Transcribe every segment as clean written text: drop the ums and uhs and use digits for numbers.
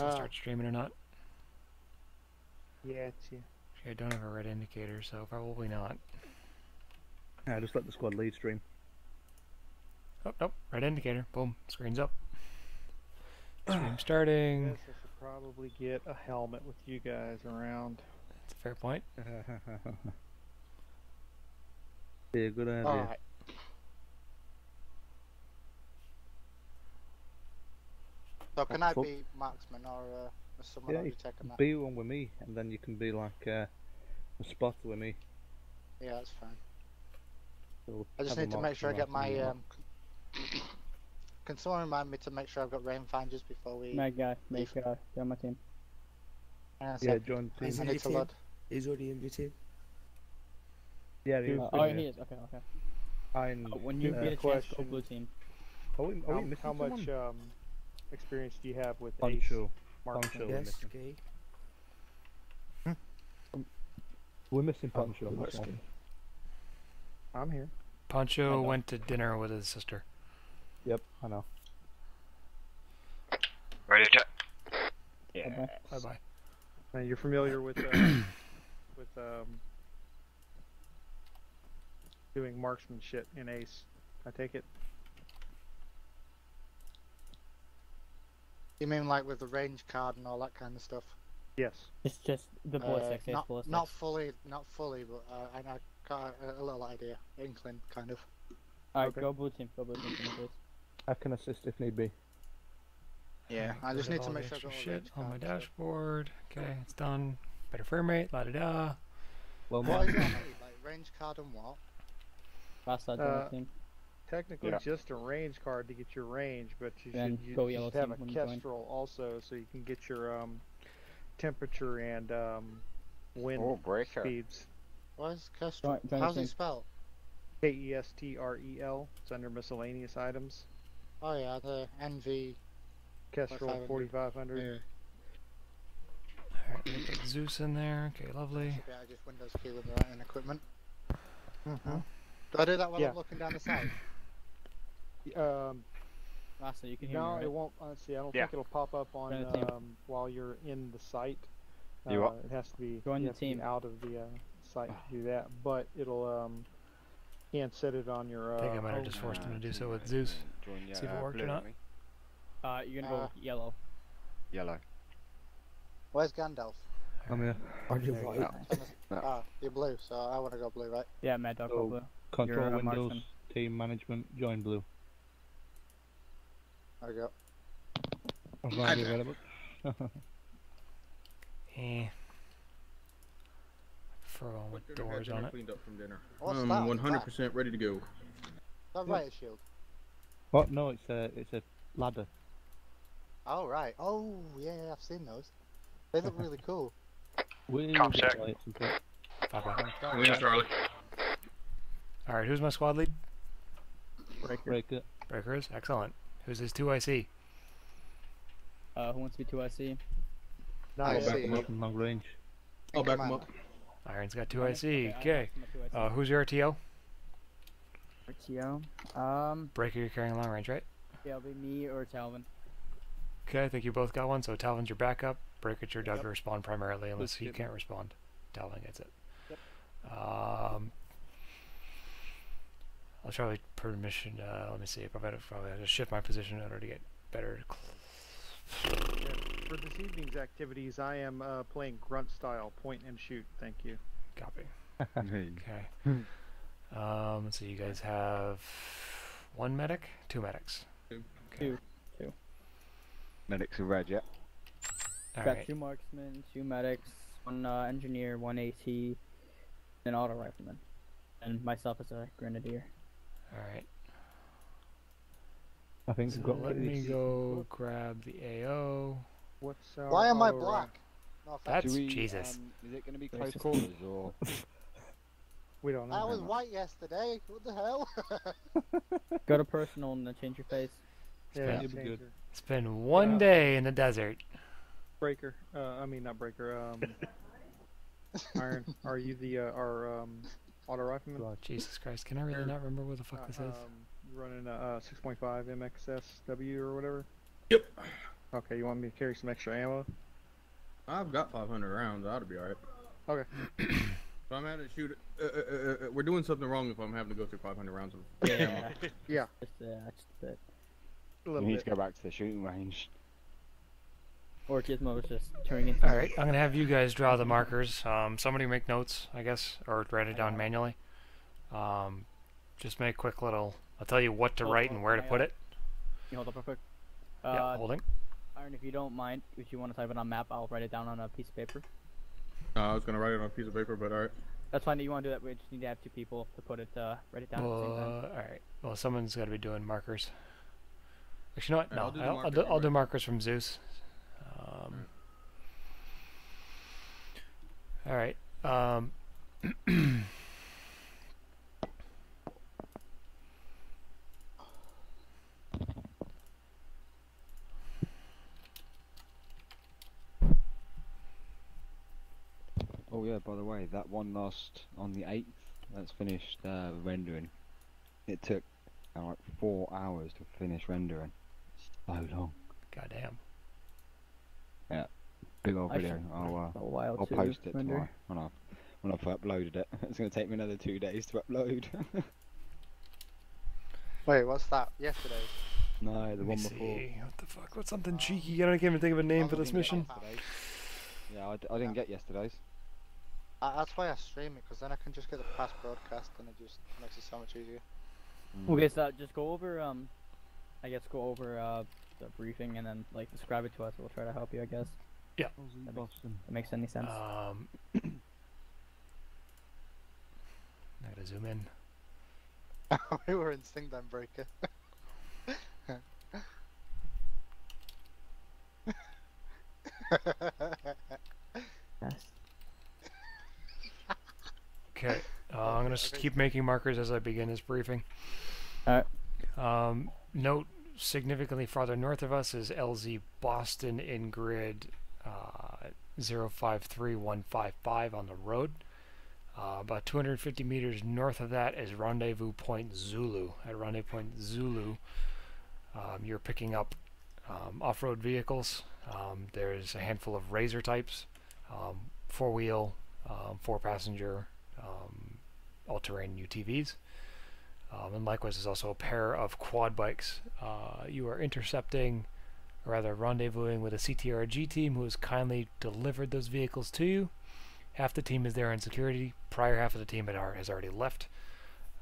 Alex will start streaming or not. Yeah, it's you. Okay, I don't have a red indicator, so probably not. Yeah, just let the squad lead stream. Oh, nope, red indicator. Boom, screen's up. Stream starting. I guess I should probably get a helmet with you guys around. That's a fair point. Yeah, good idea. All right. So can I be marksman or is someone already taking that? Be one with me, and then you can be like a spot with me. Yeah, that's fine. So I just need to make sure I get my... Can someone remind me to make sure I've got range finders before we... My guy, make join my team. Yeah, join the team. I need to load. He's already in your team. Yeah, he is. Oh, he is, okay, okay. When you get a chance to upload team. Are we missing someone? How much experience do you have with Poncho? Poncho, yes. Okay. We're missing Poncho. I'm here. Poncho went to dinner with his sister. Yep, I know. Ready to check. Yeah. Bye bye. Now you're familiar with doing marksman shit in Ace. I take it. You mean like with the range card and all that kind of stuff? Yes. It's just the ballistics. Not fully, but I got a little idea, inkling kind of. Alright, okay. Go blue team. Go blue team, please. I can assist if need be. Yeah, I just need to make sure I got all the range on my dashboard. Okay, it's done. Better frame rate. La da da. Well, what is that? Like range card and what? Bastard team. Technically, just a range card to get your range, but you should have a Kestrel also, so you can get your temperature and wind speeds. What is Kestrel? How's it spelled? K-E-S-T-R-E-L. It's under miscellaneous items. Oh yeah, the NV Kestrel 4500. Yeah. Alright, let me put Zeus in there. Okay, lovely. Should be able to just Windows key with the right and equipment. Mm-hmm. Do I do that while I'm looking down the side? Lastly, you can hear me, right? It won't. See, I don't think it'll pop up on while you're in the site. It has to be join the team out of the site to do that, but it'll you can't set it on your. I think I might have just forced him to do so with Zeus. See if it worked or not. You're gonna go with yellow. Yellow. Where's Gandalf? I'm here. Are you white? You're blue, so I want to go blue, right? Yeah, Mad Dog, go blue. Control Windows, team management, join blue. There we go. I'm glad you're available. I prefer one with doors on it. I'm 100% ready to go. Is that riot shield? What? No, it's a ladder. Oh, right. Oh, yeah, I've seen those. They look really cool. Come check. Charlie. Alright, who's my squad lead? Breaker. Breakers? Excellent. Who's his 2IC? Who wants to be 2IC? I'll back him up in long range. I'll back him up. Iron's got 2IC. Okay. Who's your RTO? RTO? Breaker, you're carrying long range, right? Yeah, it'll be me or Talvin. Okay, I think you both got one, so Talvin's your backup. Breaker, your dog to respond primarily unless he can't respond. Talvin gets it. Yep. I'll try permission. Let me see. Probably I'll just shift my position in order to get better. For this evening's activities, I am playing grunt style, point and shoot. Thank you. Copy. Okay. So you guys have one medic, two medics. Two. Medics are red, yeah. All right. Got two marksmen, two medics, one engineer, one AT, and an auto rifleman, and myself as a grenadier. Alright. I think so let me go grab the AO. What's why am I black? No, that's Jesus. Is it going to be close quarters or? We don't know. I was white yesterday. What the hell? Go to personal and change your face. Yeah, it'll be good. Spend one day in the desert. Breaker. I mean, not Breaker. Iron. Are you the our auto rifleman? Oh, Jesus Christ! Can I really not remember where the fuck this is? Running a 6.5 MXSW or whatever. Yep. Okay, you want me to carry some extra ammo? I've got 500 rounds. I ought to be alright. Okay. If I'm having to shoot, we're doing something wrong if I'm having to go through 500 rounds of ammo. Yeah. You need to go back to the shooting range. Or Gizmo was just turning into... Alright, I'm gonna have you guys draw the markers. Somebody make notes, I guess, or write it down manually. Just make a quick little... I'll tell you what to write and where to put it. Can you hold up real quick? Yeah, holding. Iron, if you don't mind, if you want to type it on map, I'll write it down on a piece of paper. I was gonna write it on a piece of paper, but alright. That's fine, you want to do that, we just need to have two people to put it, write it down at the same time. Alright, well someone's gotta be doing markers. Actually, you know what? No, I'll do markers from Zeus. Alright, oh yeah, by the way, that one last on the 8th, that's finished rendering. It took like 4 hours to finish rendering. So long. Goddamn. Yeah. Big old video. I'll post it tomorrow when I've uploaded it. It's going to take me another 2 days to upload. Wait, what's that? Yesterday? No, the one before. What the fuck? What's something cheeky? I can't even think of a name for this mission. Yeah, I didn't get yesterday's. That's why I stream it, because then I can just get the past broadcast and it just makes it so much easier. Mm. Okay, so just go over, I guess go over the briefing and then like describe it to us. We'll try to help you, I guess. Yeah. That makes any sense. I gotta zoom in. We were in sync then, Breaker. Okay, I'm going to keep making markers as I begin this briefing. All right. Note, significantly farther north of us is LZ Boston in grid 053155 on the road. About 250 meters north of that is Rendezvous Point Zulu. At Rendezvous Point Zulu, you're picking up off-road vehicles. There's a handful of Razor types, four-wheel, four-passenger, all-terrain UTVs, and likewise there's also a pair of quad bikes. You are intercepting, or rather rendezvousing, with a CTRG team who has kindly delivered those vehicles to you. Half the team is there in security, prior half of the team has already left.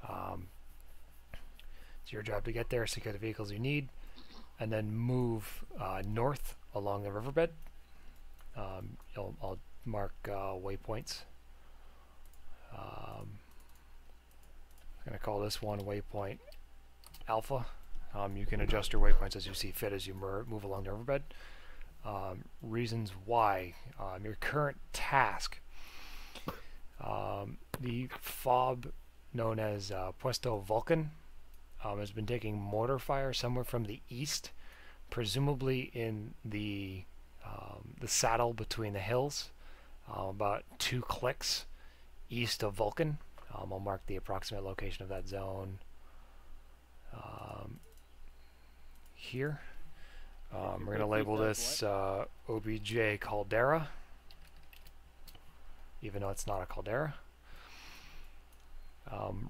It's your job to get there, secure the vehicles you need, and then move north along the riverbed. I'll mark waypoints. I'm going to call this one Waypoint Alpha. You can adjust your waypoints as you see fit as you move along the riverbed. Reasons why. Your current task. The FOB known as Puesto Vulcan has been taking mortar fire somewhere from the east, presumably in the saddle between the hills, about 2 clicks east of Vulcan. I'll mark the approximate location of that zone here. We're going to label this Objective Caldera, even though it's not a caldera.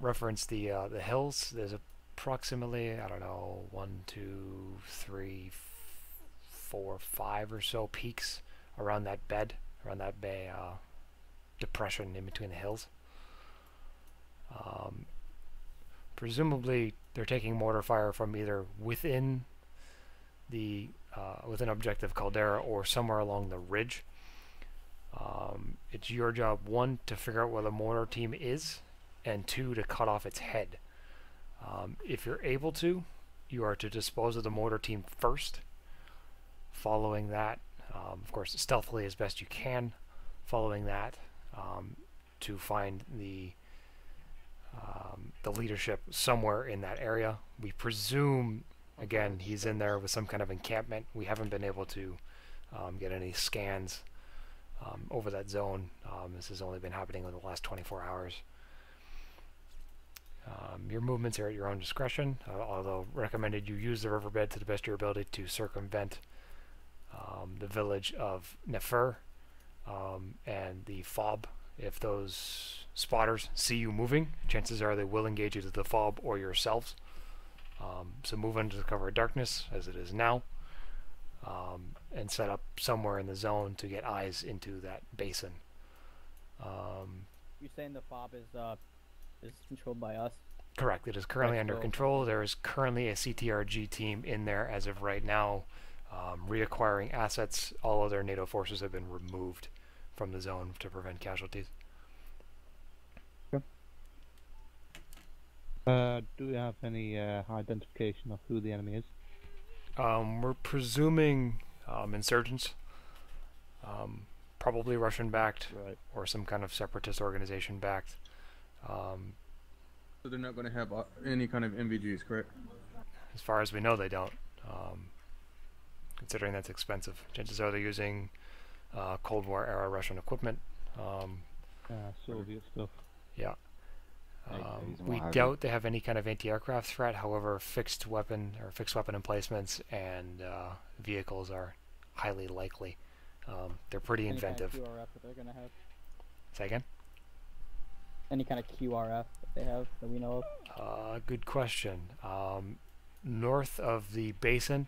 Reference the hills. There's approximately, I don't know, 1, 2, 3, 4, 5 or so peaks around that bed, around that bay depression in between the hills. Presumably they're taking mortar fire from either within the within Objective Caldera or somewhere along the ridge. It's your job, 1, to figure out where the mortar team is, and 2, to cut off its head. If you're able to, you are to dispose of the mortar team first. Following that, of course stealthily as best you can, following that to find the leadership somewhere in that area. We presume, again, he's in there with some kind of encampment. We haven't been able to get any scans over that zone. This has only been happening in the last 24 hours. Your movements are at your own discretion, although recommended you use the riverbed to the best of your ability to circumvent the village of Nefer, and the FOB. If those spotters see you moving, chances are they will engage either the FOB or yourselves. So move under the cover of darkness, as it is now, and set up somewhere in the zone to get eyes into that basin. You're saying the FOB is controlled by us? Correct. It is currently under control. There is currently a CTRG team in there as of right now, reacquiring assets. All other NATO forces have been removed from the zone to prevent casualties. Sure. Do we have any identification of who the enemy is? We're presuming insurgents, probably Russian-backed, right, or some kind of separatist organization-backed. So they're not going to have any kind of NVGs, correct? As far as we know, they don't. Considering that's expensive, chances are they're using Cold War era Russian equipment, Soviet stuff. Yeah. We doubt they have any kind of anti-aircraft threat. However, fixed weapon emplacements and vehicles are highly likely. They're pretty inventive. Any kind of QRF that they're going to have? Say again? Any kind of QRF that they have that we know of? Good question. North of the basin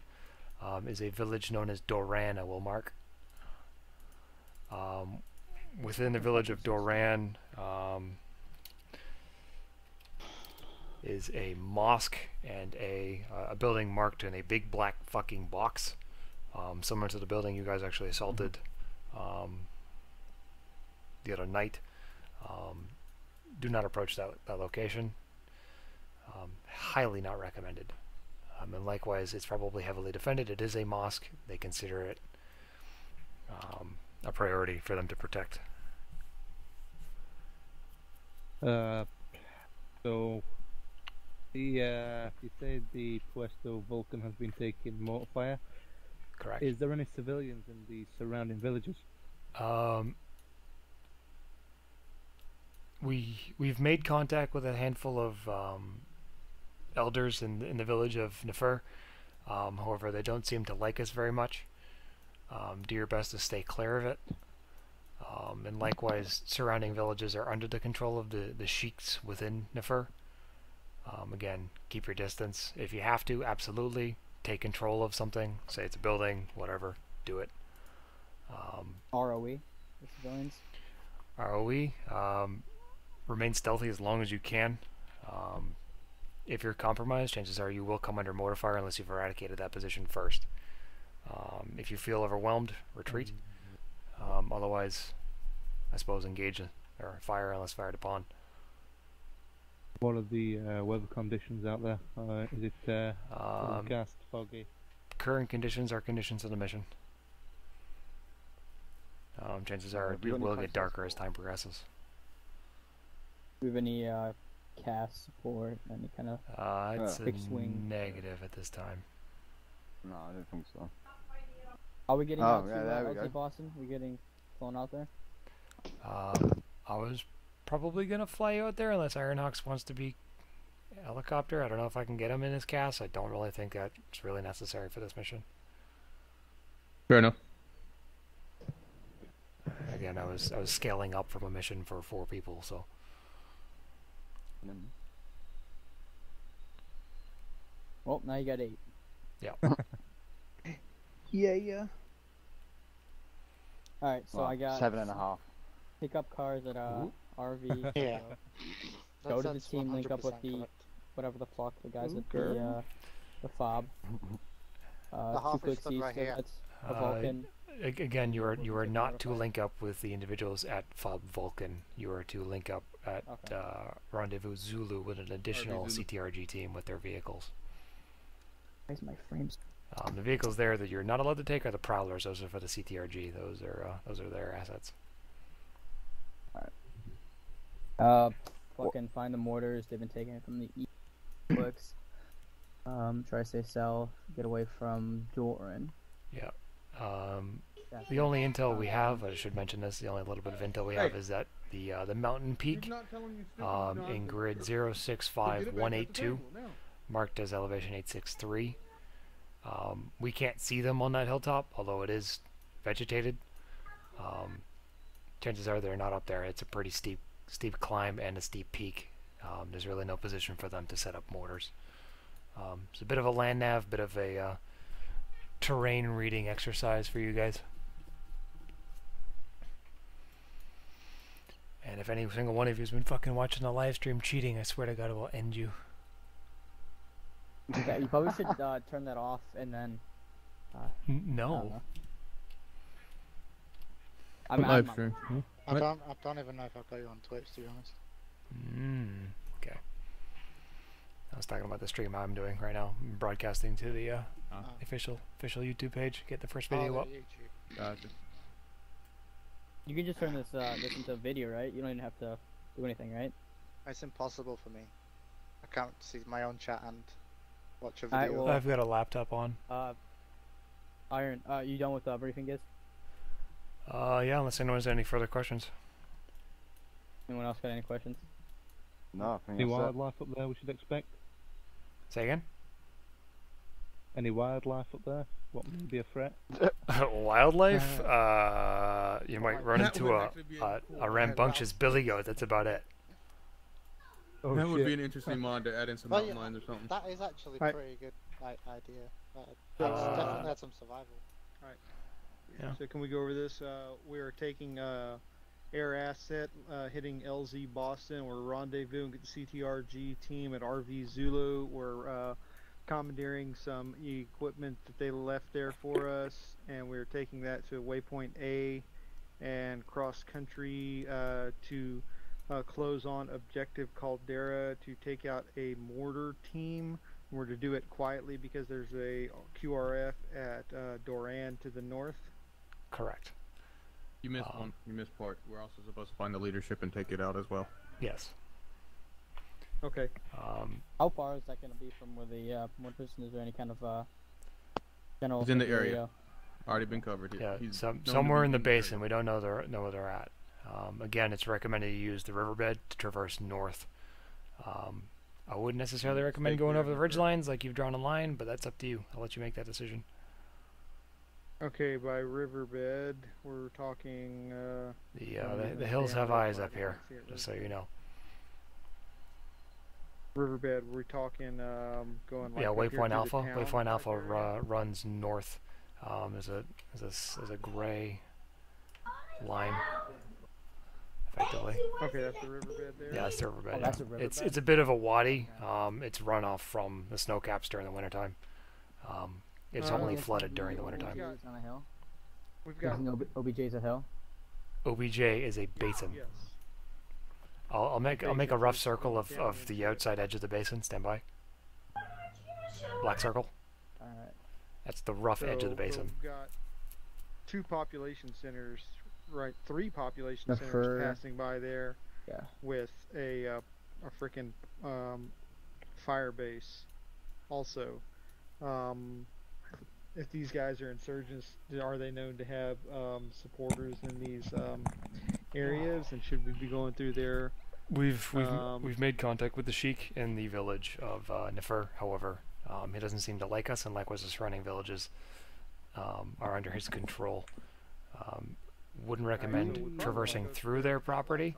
is a village known as Dorana. We'll mark. Within the village of Doran is a mosque and a building marked in a big black fucking box, similar to the building you guys actually assaulted the other night. Do not approach that location. Highly not recommended. And likewise, it's probably heavily defended. It is a mosque. They consider it a priority for them to protect. So you say the Puesto Vulcan has been taking mortar fire. Correct. Is there any civilians in the surrounding villages? We've made contact with a handful of elders in the village of Nefer. However, they don't seem to like us very much. Do your best to stay clear of it. And likewise, surrounding villages are under the control of the sheiks within Nefer. Again, keep your distance. If you have to, absolutely take control of something. Say it's a building, whatever, do it. ROE, the civilians? ROE, remain stealthy as long as you can. If you're compromised, chances are you will come under mortar fire unless you've eradicated that position first. If you feel overwhelmed, retreat. Otherwise, I suppose engage or fire unless fired upon. What are the weather conditions out there? Is it forecast, foggy? Current conditions are conditions of the mission. Chances are it will get darker as time progresses. Do we have any cast support, any kind of it's fixed wing? Negative at this time. No, I don't think so. Are we getting out to LZ Boston? Are we getting flown out there? I was probably going to fly you out there unless Ironhawks wants to be helicopter. I don't know if I can get him in his cast. I don't really think that's really necessary for this mission. Fair enough. Again, I was scaling up from a mission for 4 people, so... Well, now you got 8. Yeah. yeah. Alright, so well, I got 7.5. Pick up cars at RV. Yeah. Go to the team, link up with the whatever the flock, the guys at the FOB. The half is right here. Again, you are not to link up with the individuals at FOB Vulcan. You are to link up at Rendezvous Zulu with an additional CTRG team with their vehicles. Where's my frames? The vehicles there that you're not allowed to take are the prowlers. Those are for the CTRG. Those are their assets. Alright. Fucking find the mortars. They've been taking it from the east. Try to stay south. Get away from Doran. Yeah. The only intel we have, I should mention this. The only little bit of intel we have is that the mountain peak in grid 065182. Marked as elevation 863. We can't see them on that hilltop, although it is vegetated, chances are they're not up there. It's a pretty steep climb and a steep peak. There's really no position for them to set up mortars. It's a bit of a land nav, bit of a terrain reading exercise for you guys. And if any single one of you has been fucking watching the live stream cheating, I swear to God, it will end you. Okay, you probably should turn that off and then... no. I don't even know if I've got you on Twitch, to be honest. Okay. I was talking about the stream I'm doing right now. I'm broadcasting to the official YouTube page. Get the first video up. Gotcha. You can just turn this this into a video, right? You don't even have to do anything, right? It's impossible for me. I can't see my own chat and watch a video. Right, well, I've got a laptop on. Iron, you done with the briefing, guys? Yeah, unless anyone's had any further questions. Anyone else got any questions? No, I think any wildlife up there we should expect? Say again? Any wildlife up there? What would be a threat? Wildlife? You might run into a rambunctious billy goat, that's about it. Oh, that would be an interesting mod to add in some mountain lions or something. That is actually a pretty good idea. That's definitely had some survival. Alright. Yeah. So can we go over this? We are taking air asset, hitting LZ Boston. We're rendezvousing with the CTRG team at RV Zulu. We're commandeering some equipment that they left there for us, and we're taking that to Waypoint A and cross country to close on Objective Caldera to take out a mortar team. We're to do it quietly because there's a QRF at Dorana to the north. Correct. You missed one. You missed part. We're also supposed to find the leadership and take it out as well. Yes. Okay. How far is that going to be from where the mortars? Is there any kind of general? It's in the area. Already been covered. Yeah. Somewhere in the basin. We don't know where they're at. Again, it's recommended you use the riverbed to traverse north. I wouldn't necessarily recommend going over the ridge lines like you've drawn a line, but that's up to you. I'll let you make that decision. Okay, by riverbed, we're talking... the hills have eyes up here, just so you know. Riverbed, we're talking going like... Yeah, Waypoint Alpha. Waypoint Alpha runs north. There's a gray line. Effectively. Okay, that's the riverbed there? Yeah, that's the riverbed. Oh, that's a riverbed. It's a bit of a wadi. It's runoff from the snow caps during the wintertime. It's only flooded during the wintertime. We've got OBJ is a hill. OBJ is a basin. Yes. I'll make a rough circle of the outside edge of the basin. Stand by. Black circle. All right. That's the rough edge of the basin. We've got two population centers. Right, three population centers passing by there, yeah, with a freaking fire base. Also, if these guys are insurgents, are they known to have supporters in these areas? And should we be going through there? We've made contact with the Sheik in the village of Nefer. However, he doesn't seem to like us, and likewise the surrounding villages are under his control. Wouldn't recommend traversing through their property.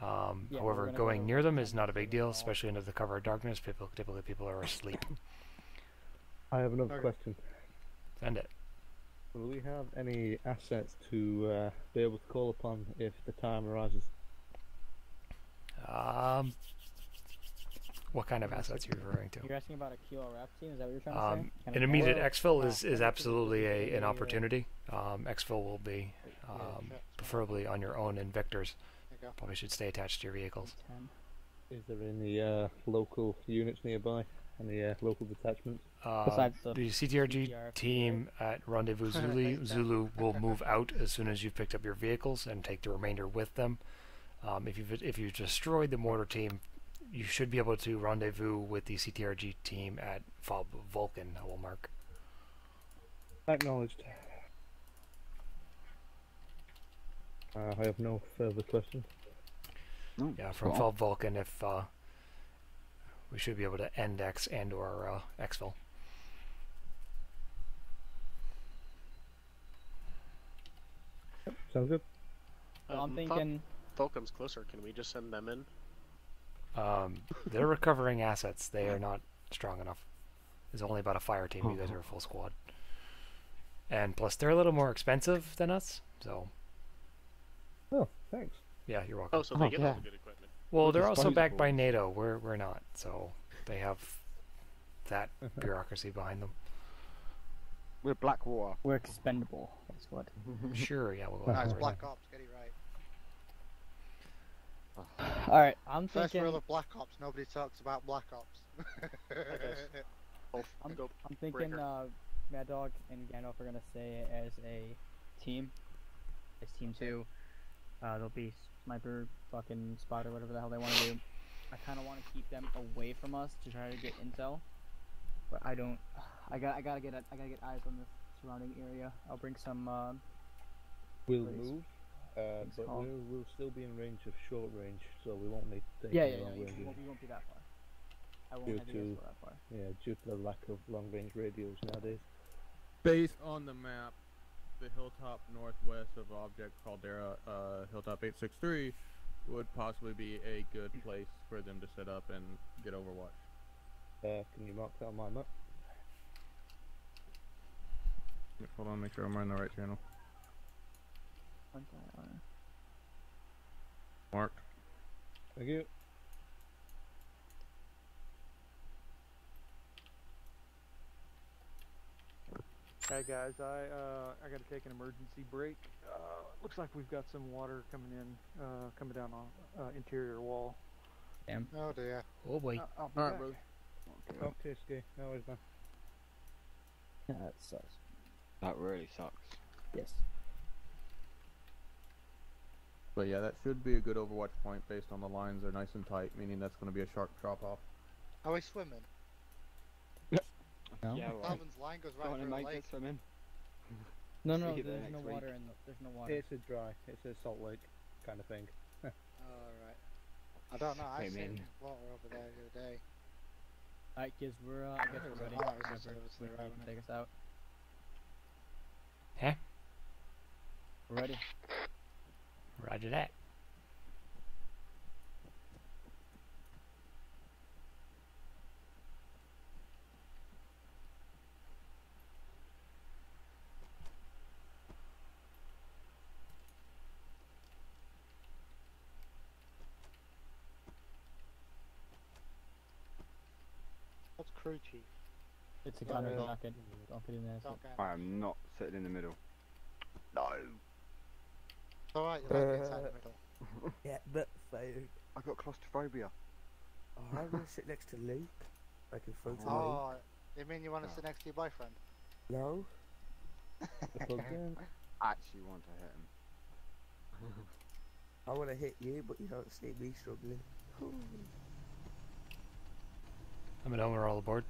However, going near them is not a big deal, especially under the cover of darkness. Typically people are asleep. I have another question. Send it. Will we have any assets to be able to call upon if the time arises? What kind of assets are you referring to? You're asking about a QRF team? Is that what you're trying to say? An immediate exfil is absolutely an opportunity. Exfil will be preferably on your own in vectors. Probably should stay attached to your vehicles. Is there any local units nearby? Any local detachments? The CTRG team at Rendezvous Zulu will move out as soon as you've picked up your vehicles and take the remainder with them. If you've destroyed the mortar team, you should be able to rendezvous with the CTRG team at Puesto Vulcan. I will mark. Acknowledged. I have no further questions. No. Yeah, from Puesto Vulcan, if we should be able to end X and or exfil. Yep, sounds good. I'm thinking Vulcan's closer. Can we just send them in? They're recovering assets. They are not strong enough. There's only about a fire team. You guys are a full squad. And plus, they're a little more expensive than us, so... Oh, thanks. Yeah, you're welcome. Oh, so they get all the good equipment. Well, they're also backed by NATO. We're not, so they have that bureaucracy behind them. We're Blackwater. We're expendable, that's what. Sure, yeah, we'll go. Nice, Black Ops, get it right. Alright, I'm thinking... First rule of Black Ops, nobody talks about Black Ops. I'm thinking, Mad Dog and Gandalf are gonna stay as a team, as Team 2. There'll be Sniper, fucking Spotter, whatever the hell they want to do. I kind of want to keep them away from us to try to get intel, but I don't. I gotta get eyes on the surrounding area. I'll bring some. We'll move, but we'll still be in range of short range, so we won't need to take we won't be that far. I won't have to go that far. Yeah, due to the lack of long range radios nowadays. Based on the map, the hilltop northwest of Object Caldera, hilltop 863, would possibly be a good place for them to set up and get Overwatch. Can you mark that on my map? Yeah, hold on, make sure I'm on the right channel. Mark. Thank you. Hey guys, I gotta take an emergency break. Looks like we've got some water coming in, coming down on interior wall. Damn. Oh dear. Oh boy. All right, brother. Okay, Ski. No worries, man. That sucks. That really sucks. Yes. But yeah, that should be a good Overwatch point based on the lines are nice and tight, meaning that's going to be a sharp drop off. Are we swimming? No. Yeah, well, line goes right through the lake. No, there's no water in the, there's no water. It's a dry, it's a salt lake kind of thing. Alright. I don't know, I've seen water over there the other day. Alright kids, we're I guess we're ready. We're ready to take us out. Huh? We're ready. Roger that. Crew chief. It's a gunner jacket. Don't put in there. So. I am not sitting in the middle. No. Alright, you're not inside the middle. Yeah, but failed. I got claustrophobia. Oh, I want to sit next to Luke. I can phone to Luke. You mean you want to sit next to your boyfriend? No. I actually want to hit him. I want to hit you, but you don't see me struggling. I'm at home, we're all aboard.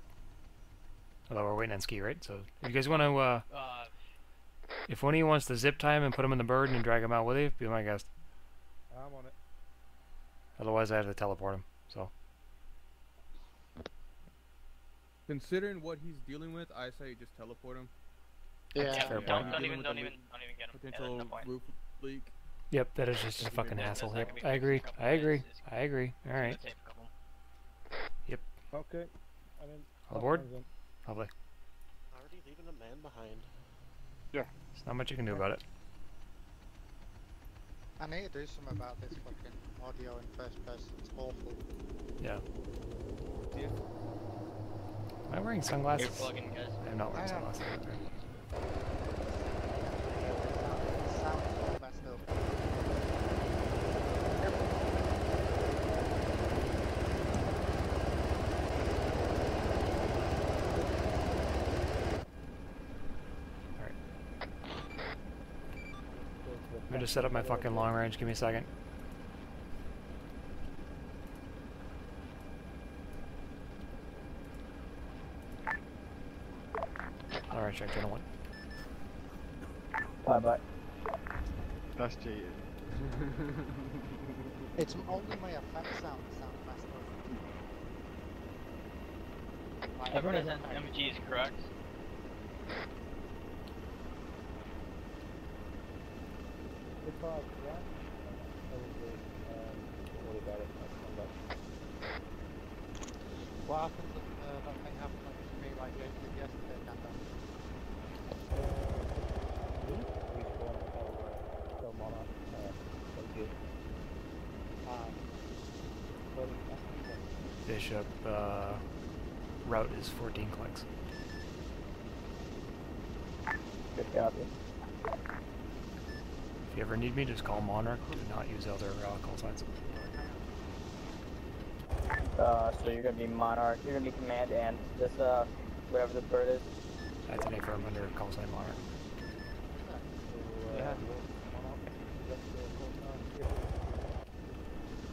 Although we're waiting on Ski, right? So, if you guys want to, if one of you wants to zip tie him and put him in the bird and drag him out with you, be my guest. I'm on it. Otherwise, I have to teleport him, so. Considering what he's dealing with, I say just teleport him. Yeah. Don't even get him. Potential roof leak. Yep, that is just a fucking hassle. Yep, I agree. Alright. Okay. I mean, all aboard? Lovely. Already leaving a man behind. Yeah. There's not much you can do about it. I need to do something about this fucking audio in first person. It's awful. Yeah. Yeah. Am I wearing sunglasses? I'm not wearing sunglasses. I'm just set up my fucking long range, give me a second. Alright, check channel 1. Bye bye. That's cheating. It's only my effect sound that sounds faster. Everyone has MGs, correct? What happened if that thing happened like to me like yesterday, Nanda? We spawned a Monarch, Bishop, route is 14 clicks. Good copy. If you ever need me, just call Monarch. Do not use other call signs. So you're gonna be Monarch, you're gonna be Command and this, whatever the bird is. That's an A-firm under call sign Monarch. Yeah.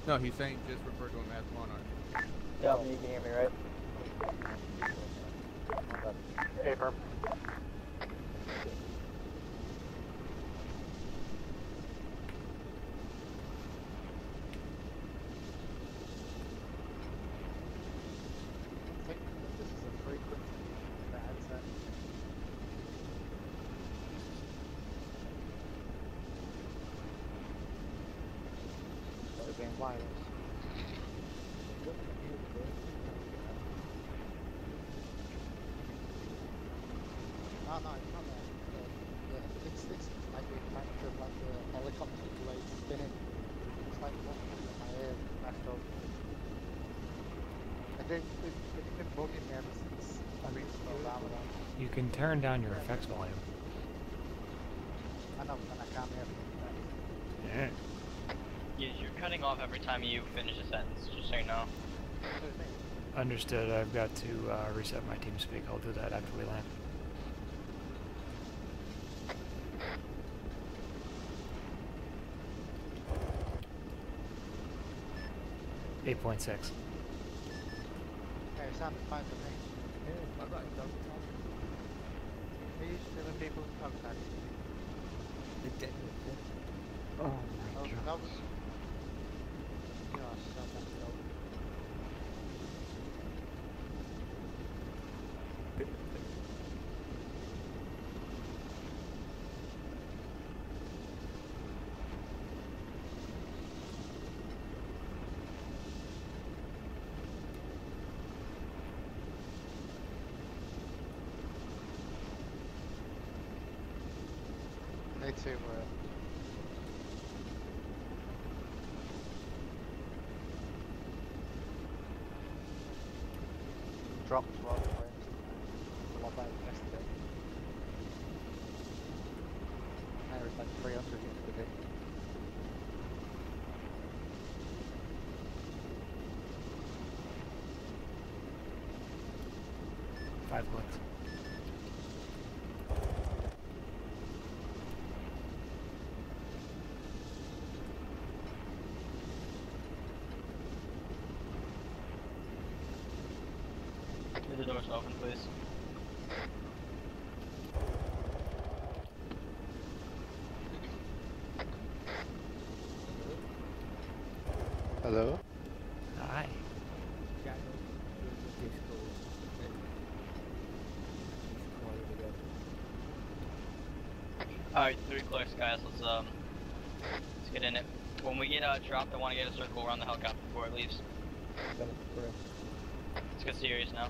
No, he's saying just refer to him as Monarch. Yeah, you can hear me, right? A-firm. You can turn down your effects volume. I know, but I can't hear everything. Yeah. You're cutting off every time you finish a sentence, just so you know. Understood, I've got to reset my TeamSpeak. I'll do that after we land. .6. Hey, sounded fine for me. Yeah, bye-bye. These are the people who contact me. The dead people. Oh my god. That was... Gosh, that was dope. They too were. Dropped rather than a lot better than yesterday. Now it's like 300 units a day. Five clicks. Open, please. Hello? Hi. Alright, 3 clicks, guys. Let's get in it. When we get dropped, I want to get a circle around the helicopter before it leaves. Let's get serious now.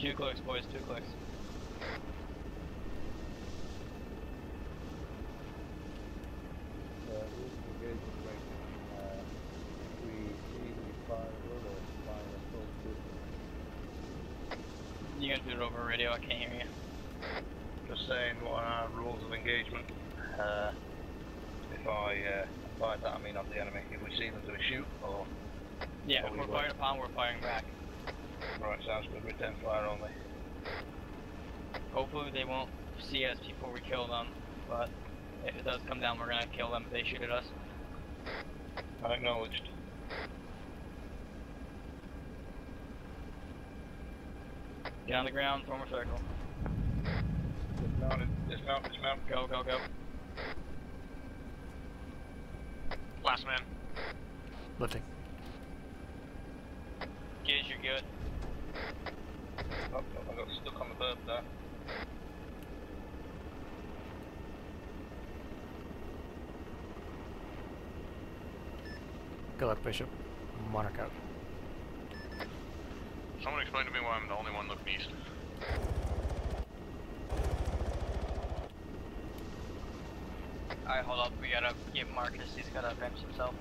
Two clicks, boys, 2 clicks. You guys do it over radio, I can't hear you. Just saying what are rules of engagement. If I fire that, I mean of the enemy. If we see them, do we shoot or? Yeah, if we're fired upon, we're firing back. Right, sounds good. Return fire only. Hopefully they won't see us before we kill them, but if it does come down, we're gonna kill them if they shoot at us. Acknowledged. Get on the ground, form a circle. Dismount. Go. Last man. Lifting. Gauge your Hewitt. Oh, I got stuck on the verb there. Go up, Bishop. Monarch out. Someone explain to me why I'm the only one looking east. Alright, hold up. We gotta get Marcus. He's gotta avenge himself.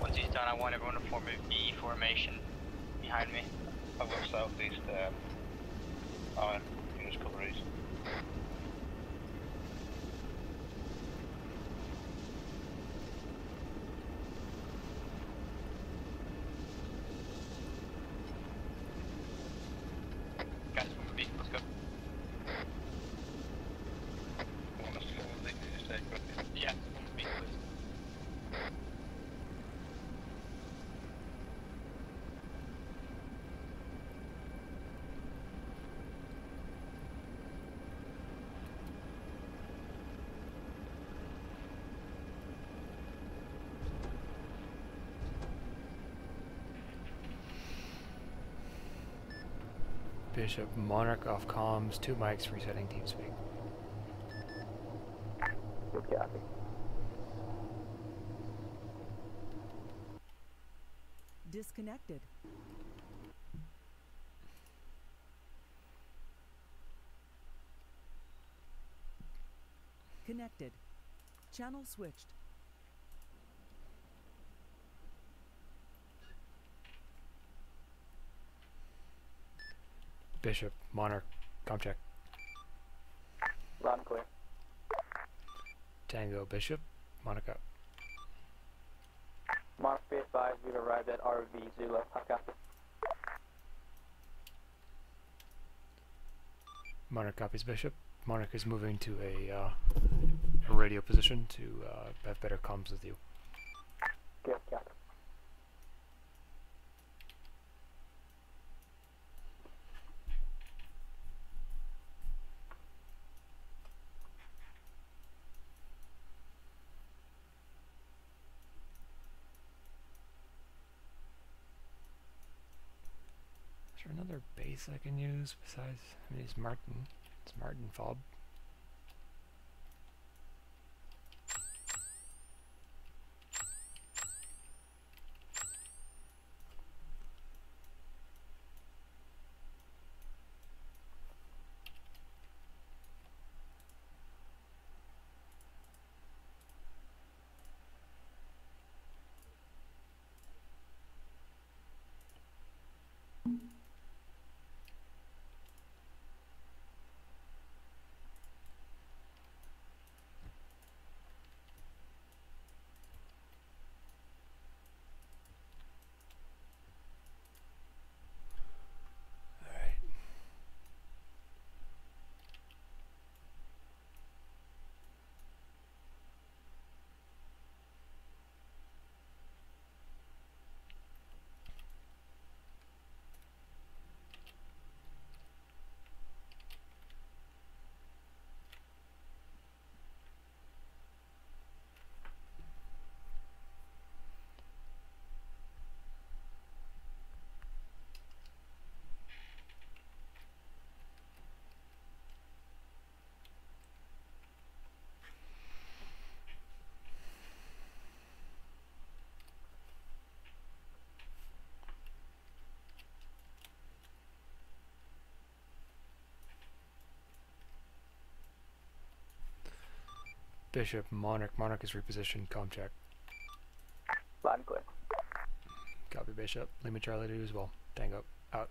Once he's done, I want everyone to form a V formation behind me. I'll go southeast. Alright, you just cover east. Bishop, Monarch off comms, 2 mics resetting TeamSpeak. Good copy. Disconnected. Connected. Channel switched. Bishop, Monarch, com check. Loud and clear. Tango, Bishop, Monarch up. Monarch Space 5, we've arrived at RV Zulu. Hot copy. Monarch copies Bishop. Monarch is moving to a radio position to have better comms with you. Good copy. I can use besides, I mean, it's Martin Fob. Bishop, Monarch. Monarch is repositioned. Com check. Loud and clear. Copy, Bishop. Lima Charlie to do as well. Tango. Out.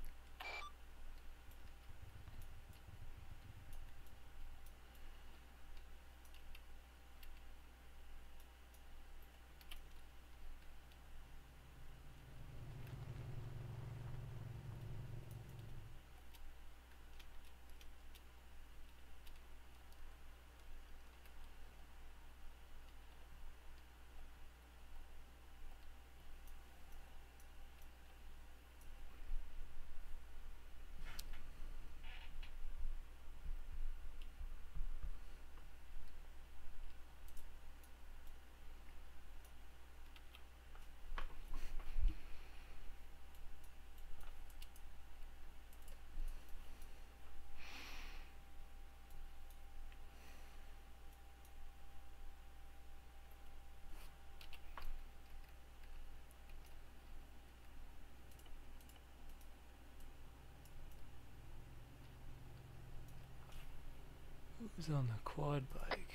Who's on the quad bike?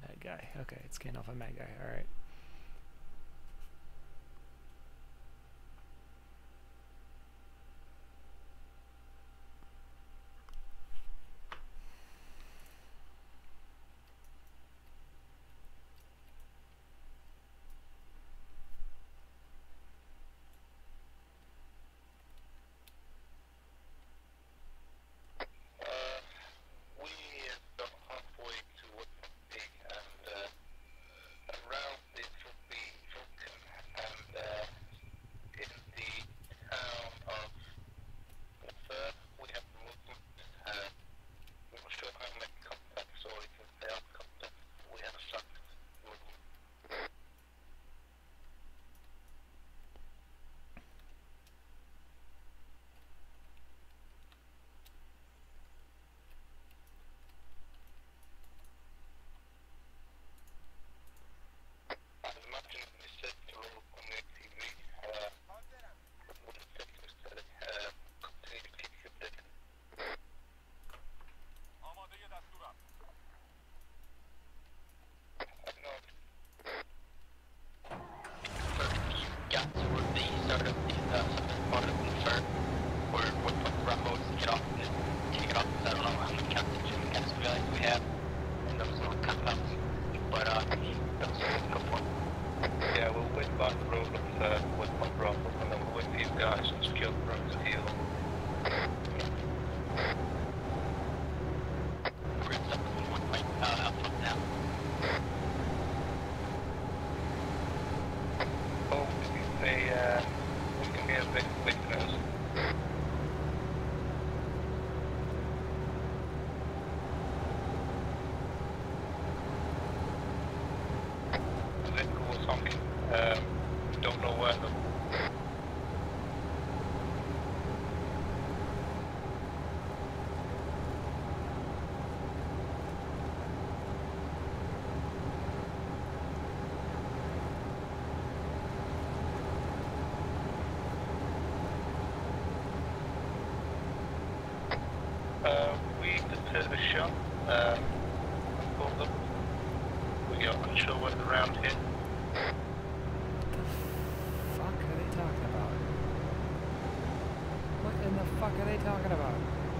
That guy. Okay, it's getting off on that guy. Alright.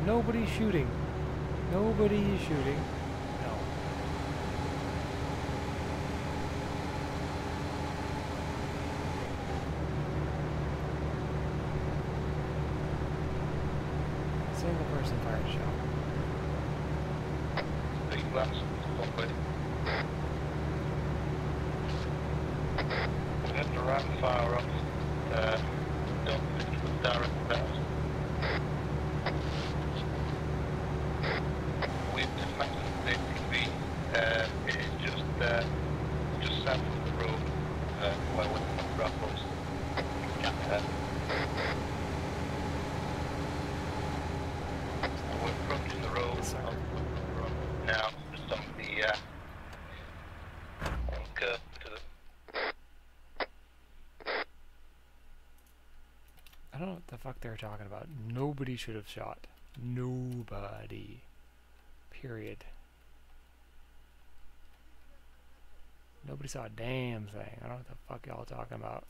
Nobody's shooting. Nobody is shooting. No. Single person fired a shot. Big blast. We have to run fire up. Don't think with direct blast. They're talking about. Nobody should have shot. Nobody. Period. Nobody saw a damn thing. I don't know what the fuck y'all talking about.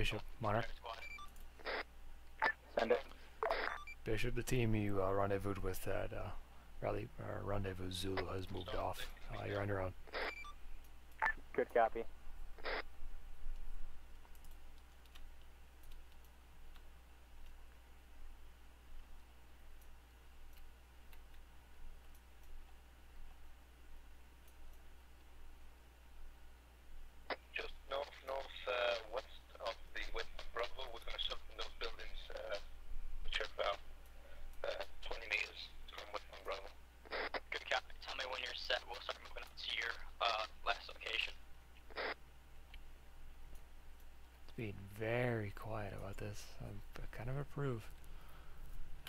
Bishop, Monarch. Send it. Bishop, the team you rendezvoused with at Rally Rendezvous Zulu has moved off. You're on your own. Good copy.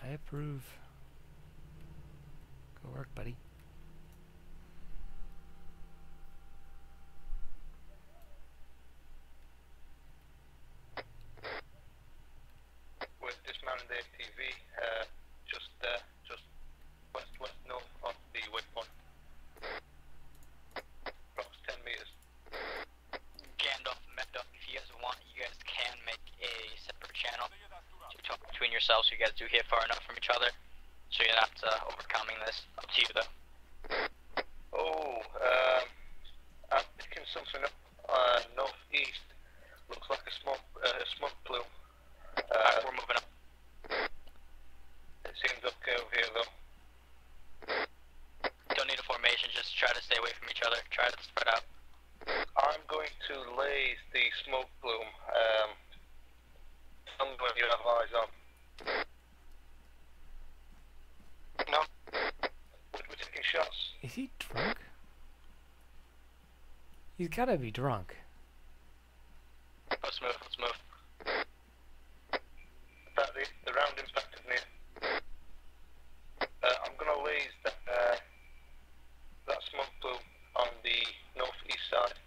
I approve. Good work, buddy. You guys do hit far enough from each other, so you're not overcoming this. Up to you though. Oh, I'm picking something up northeast. Looks like a smoke plume. We're moving up. It seems okay over here though. Don't need a formation. Just try to stay away from each other. Try to spread out. I'm going to laze the smoke plume. I'm going to have eyes on. No, we're taking shots. Is he drunk? He's gotta be drunk. Let's move, let's move. The round impacted me. I'm gonna laze that smoke plume on the northeast side.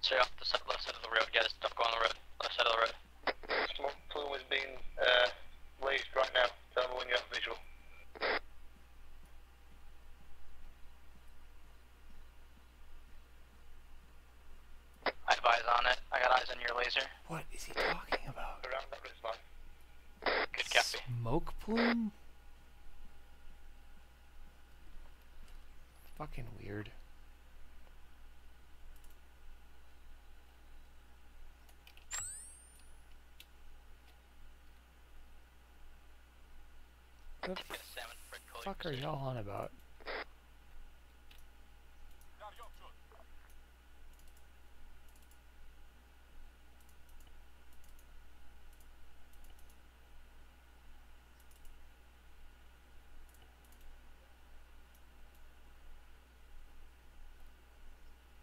So off the left side of the road, get us stuck on the road. Left side of the road. Smoke plume is being blazed right now. Tell me when you have visual. I have eyes on it. I got eyes on your laser. What is he talking about? Around that wristline. Good copy. Smoke plume? Fucking weird. What the fuck are y'all on about?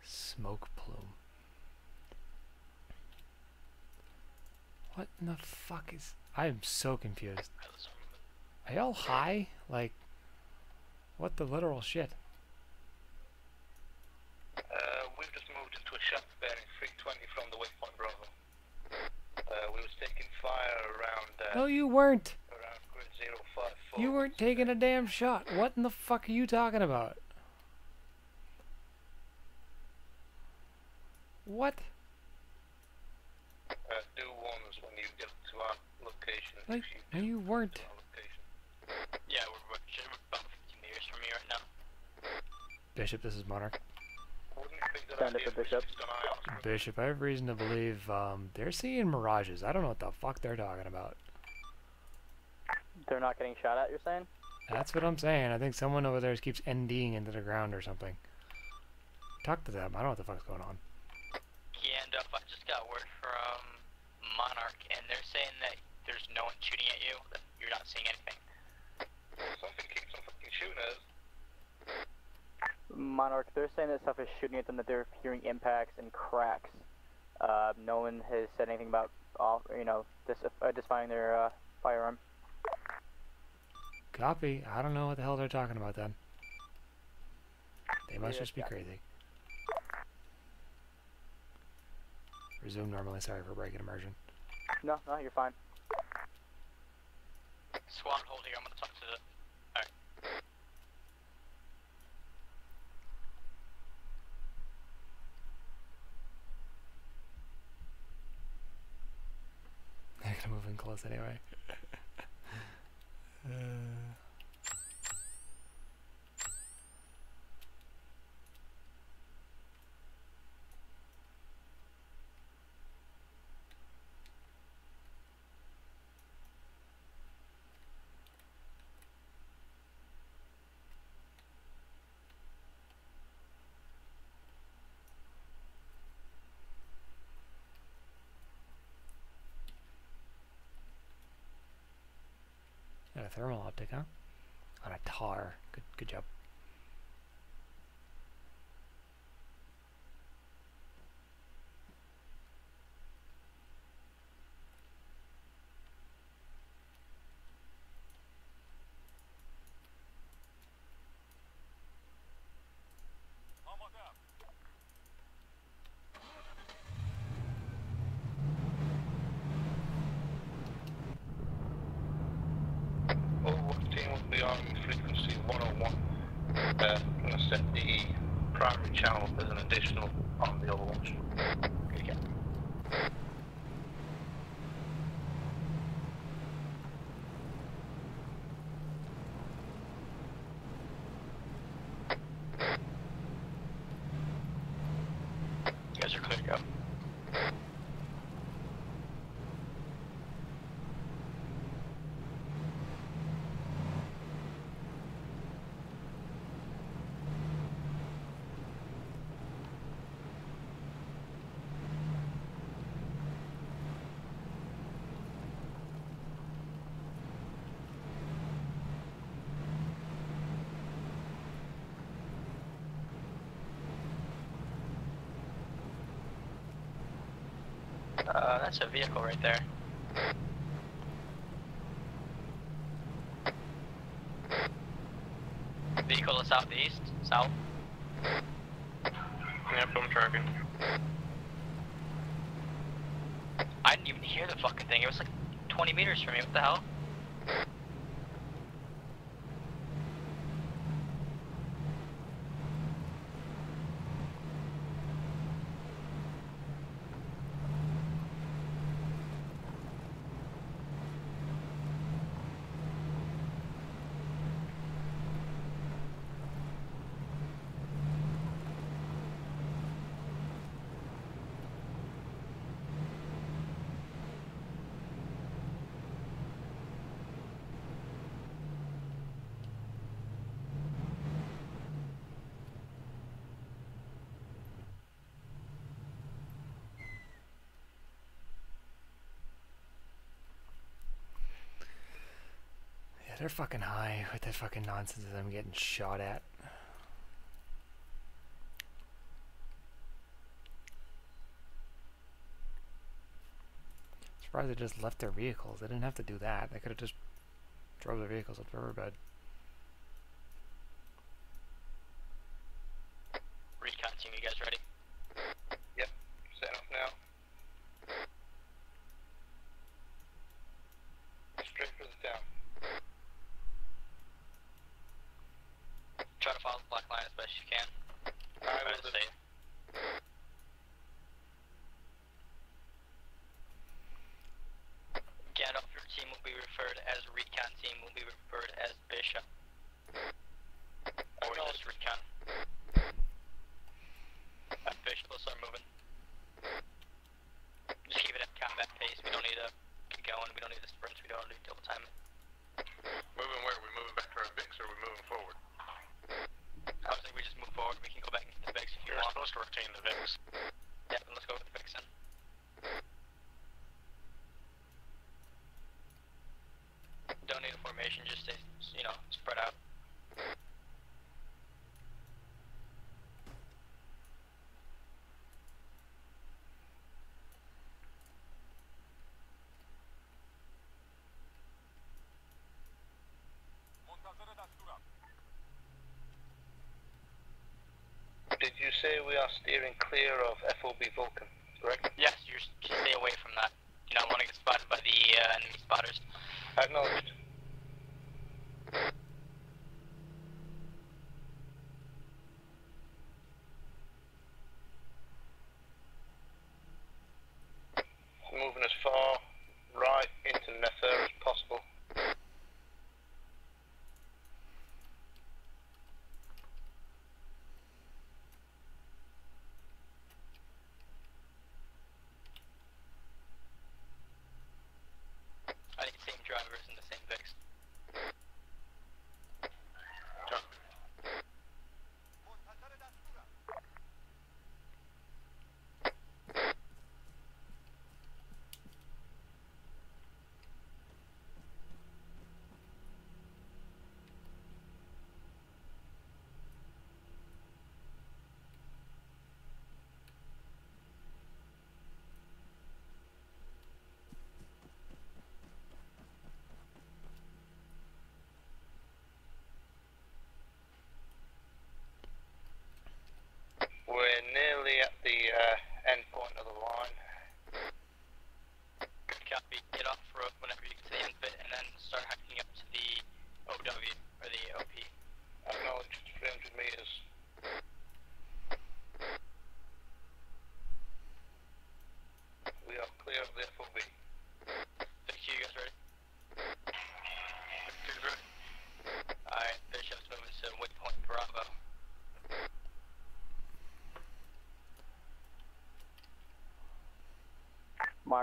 Smoke plume. What in the fuck is... I am so confused. Are y'all high? Like, what the literal shit? We've just moved into a shaft bearing 320 from the Waypoint Bravo. We was taking fire around... no, you weren't! Around grid 054. You weren't taking a damn shot. What in the fuck are you talking about? What? Do warn us when you get to our location. Like, no, you weren't. Yeah, we're about 15 meters from you right now. Bishop, this is Monarch. Stand up to Bishop. Bishop, I have reason to believe they're seeing mirages. I don't know what the fuck they're talking about. They're not getting shot at, you're saying? That's what I'm saying. I think someone over there keeps NDing into the ground or something. Talk to them. I don't know what the fuck's going on. Yeah, and I just got word from Monarch, and they're saying that there's no one shooting at you. You're not seeing anything. Something keeps on fucking shooting us. Monarch, they're saying that stuff is shooting at them, that they're hearing impacts and cracks. No one has said anything about, you know, disfying their firearm. Copy. I don't know what the hell they're talking about then. They must just be crazy. Resume normally. Sorry for breaking immersion. No, no, you're fine. Swan, hold here, I'm gonna talk to the... Alright. nothing close anyway. Thermal optic, huh? On a tar. Good job. That's a vehicle right there. Vehicle is southeast, south. Yep, I'm tracking. I didn't even hear the fucking thing. It was like 20 meters from me. What the hell? They're fucking high with that fucking nonsense that I'm getting shot at. Surprised they just left their vehicles. They didn't have to do that. They could have just drove their vehicles up the riverbed. Recon team, you guys ready? Yep, set up now. Strip is down. Try to follow the black line as best you can. Try to stay. Get up, your team will be referred as recon, team will be referred as bishop. Or just recon. Bishop will start moving. Just keep it at combat pace, we don't need to keep going, we don't need the sprints, we don't need double timing. Moving where? We moving back to our bix or we moving forward? I was like, we just move forward, we can go back into the VIX if you want. You're supposed to retain the VIX. Yeah, then let's go with the VIX then. Don't need a formation, just stay, you know, spread out. Say we are steering clear of FOB Vulcan, correct? Yes, you should stay away from that. You don't want to get spotted by the enemy spotters. Acknowledged. Moving as far right into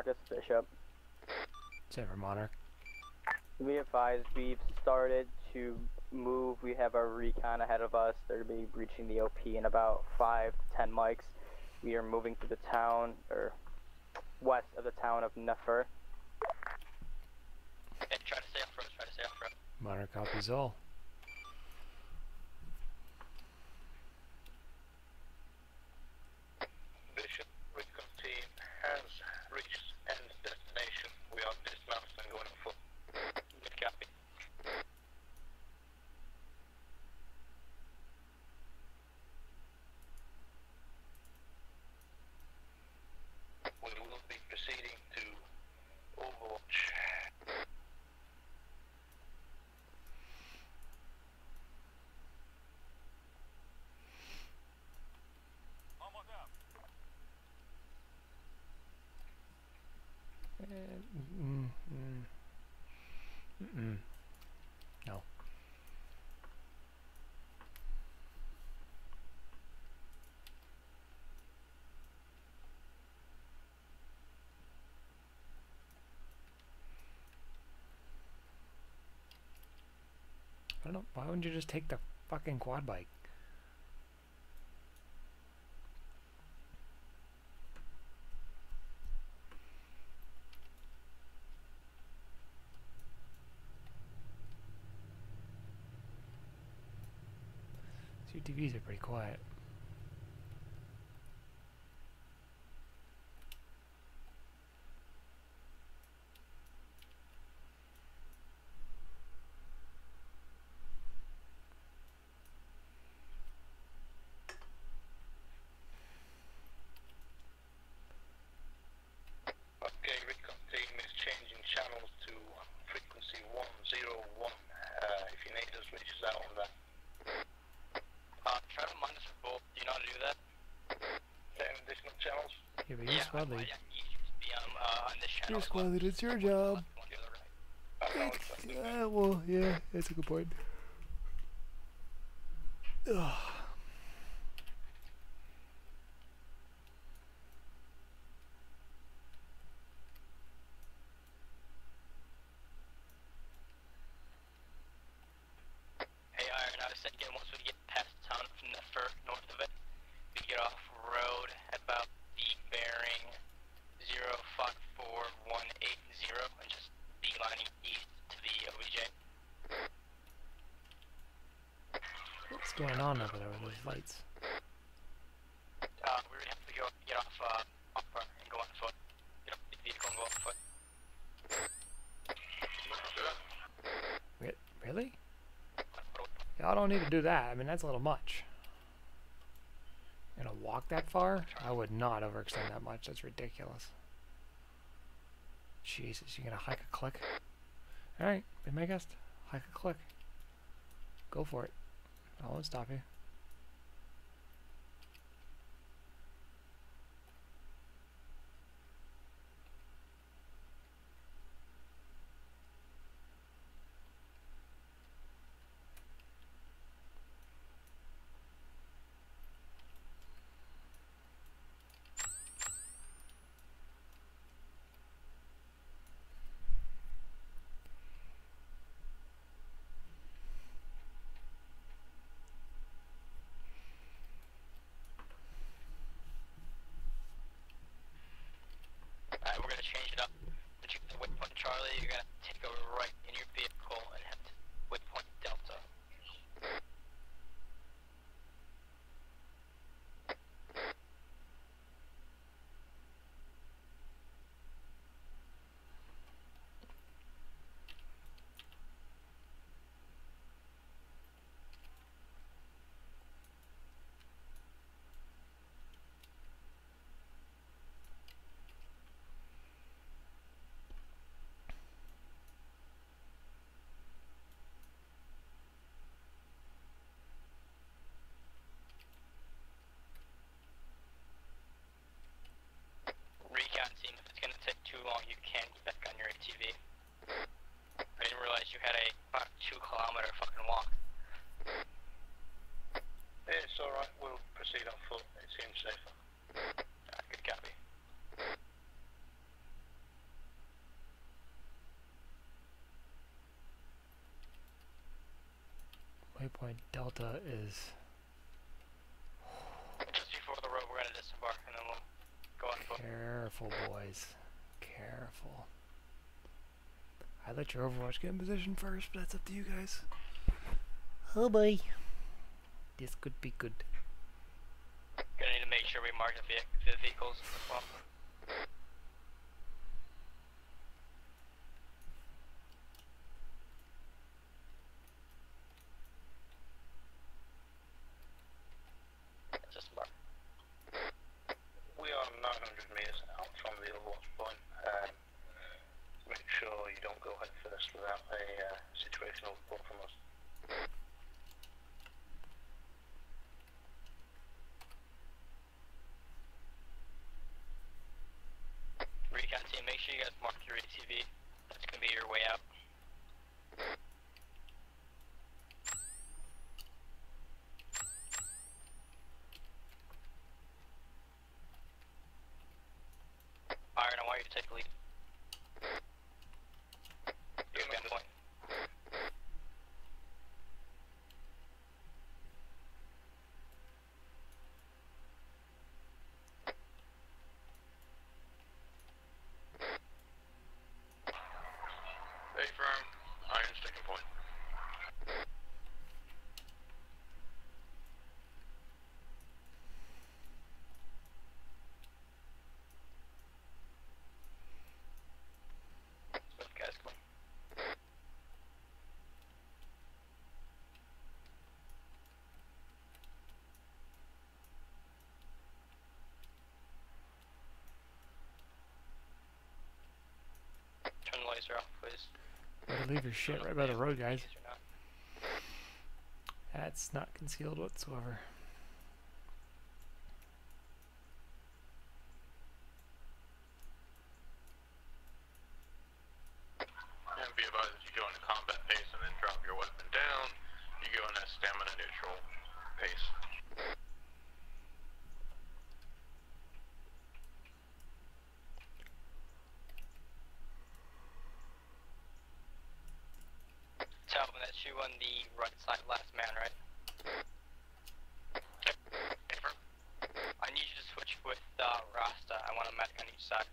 Monarch, this is Bishop. Denver Monarch. We advise, we've started to move. We have our recon ahead of us. They're going to be breaching the OP in about 5 to 10 mics. We are moving to the town, or west of the town of Nefer. Okay, try to stay up front, try to stay up front. Monarch copies all. No. I don't know. Why wouldn't you just take the fucking quad bike? TVs are pretty quiet. Well, it's your job. Well, yeah, that's a good point. Ugh. Lights. We would have to go get off upper and go on foot. Get off the vehicle and go on foot. Wait, really? Y'all don't need to do that. I mean, that's a little much. You're gonna walk that far? I would not overextend that much. That's ridiculous. Jesus, you're gonna hike a click? Alright, be my guest. Hike a click. Go for it. I won't stop you. Long, you can get back on your ATV. I didn't realize you had about a 2 kilometer fucking walk. It's alright, we'll proceed on foot. It seems safer. Good copy. Waypoint Delta is... G4 the road, we're going to disembark and then we'll go on foot. Careful, boys. Careful. I let your Overwatch get in position first, but that's up to you guys. Oh boy. This could be good. Gonna need to make sure we mark the vehicles in the swamp. Just mark. We are 900 meters out from the launch point. Make sure you don't go head first without a situational report from us. Recon team, make sure you guys mark your ATV. That's gonna be your way out. Iron, I want you to take the lead. Off, please. Better leave your shit right by the road, guys. That's not concealed whatsoever. And be advised, if you go into combat pace and then drop your weapon down, you go in a stamina neutral pace. That's you on the right side, last man, right? I need you to switch with Rasta. I want a medic on each side.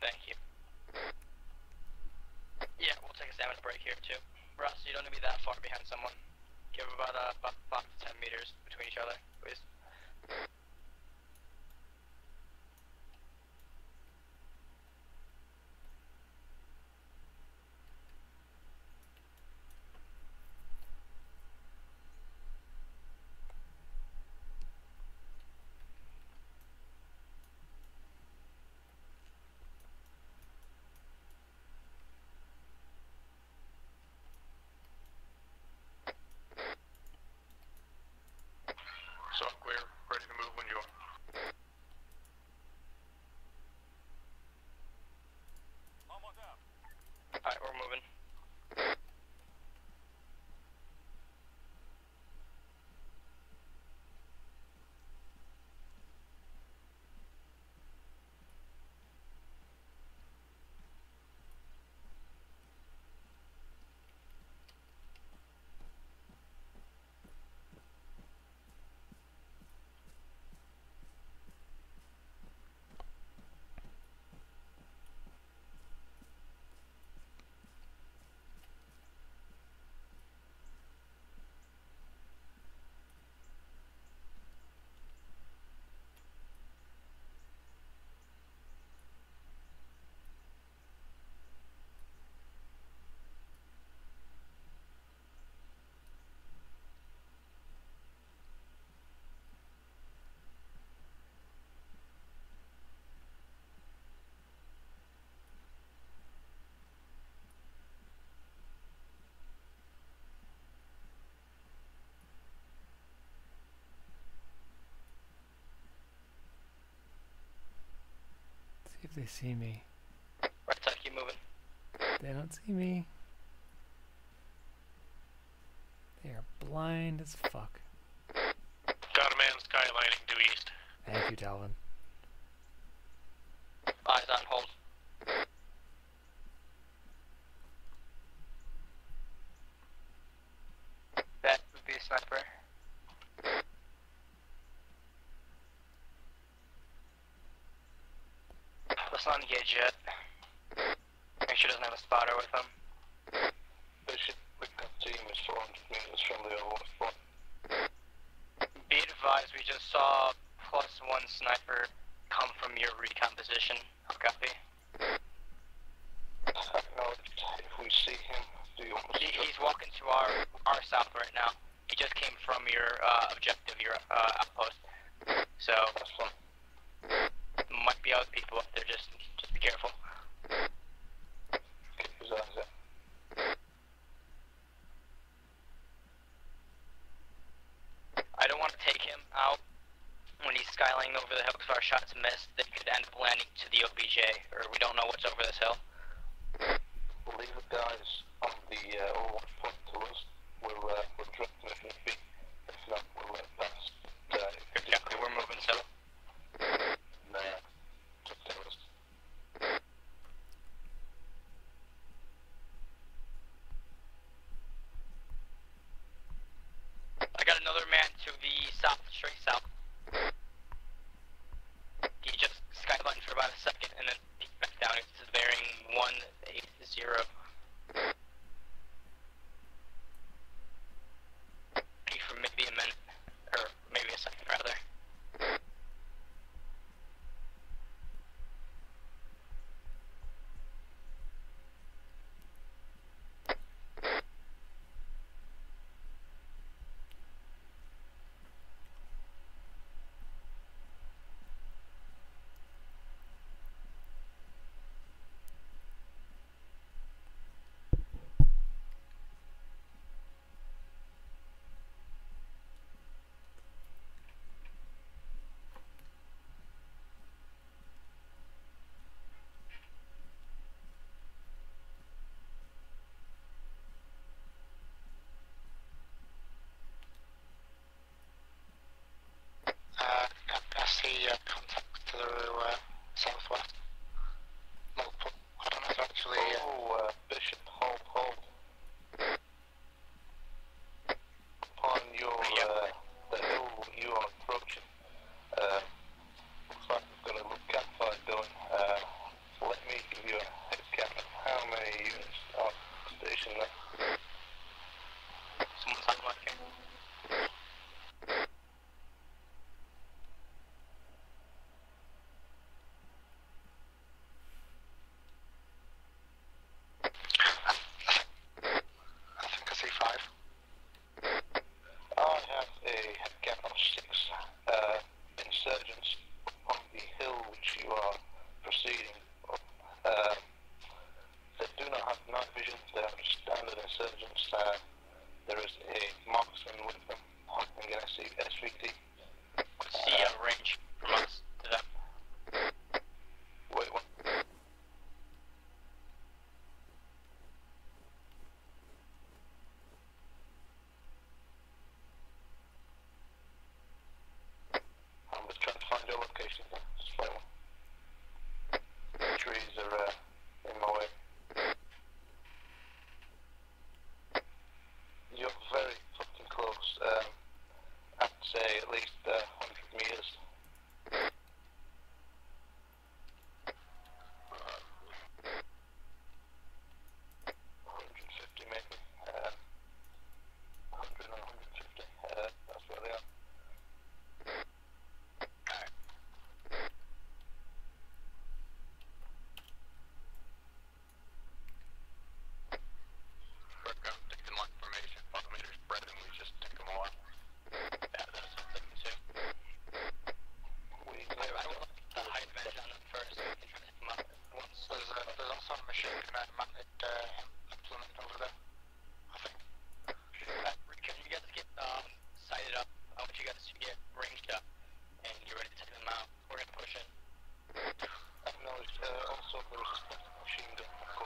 Thank you. Yeah, we'll take a stamina break here too. Russ, you don't need to be that far behind someone. Give about 5 to 10 meters between each other, please. Alright, we're moving. If they see me. Right side, keep moving. They don't see me. They are blind as fuck. Got a man skylining due east. Thank you, Talvin. Eyes on hold. That would be a sniper. Let's not engage yet. Make sure he doesn't have a spotter with him. They should pick up team is 400 meters from the old front. Be advised, we just saw +1 sniper come from your recomposition. I'll copy. Acknowledged. If we see him, do you want to see him? He's walking to our south right now. He just came from your objective, your outpost. So might be other people up there. Just be careful. I don't want to take him out when he's skylining over the hill because our shots missed. They could end up landing to the OBJ, or we don't know what's over this hill. Leave the guys on the point to us. We're drifting if need be. If not, we'll let pass. Exactly, we're moving south. Nah, just tell us. I got another man to the south, straight south. He just skylined for about a second and then peeked back down. It's bearing 180. For maybe a minute, or maybe a second rather. According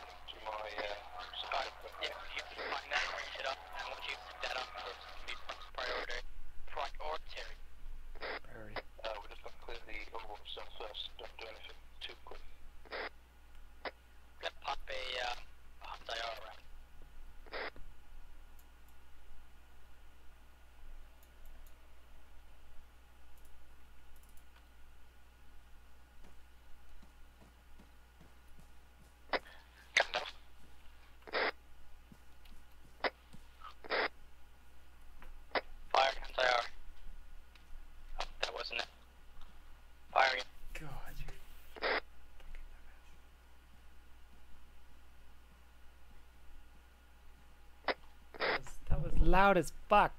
to my Skype. Yeah, you can find that and reach it up. I want you to set that up first. loud as fuck.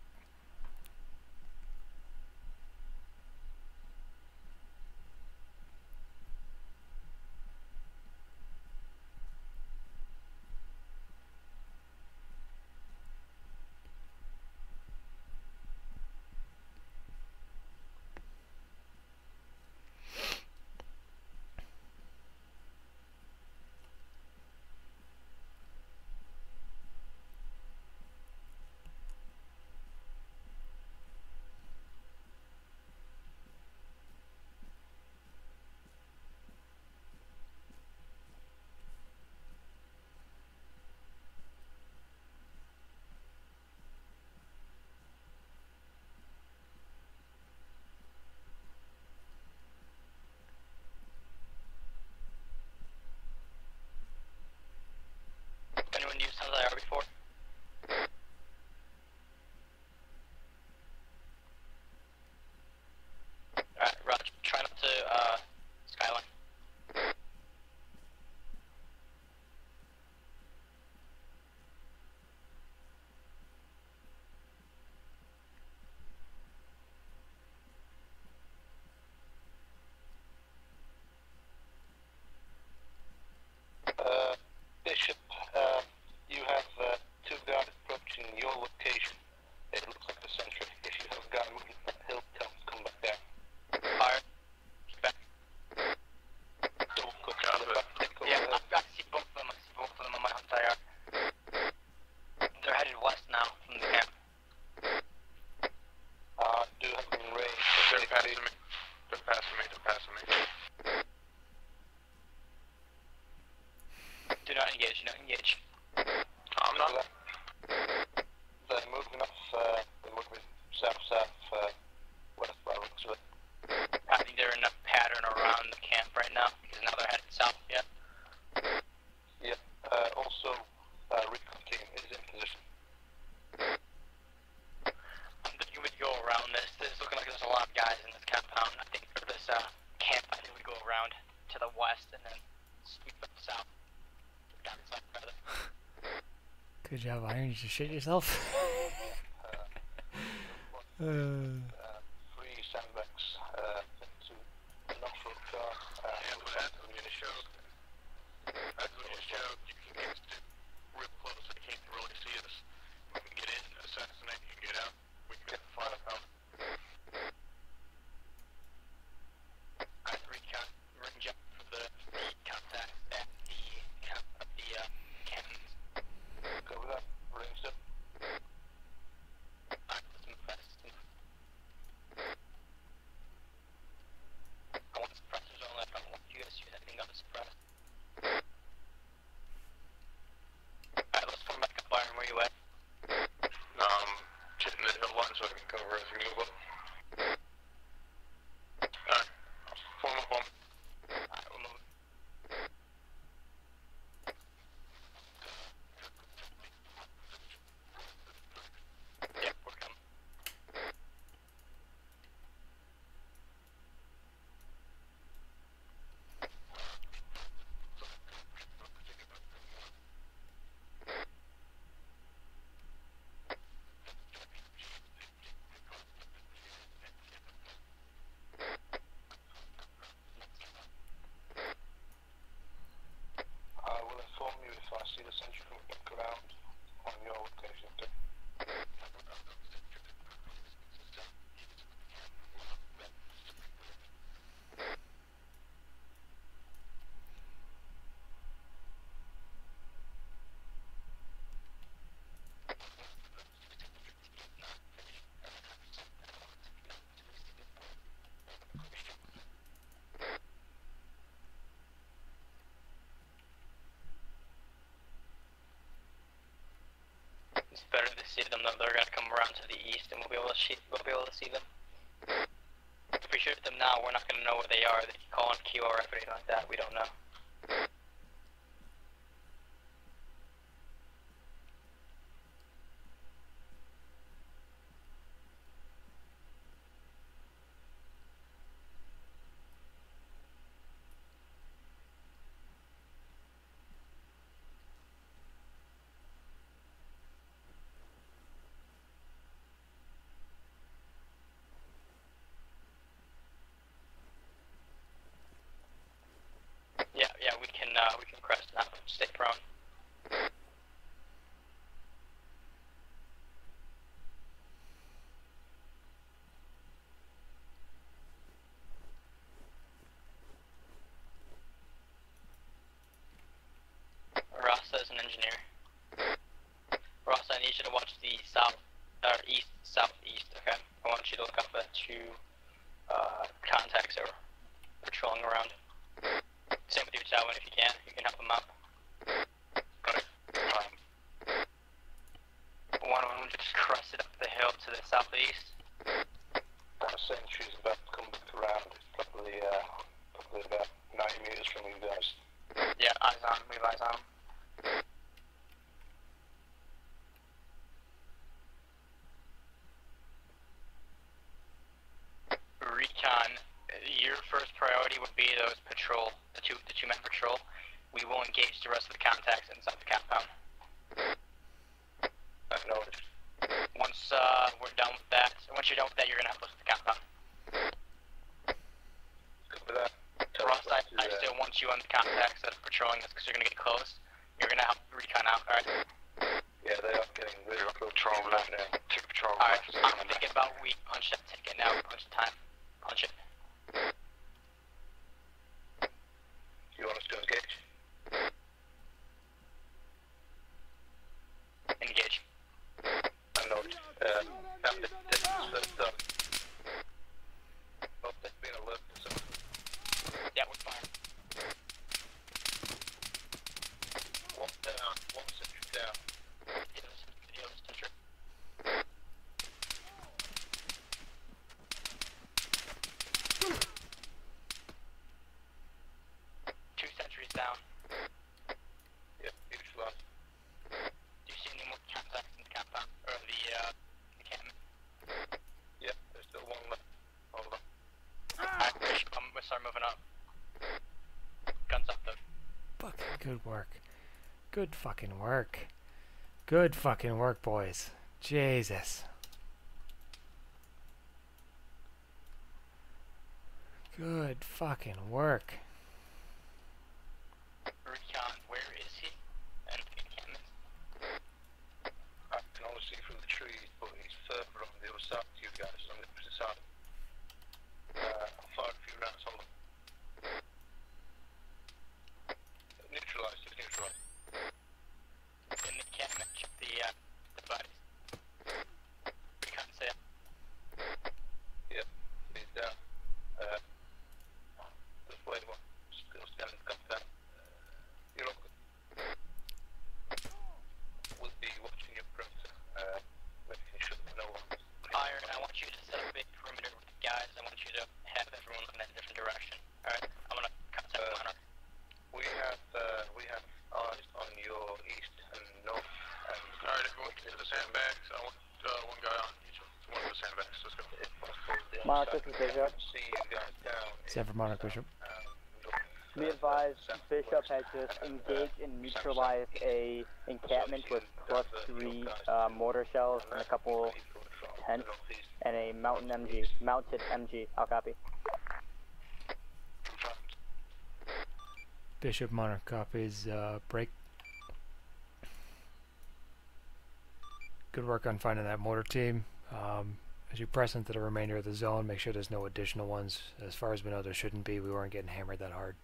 Good job, Iron. You should shit yourself. Three sandbags into a natural car. As we show, you can get real close. They can't really see us. We can get in, assassinate, you can get out. We can get the fire out. I ring jump for the contact at the camp of the cannons. Cover that, rings up. I want suppressors on left, I don't want you guys to use anything on the suppressor. Alright, let's come back up, Byron, where you at? I'm sitting in the hill line so I can cover as we move up. Alright, form up on. Alright, we'll move. It's better to see them though. They're gonna come around to the east, and we'll be able to see them. If we shoot them now, we're not gonna know where they are. They can call on QRF or anything like that. We don't know. east, southeast, okay? I want you to look up at two contacts that are patrolling around. Same with your Taiwan if you can help them up. One of them just crusted up the hill to the southeast. That sentry's about to come back around, it's probably about 90 meters from you guys. Yeah, eyes on, move eyes on. Recon, your first priority would be those patrol, the two-man patrol. We will engage the rest of the contacts inside the compound. Once we're done with that, you're gonna have to look at the compound. Ross, I still want you on the contacts that are patrolling us because you're gonna get close. You're gonna help recon out, alright? Yeah, they are getting really patrol left now. Two patrol left. Alright, I'm thinking about we punch that ticket now. Punch the time. Punch it. You want us to engage? Engage. I know. That's been a lift. Yeah, we're fine. One century down. The other century. Two centuries down. Yep, huge loss. Do you see any more contacts in the compound? Or the cannon? Yep, there's still one left. Hold on. Alright, we'll start moving up. Guns up though. Fucking good work. Good fucking work. Good fucking work, boys. Jesus. Good fucking work. Recon, where is he? I can only see from the trees, but he's further on the other side to you guys. I'm going to decide. I'll fire a few rounds on them. Neutralized, it's neutralized. And they can't match up the bodies. We can't say it. Yep, he's down. The flame one. Still standing, come down. You're all good. We'll be watching your perimeter. Making sure that no one's... Iron, I want you to set up a perimeter with the guys. I want you to have everyone in a different direction. Alright, I'm gonna contact Monarch. We have eyes on your east and north. Alright, everyone get the sandbags. I want one guy on each one of the sandbags. Let's go. Monarch, this is Bishop. See you guys down. Stand for Monarch, Bishop. Be advised, Bishop has just engaged and neutralized a encampment with +3 mortar shells and a couple tents and a mounted MG. I'll copy. Bishop Monarch copies, break. Good work on finding that mortar team. As you press into the remainder of the zone, make sure there's no additional ones. As far as we know, there shouldn't be. We weren't getting hammered that hard.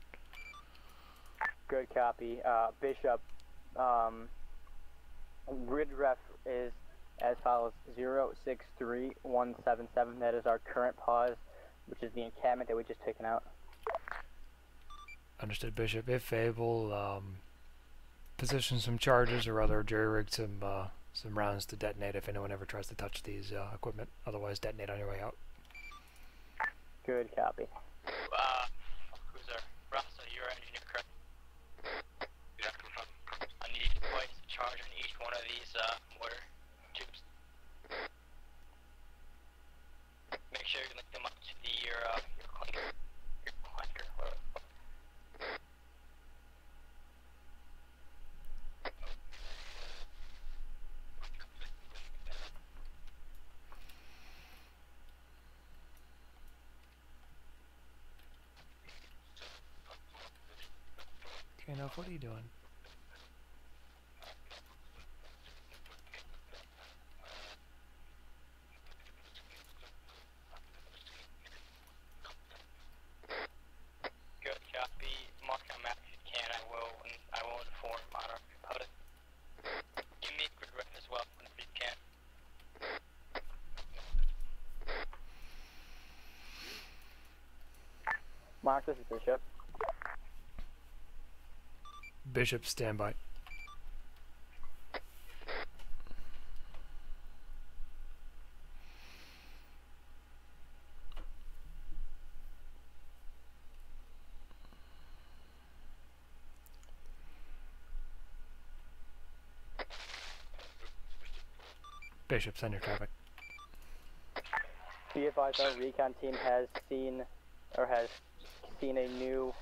Good copy. Bishop, grid ref is as follows, 063177. That is our current pause, which is the encampment that we just taken out. Understood, Bishop. If able, position some charges or other jury-rig some rounds to detonate if anyone ever tries to touch these equipment. Otherwise, detonate on your way out. Good copy. Who's there? Russell, you're an engineer, correct? Yeah, confirmed. I need to place a charge on each one of these mortar tubes. Make sure you link them up to the, your clinker. Okay, now what are you doing? Good copy. Mark on map if you can. I will inform Monarch about it. Give me a quick ref as well whenever you can. Mark, this is Bishop. Bishop, standby. Bishop, send your traffic. Be advised, our recon team has seen a new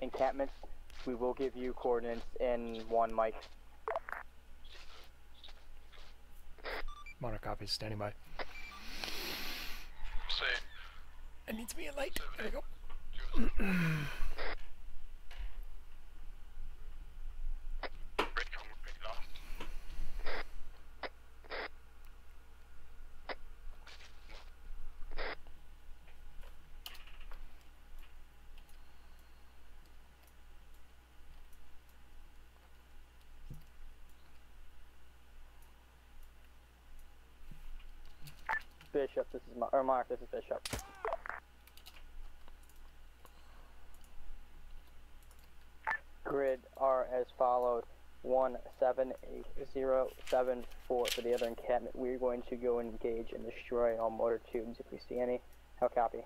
encampment. We will give you coordinates in one mic. Mono copies, standing by. Say. It needs to be a light. There we go. Bishop, this is Mark, this is Bishop. Grid are as followed: 1, 7, 8, 0, 7, 4 for the other encampment. We're going to go engage and destroy all motor tubes if we see any. How copy?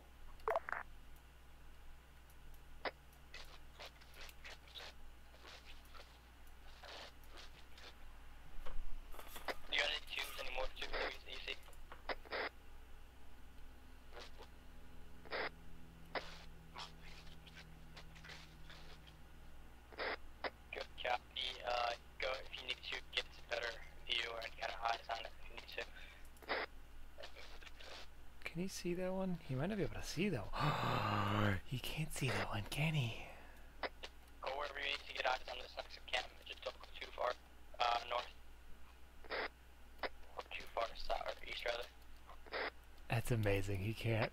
See that one? He might not be able to see though. He can't see that one, can he? Go wherever you need to get out on this next camp. Just don't go too far north. Or too far south, or east rather. That's amazing. He can't.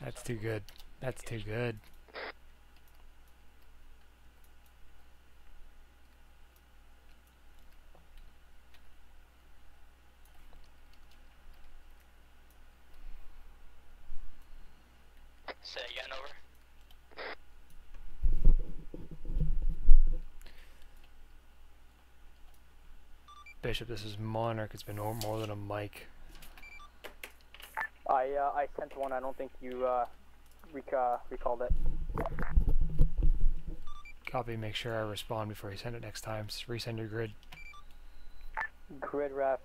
That's too good. That's too good. Bishop, this is Monarch. It's been more than a mic. I sent one. I don't think you recalled it. Copy. Make sure I respond before you send it next time. Just resend your grid. Grid ref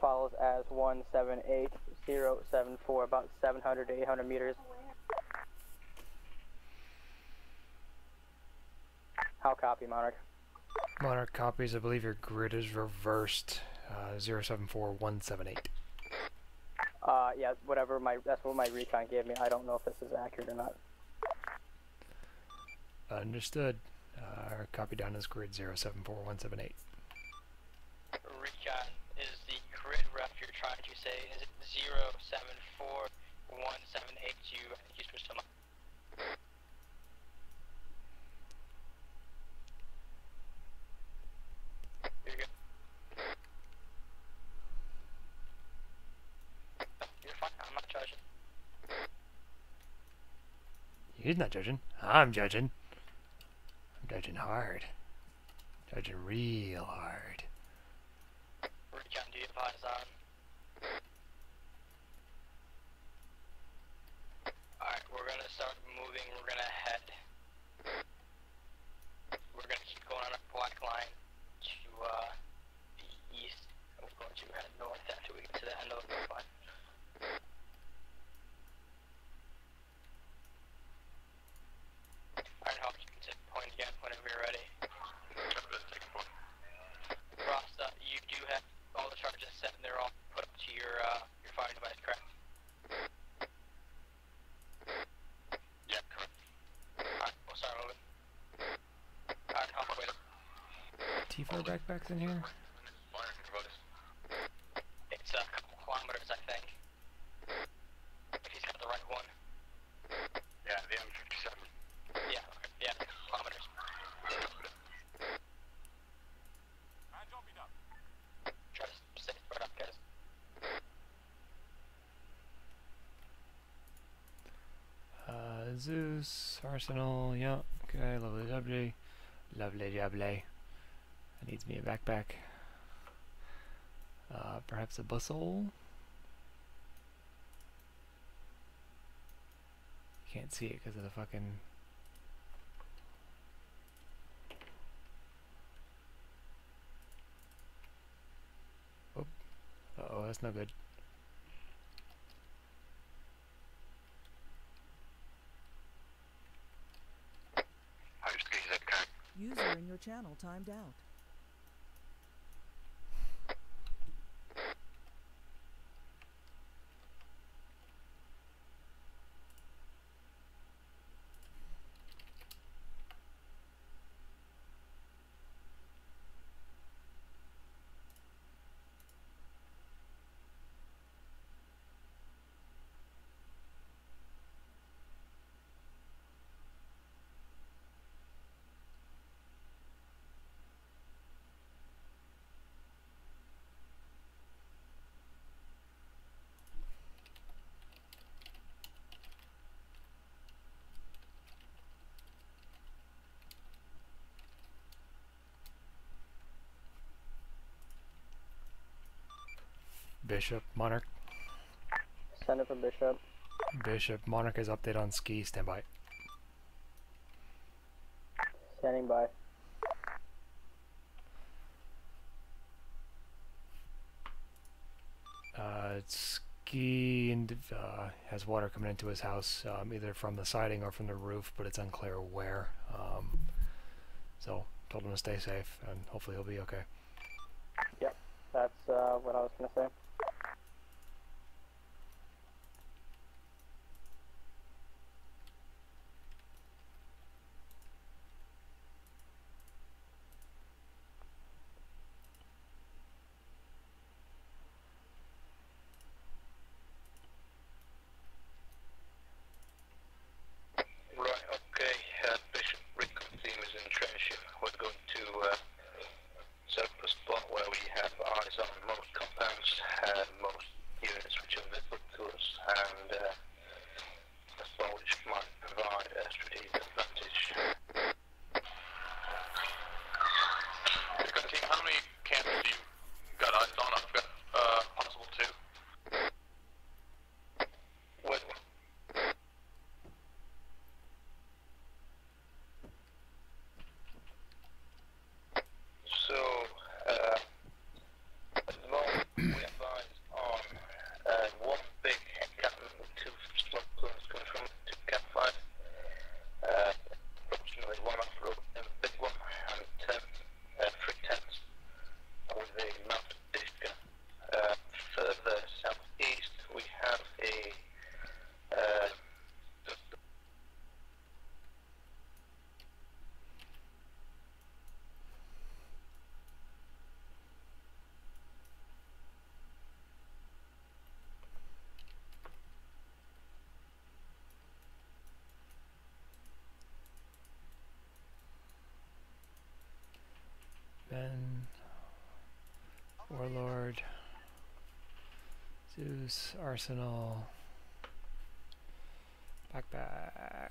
follows as 1, 7, 8, 0, 7, 4, about 700 to 800 meters. How copy, Monarch? Monarch copies. I believe your grid is reversed. 074178. Yeah, whatever. That's what my recon gave me. I don't know if this is accurate or not. Understood. Copy down as grid 074178. Recon is the grid ref you're trying to say. Is it 074178? You switched them up. He's not judging. I'm judging. I'm judging hard. Judging real hard. Recon, do you advise on? Alright, we're gonna start moving. We're gonna head. We're gonna keep going on a black line to the east. We're going to head north after we get to the end of the black line. T4 backpacks in here? It's a couple kilometers, I think. If he's got the right one. Yeah, the M57. Yeah, kilometers. Try to stay right up, guys. Zeus, Arsenal, yeah, okay, lovely, lovely, lovely, lovely. That needs me a backpack. Perhaps a bustle. Can't see it because of the fucking... Oh, uh-oh, that's no good. User in your channel timed out. Bishop, Monarch. Send it for Bishop. Bishop, Monarch is update on ski, stand by. Standing by. Ski and, has water coming into his house, either from the siding or from the roof, but it's unclear where. So, told him to stay safe, and hopefully he'll be okay. Yep, that's what I was going to say. Warlord, Zeus, Arsenal, backpack.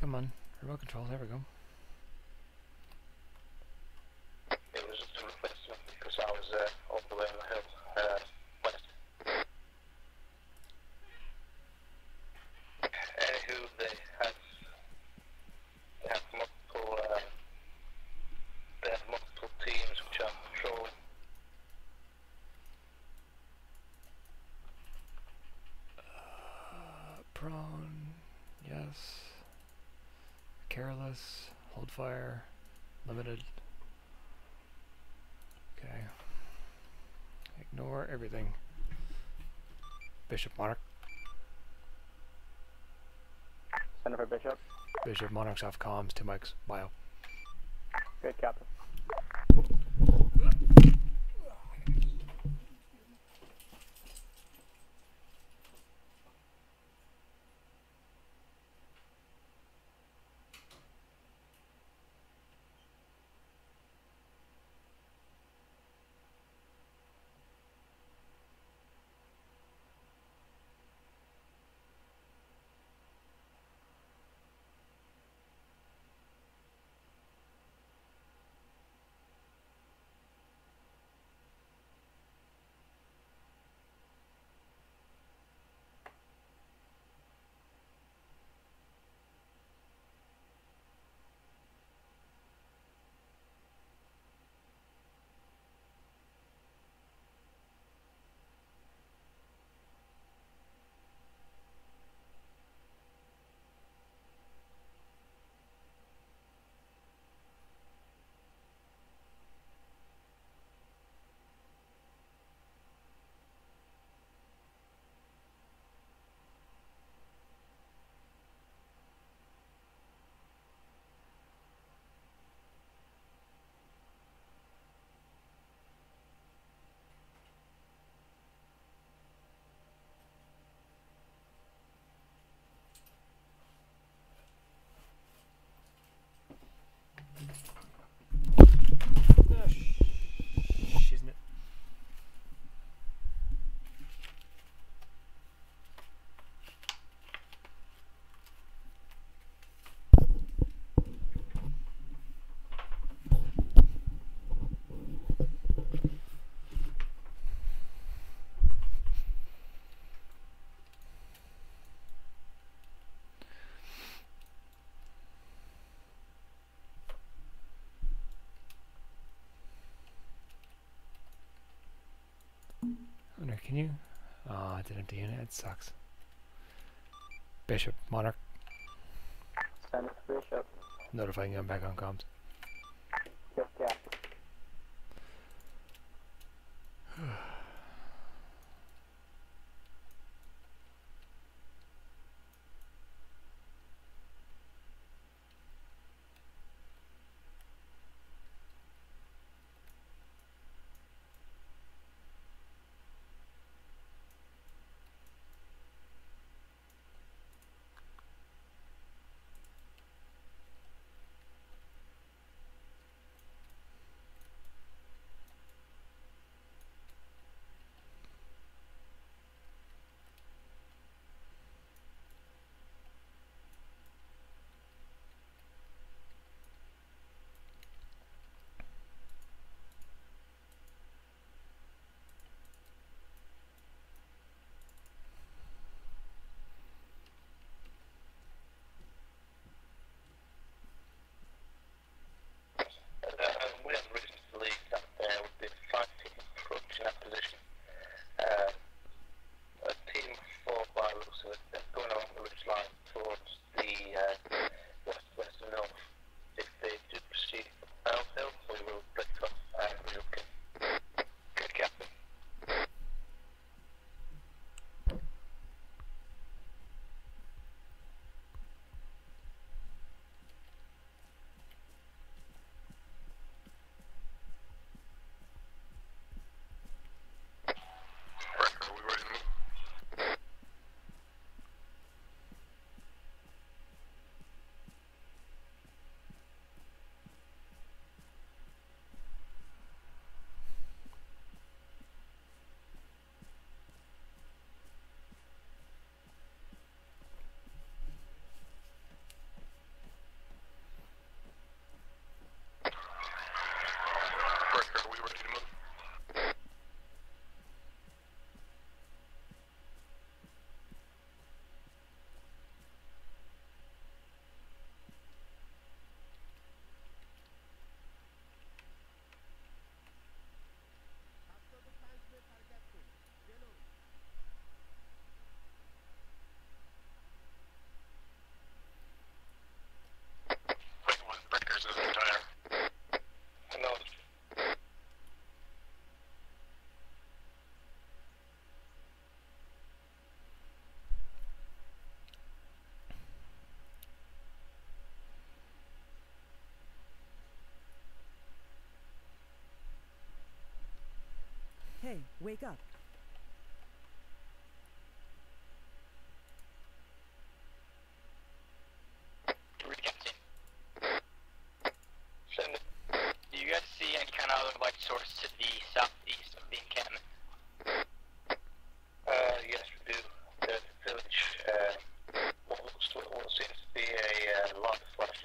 Come on, remote control, there we go. Hold fire, limited. Okay. Ignore everything. Bishop, Monarch. Send for Bishop. Bishop, Monarch's off comms, 2 mics, bio. Good, Captain. empty unit. It sucks. Bishop, Monarch. Send it to Bishop. Notifying him back on comms. Yes, yeah. Hey, wake up. Send it. Do you guys see any kind of other light source to the southeast of the encampment? Yes, we do. The village, what seems to be a lot of flash.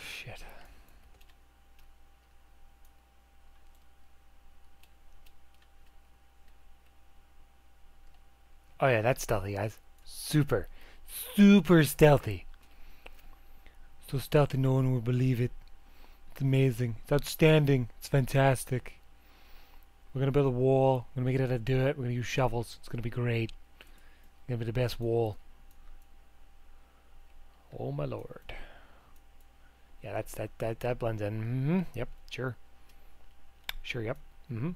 Shit. Oh yeah, that's stealthy, guys. Super, super stealthy. So stealthy, no one will believe it. It's amazing. It's outstanding. It's fantastic. We're gonna build a wall. We're gonna make it out of dirt. We're gonna use shovels. It's gonna be great. It's gonna be the best wall. Oh my lord. Yeah, that's that blends in. Mm-hmm. Yep. Sure. Sure. Yep. Mm-hmm.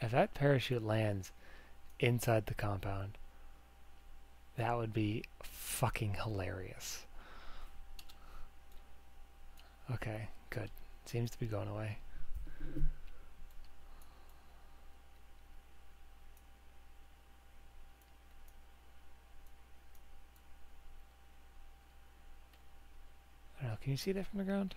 If that parachute lands inside the compound, that would be fucking hilarious. Okay, good. Seems to be going away. I don't know, can you see that from the ground?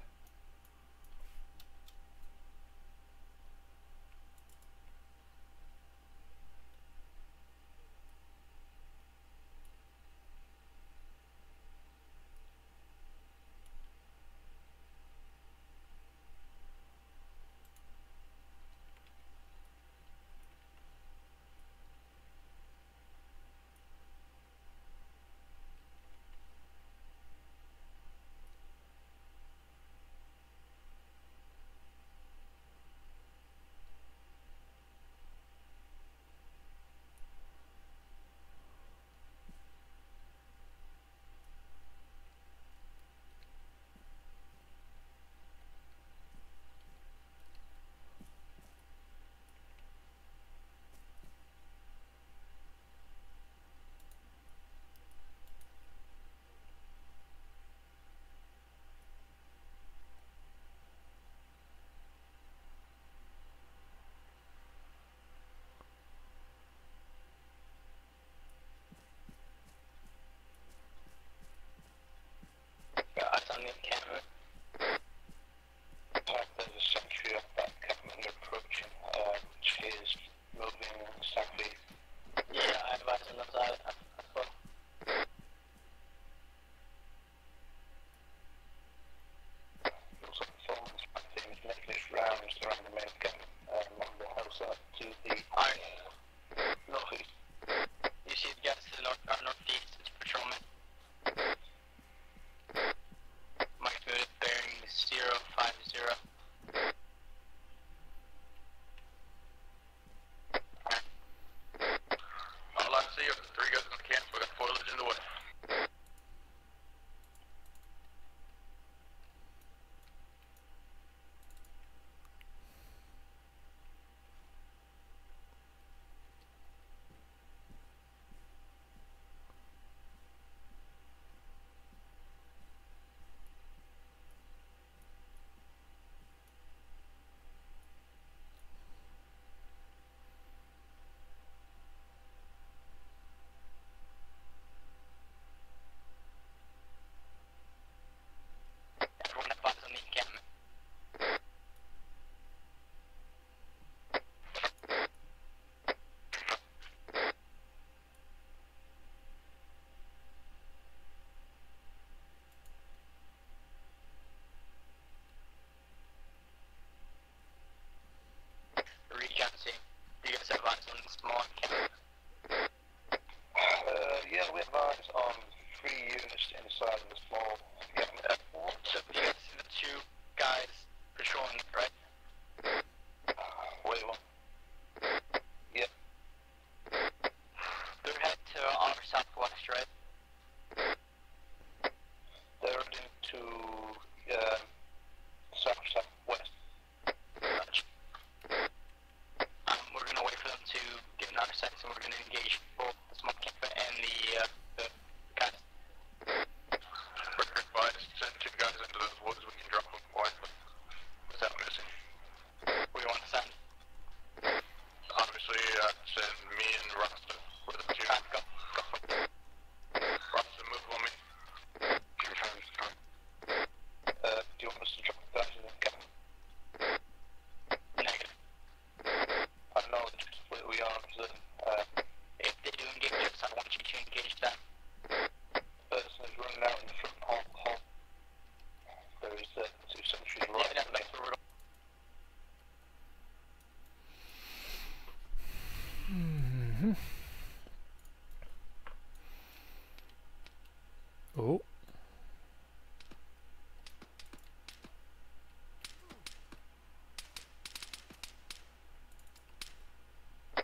Oh.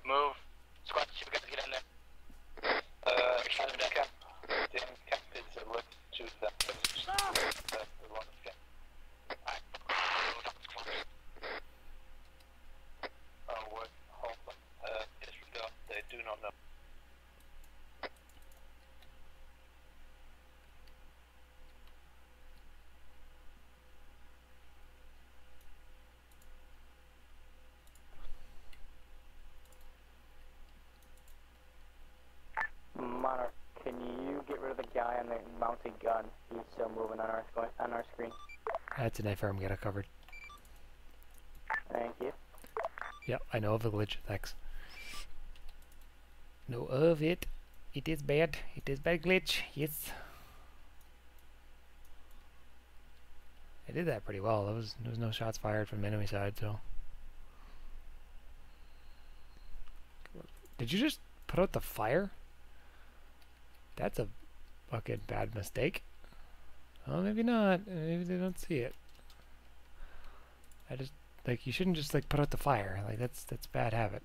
Move. Squad, you guys get in there. Trying to back up. Then captains are looking to that. They do not know. Mounted gun. He's still moving on our screen. That's an Nefer. I'm getting covered. Thank you. Yep, I know of the glitch. Thanks. Know of it. It is bad. It is bad glitch. Yes. I did that pretty well. There was no shots fired from the enemy side. So. Did you just put out the fire? That's a fucking bad mistake. Oh, maybe not. Maybe they don't see it. I just, like, you shouldn't just, like, put out the fire. Like, that's bad habit.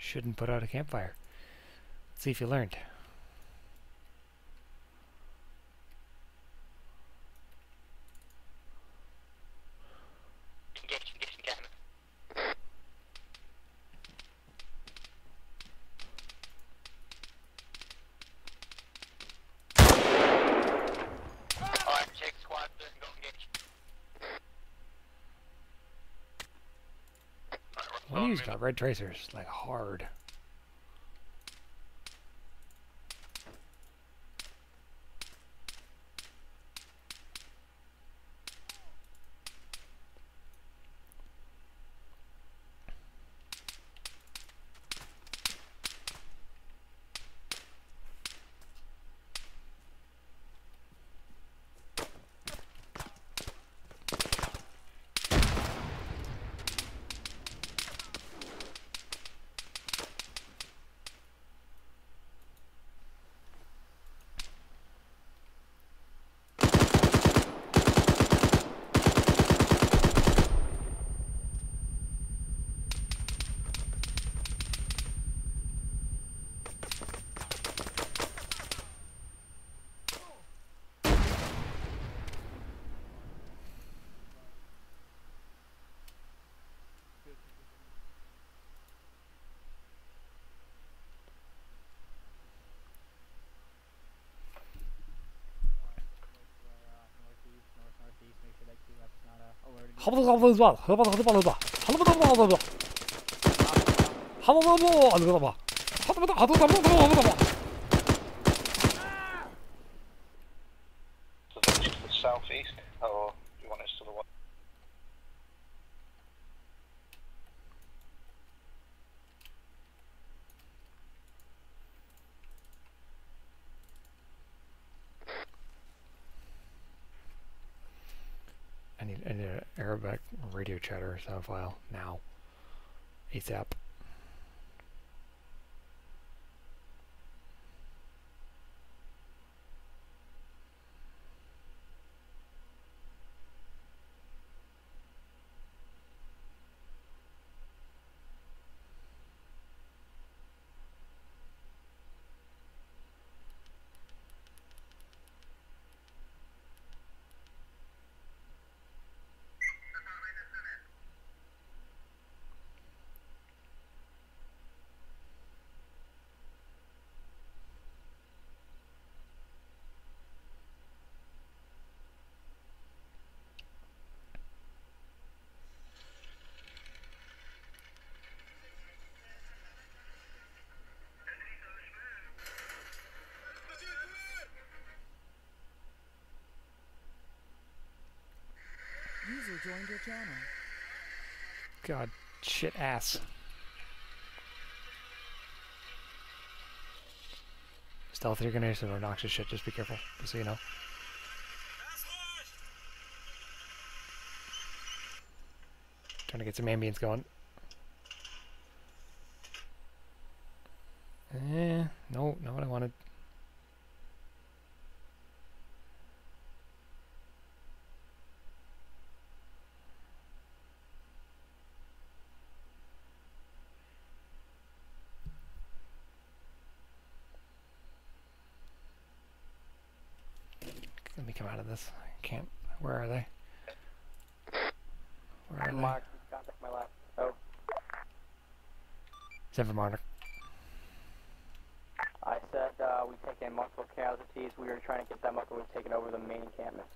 Shouldn't put out a campfire. Let's see if you learned. He's got red tracers, like, hard. Southeast, or do you want us to the one? I need an Arabic radio chatter sound file now. ASAP. Joined your channel. God, shit ass. Stealth, you're gonna hear some obnoxious shit, just be careful, just so you know. Trying to get some ambience going. No, not what I wanted. This. I can't. Where are they? Where are Mark, they? Contact my left. Oh. Seven Mark. I said we've taken multiple casualties. We were trying to get them up, but we've taken over the main encampment.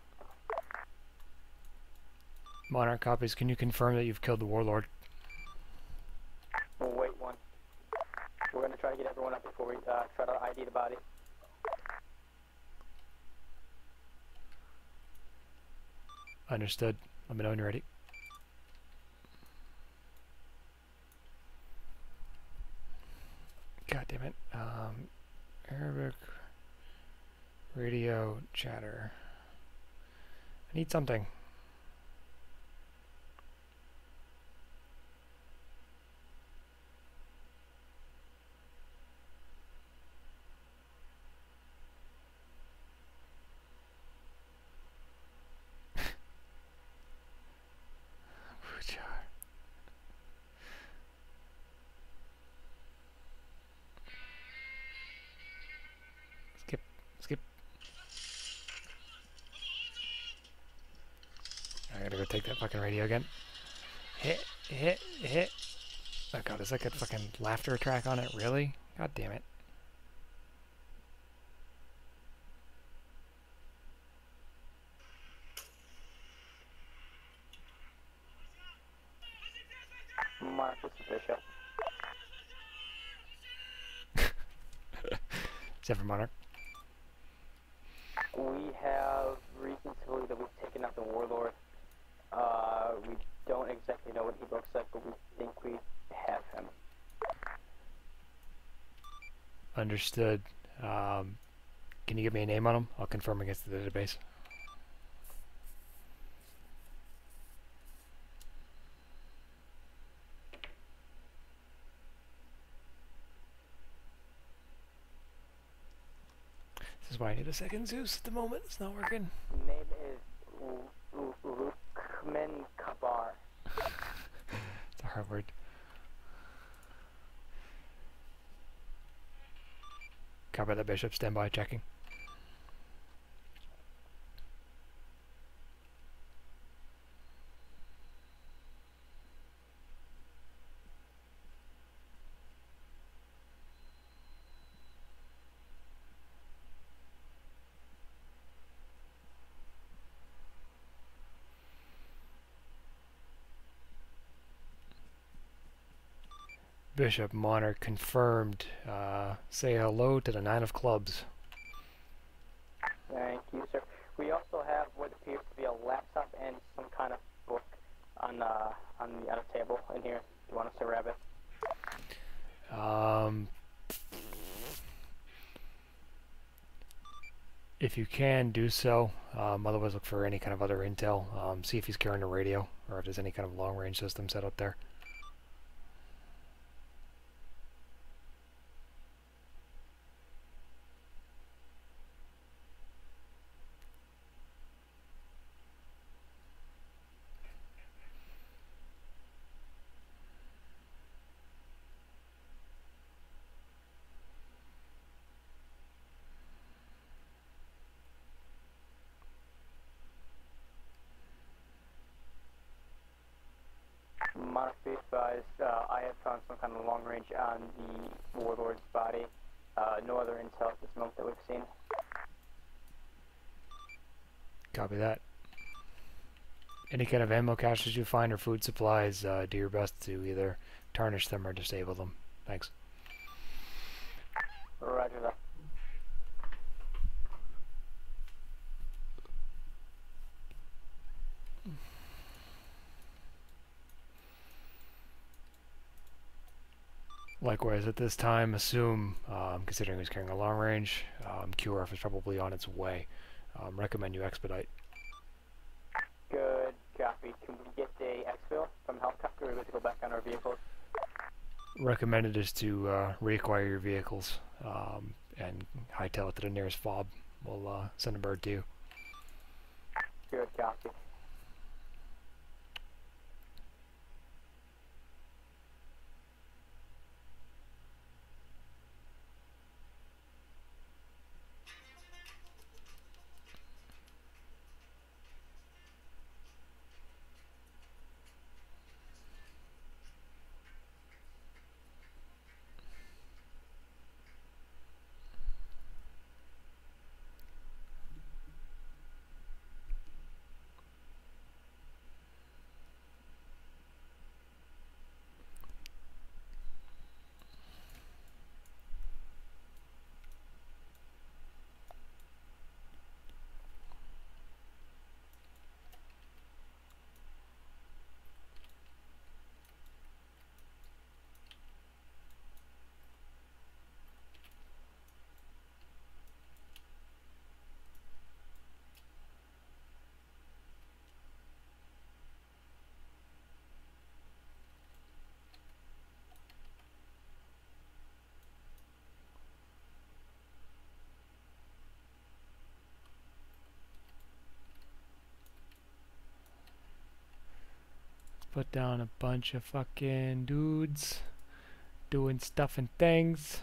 Monarch copies. Can you confirm that you've killed the warlord? We'll wait one. We're going to try to get everyone up before we try to ID the body. Understood. Let me know when you're ready. God damn it. Arabic radio chatter. I need something. Take that fucking radio again. Hit, hit, hit. Oh god, is that good fucking laughter track on it? Really? God damn it. Mark, what's the bishop? Except for Monarch. We have reason to believe that we've taken out the warlord. We don't exactly know what he looks like, but we think we have him. Understood. Can you give me a name on him? I'll confirm against the database. This is why I need a second Zeus at the moment. It's not working. Name is... Men Kabar. It's a hard word. Copy that, Bishop. Stand by, checking. Bishop, Monarch confirmed. Say hello to the 9 of clubs. Thank you, sir. We also have what appears to be a laptop and some kind of book on a table in here. Do you want us to grab it? If you can do so, Otherwise look for any kind of other intel, see if he's carrying a radio or if there's any kind of long range system set up there. I have found some kind of long range on the warlord's body. No other intel at this moment that we've seen. Copy that. Any kind of ammo caches you find or food supplies, do your best to either tarnish them or disable them. Thanks. Roger that. Likewise, at this time, assume, considering he's carrying a long range, QRF is probably on its way. Recommend you expedite. Good copy. Can we get the exfil from helicopter? We're going to go back on our vehicles. Recommended is to reacquire your vehicles and hightail it to the nearest FOB. We'll send a bird to you. Good copy. Put down a bunch of fucking dudes doing stuff and things.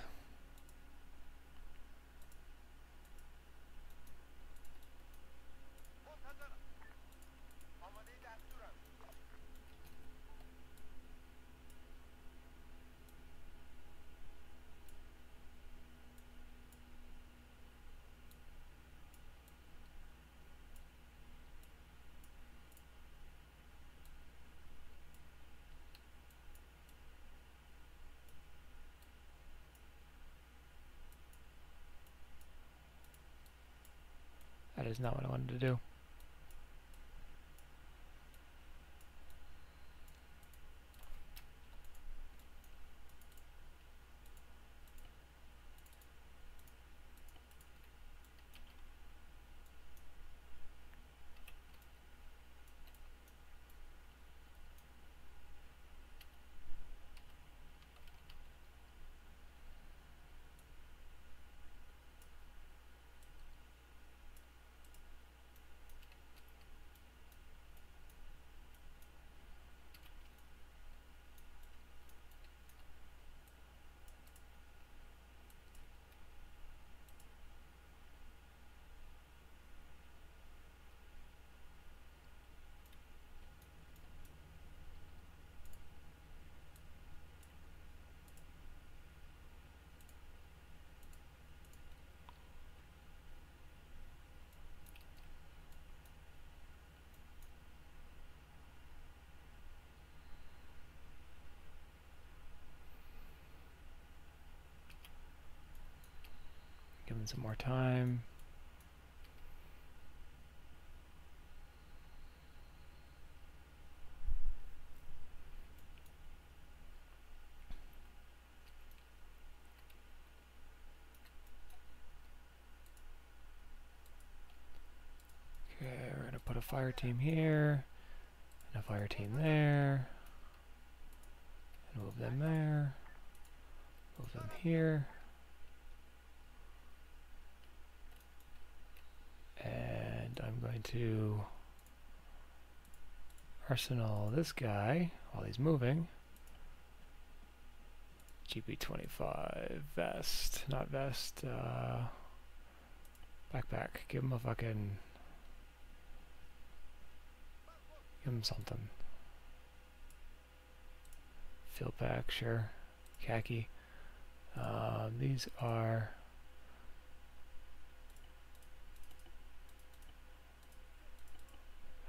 Is not what I wanted to do. Some more time. a fire team here, and a fire team there, and move them there, move them here, and I'm going to arsenal this guy while he's moving. GB25 vest, not vest, backpack. Give him a fucking, give him something. Field pack, sure. Khaki. These are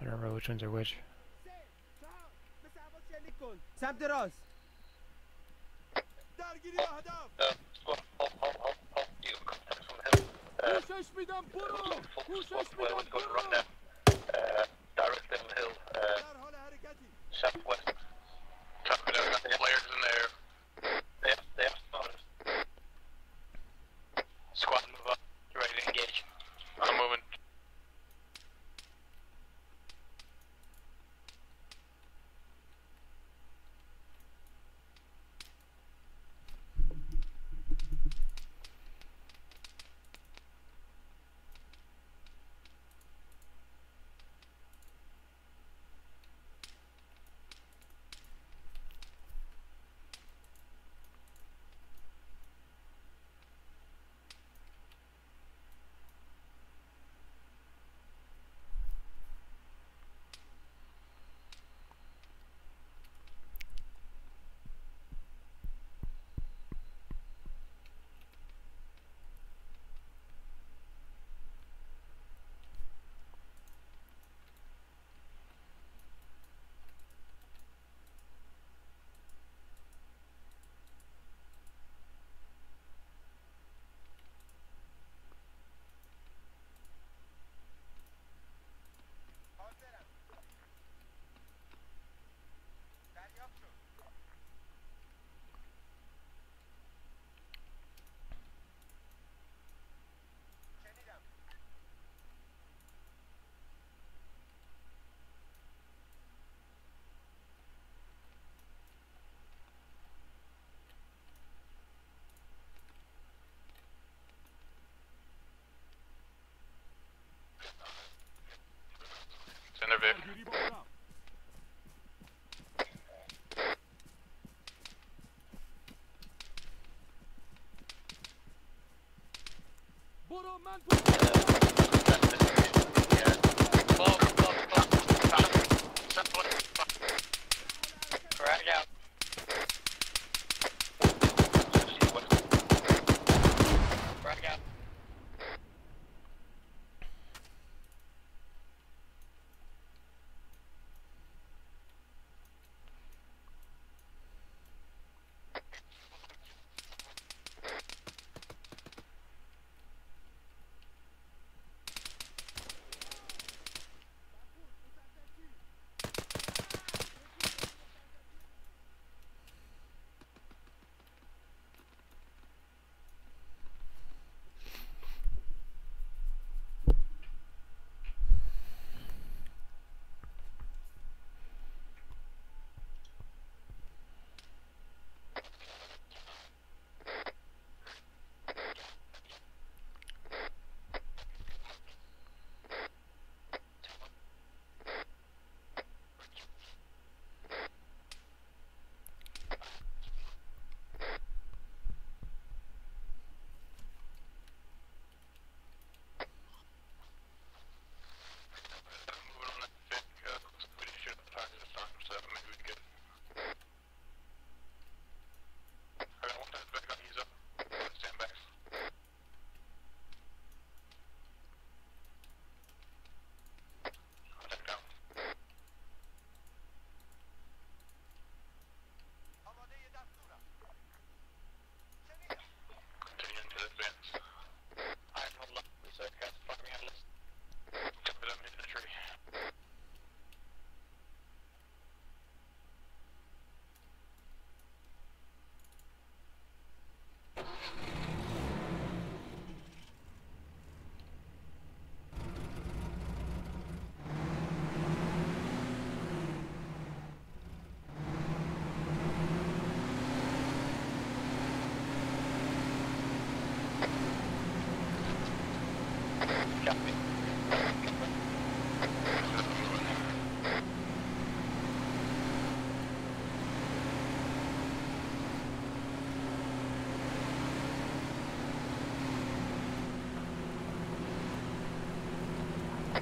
I don't remember which ones are which. Direct them hill, southwest. Players in there. They have spotters. Squad move up. Ready to engage. I'm moving.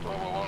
Whoa.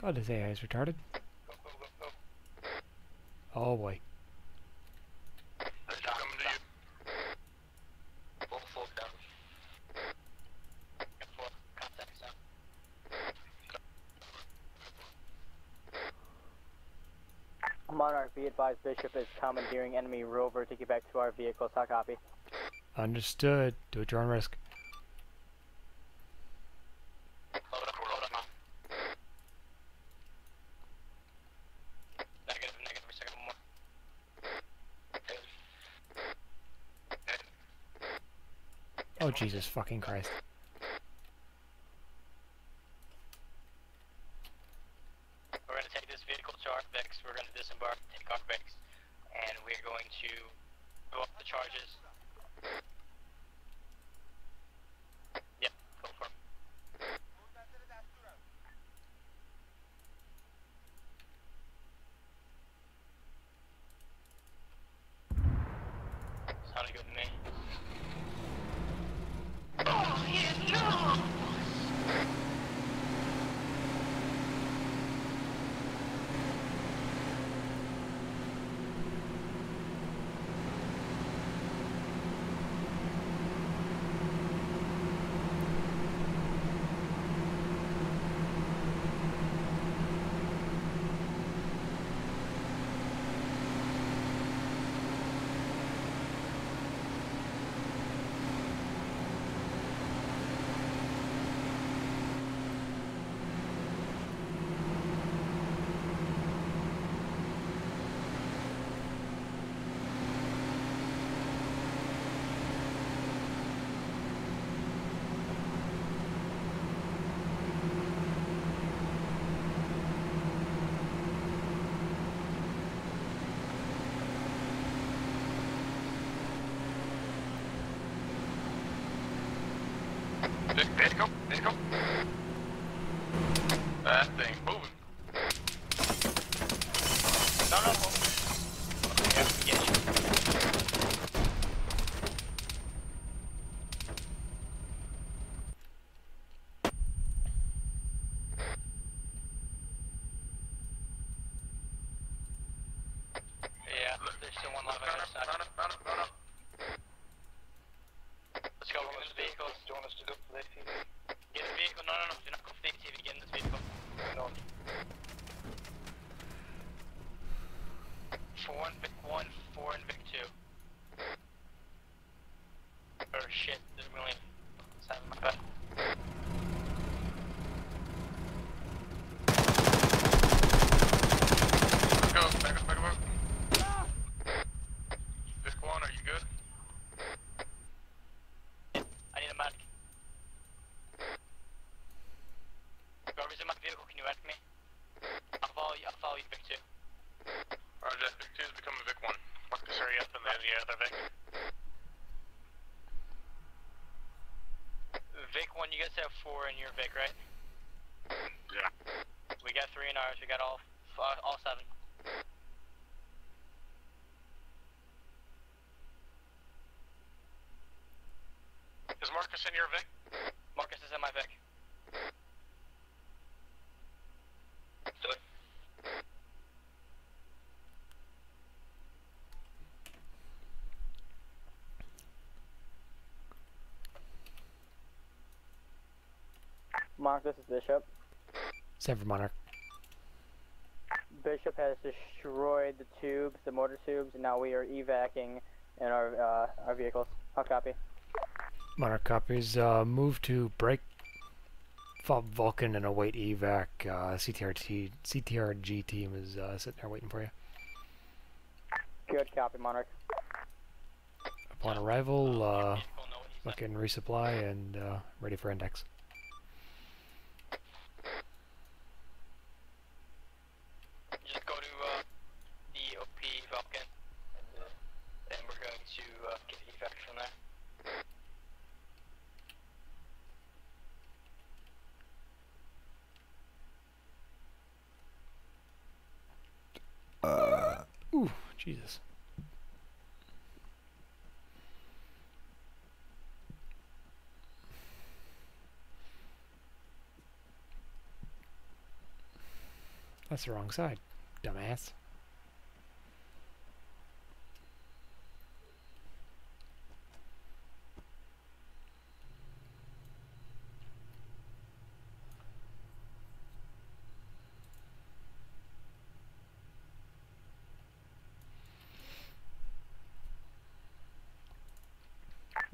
God, this AI is retarded. Go. Oh boy. Monarch, be advised, Bishop is commandeering enemy rover to get back to our vehicles. Hot copy. Understood. Do it your own risk. Oh, Jesus fucking Christ. We're going to take this vehicle to our fix, we're going to disembark, take our fix, and we're going to go up the charges. Yep, go for it. Sounded good to me. Vehicle. That thing moving. No. Yeah, there's still one left on the side. No. Let's go with the vehicle. Do you want us to go for the TV? Get the vehicle, no, do not go for the ATV, get in this vehicle. No. For one, Vic 1, 4 and Vic 2. Oh shit, there's a million. Sound my bad. Go, back up. Vic 1, are you good? I need a medic. Whoever's in my vehicle, can you add me? I'll follow you, Vic 2. Roger, Vic 2 is becoming Vic 1. Fuck this area up and then the other Vic. Vic 1, you guys have 4 in your Vic, right? Yeah. We got 3 in ours, we got all 7. Is Marcus in your Vic? Marcus is in my Vic. Monarch, this is Bishop. Stanford Monarch. Bishop has destroyed the tubes, the mortar tubes, and now we are evacuating in our vehicles. I'll copy. Monarch copies. Move to break Vulcan and await evac. CTRG team is sitting there waiting for you. Good copy, Monarch. Upon arrival, looking resupply and ready for index. Just go to the OP Vulcan, and then we're going to get evac from there. Ooh, Jesus. That's the wrong side, dumbass.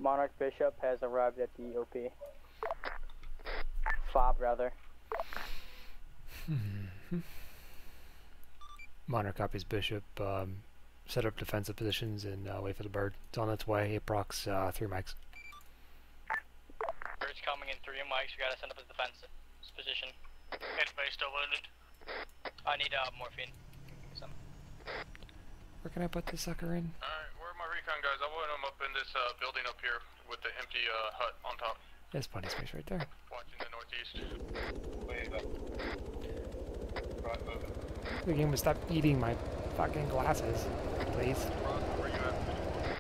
Monarch Bishop has arrived at the OP. FOB, rather. Monarch copies Bishop. Set up defensive positions and wait for the bird. It's on its way. Prox 3 mics. Bird's coming in 3 mics. We gotta set up his defensive position. Anybody still wounded? I need morphine. Where can I put this sucker in? Alright, where are my recon guys? I want them up in this building up here with the empty hut on top. There's plenty of space right there. Watching the northeast. Way up. Right over. The game would stop eating my fucking glasses, please.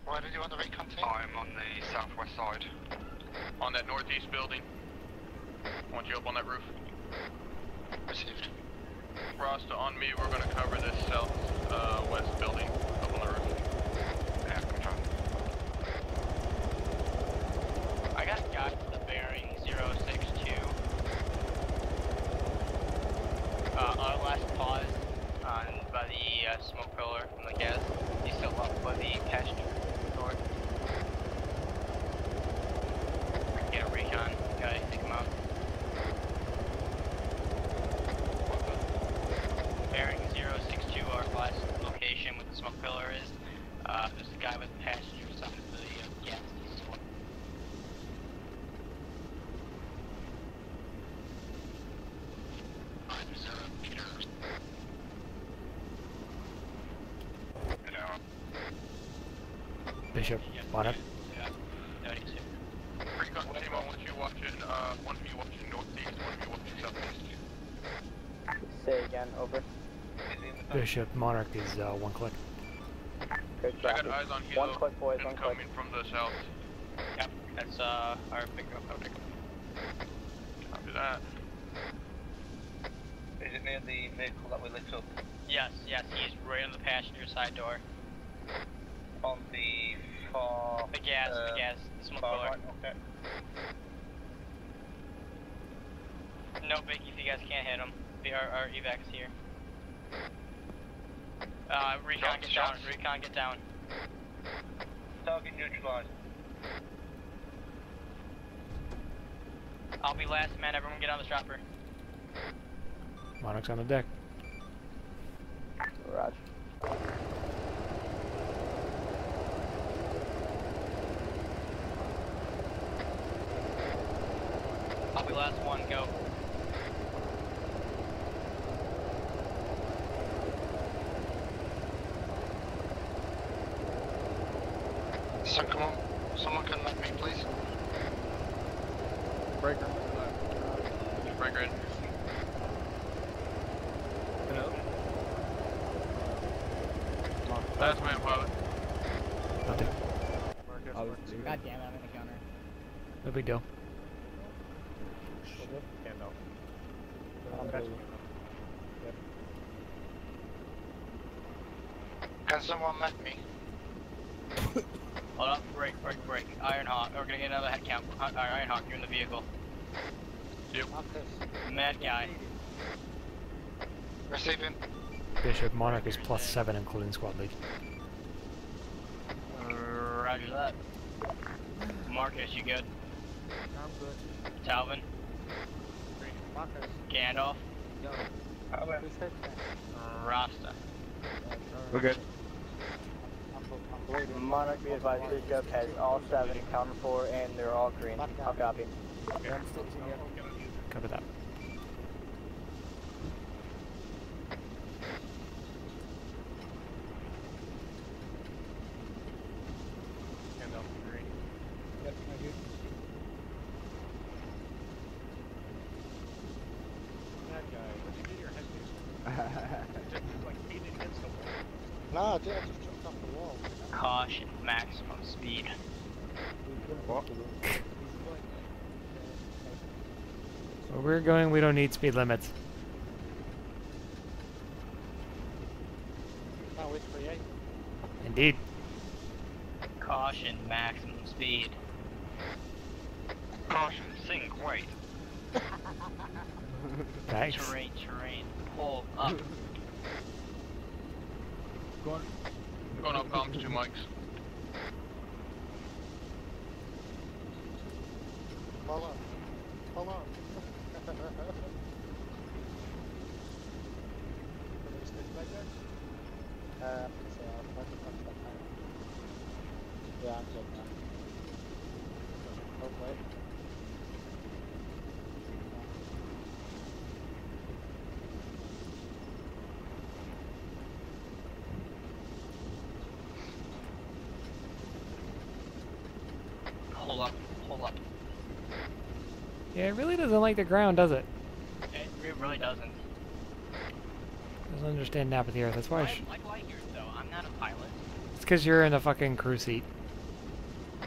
Why did you want the recon team? I'm on the southwest side. On that northeast building. I want you up on that roof. Received. Rasta on me, we're gonna cover this southwest building up on the roof. Yeah, control. I got the bearing 062. Our last pause on by the smoke pillar from the gas. He's still up by the cash door. Get a recon, gotta take him out. Bearing 062, our last location with the smoke pillar is. There's a guy with passengers on the gas. Bishop, on it. Yeah. Recon team, I want you watching, one of you watching northeast, one of you watching southeast. Say again, over. Bishop Monarch is 1 click. Good job. I got eyes on Hilo. 1 click, boys. 1 click. Coming from the south. Yep, that's our pickup. Copy that. Is it near the vehicle that we lit up? Yes, yes. He's right on the passenger side door. On the far. The gas, the smoke pillar. Right, okay. No biggie if you guys can't hit him. Our evac's here. Recon, get down. Recon, get down. Target neutralized. I'll be last man. Everyone get on the chopper. Monarch's on the deck. Roger. I'll be last one, go. So come on, someone can let me please. Breaker. Breaker in. Hello? Last man pilot. Nothing. God damn it, I'm in the counter. No big deal. Can someone let me? Hold on, break. Ironhawk, we're gonna get another head count. Ironhawk, you're in the vehicle. Yep. Mad guy. Receiving. Bishop Monarch is +7 including squad lead. Roger that. Marcus, you good? I'm good. Talvin? Marcus. Gandalf? Yo. Rasta? We're good. Monarch, be advised, Bishop has all 7 accounted for and they're all green. I'll copy. Okay. Cover that. Caution, maximum speed. Well, where we're going, we don't need speed limits. Indeed. Caution, maximum speed. Caution, sink, wait. Thanks. Terrain, pull up. Go on. Going up comms, 2 mics. Hold on. Yeah, I'm good now. Hopefully. Pull up. Yeah, it really doesn't like the ground, does it? It really doesn't. Doesn't understand nap of the earth, that's why I like yours, though. I'm not a pilot. It's because you're in a fucking crew seat.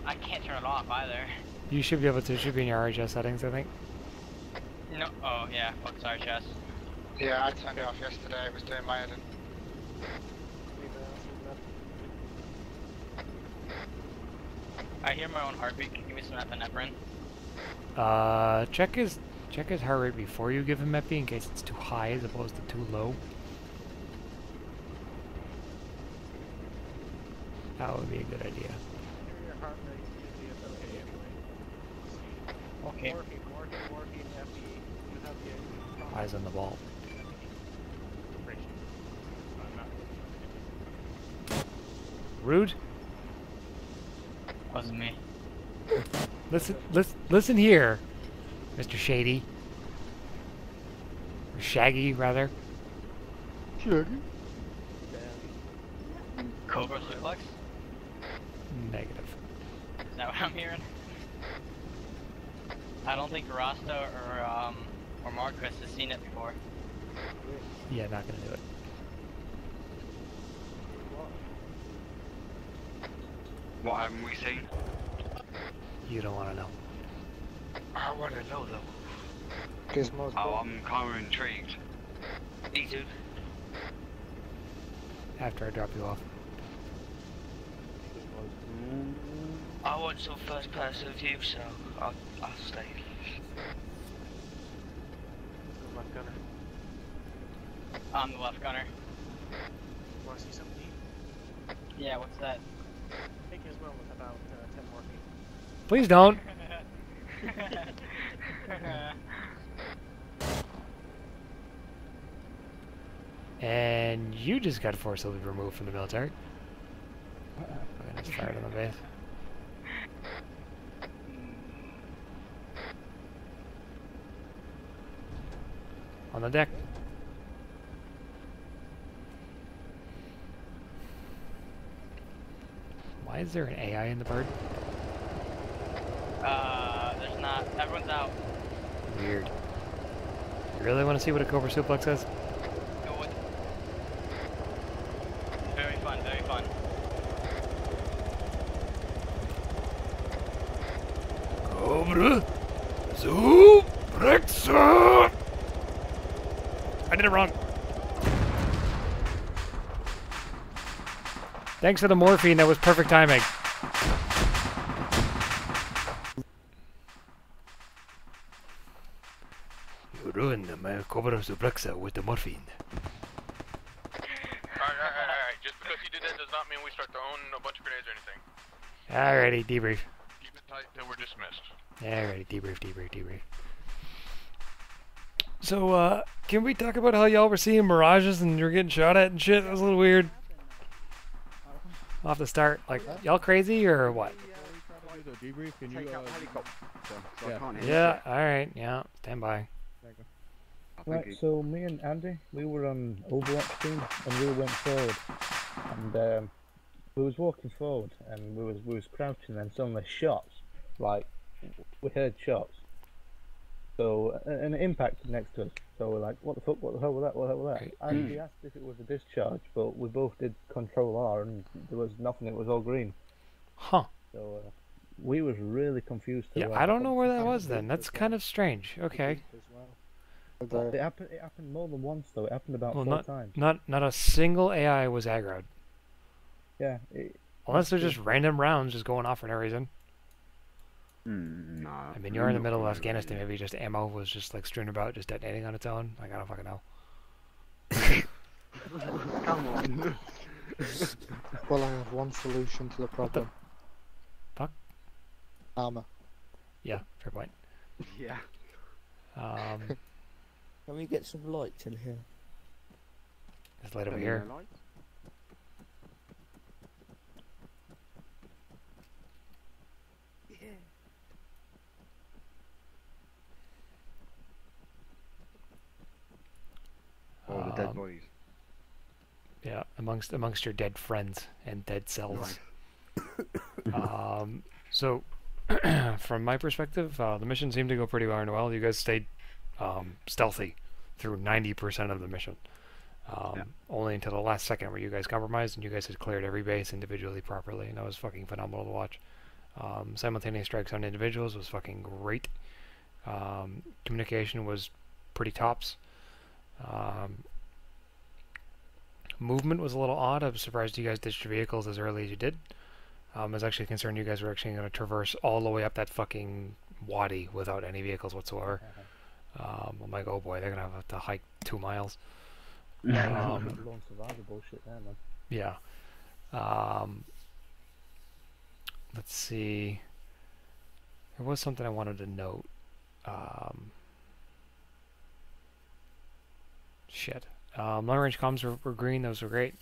I can't turn it off, either. You should be able to. It should be in your RHS settings, I think. No. Oh, yeah. Fuck's RHS. Yeah, I turned it off yesterday. It was doing my edit. I hear my own heartbeat. Can you give me some epinephrine? Check his heart rate before you give him epi in case it's too high as opposed to too low. That would be a good idea. Okay. Eyes on the ball. Rude. Wasn't me. Listen here, Mr. Shady. Or Shaggy, rather. Shaggy. Cobra Suplex? Negative. Is that what I'm hearing? I don't think Rasta or Marcus has seen it before. Yeah, not gonna do it. What haven't we seen? You don't want to know. I want to know though. Gizmo's I'm kind of intrigued. E2. After I drop you off. I want some first person view, so I'll stay. I'm the left gunner. I'm the left gunner. Want to see something? Yeah, what's that? Take his well with about 10 more feet. Please don't. And you just got forcibly removed from the military. I just fired on the base. On the deck. Why is there an AI in the bird? There's not. Everyone's out. Weird. You really want to see what a Cobra Suplex is? It would. Very fun, very fun. Cobra Suplex! I did it wrong. Thanks for the morphine, that was perfect timing. Cobra Suplexa with the morphine. Alright. Just because you did that does not mean we start to own a bunch of grenades or anything. Alrighty, debrief. Keep it tight till we're dismissed. Alrighty, debrief. So, can we talk about how y'all were seeing mirages and you're getting shot at and shit? That was a little weird. Off the start, like, y'all crazy or what? Yeah, alright, stand by. Right, so me and Andy, we were on Overwatch team and we went forward. And we was walking forward and we was crouching and suddenly shots, like, we heard shots. So, and it impacted next to us. So we're like, what the fuck, what the hell was that, what the hell was that? And he asked if it was a discharge, but we both did Control R and there was nothing, it was all green. Huh. So we was really confused. Yeah, I don't know where that was then. That's kind of strange. Okay. But it happened more than once though. It happened about four times. Not a single AI was aggroed. Yeah. Unless they're just random rounds just going off for no reason. I mean, you're in the middle of Afghanistan. Maybe just ammo was just like strewn about, just detonating on its own. Like, I don't fucking know. Come on. Well, I have one solution to the problem. The fuck. Armor. Yeah, fair point. Yeah. Can we get some lights in here? There's light over here. All the dead bodies. Yeah, amongst your dead friends and dead cells. Right. So, from my perspective, the mission seemed to go pretty well. You guys stayed stealthy through 90% of the mission. Only until the last second where you guys compromised and you guys had cleared every base individually properly, and that was fucking phenomenal to watch. Simultaneous strikes on individuals was fucking great. Communication was pretty tops. Movement was a little odd. I'm surprised you guys ditched your vehicles as early as you did. I was actually concerned you guys were actually going to traverse all the way up that fucking wadi without any vehicles whatsoever. I'm like, oh boy, they're going to have to hike 2 miles. Yeah. Let's see. There was something I wanted to note. Shit. Long-range comms were green. Those were great.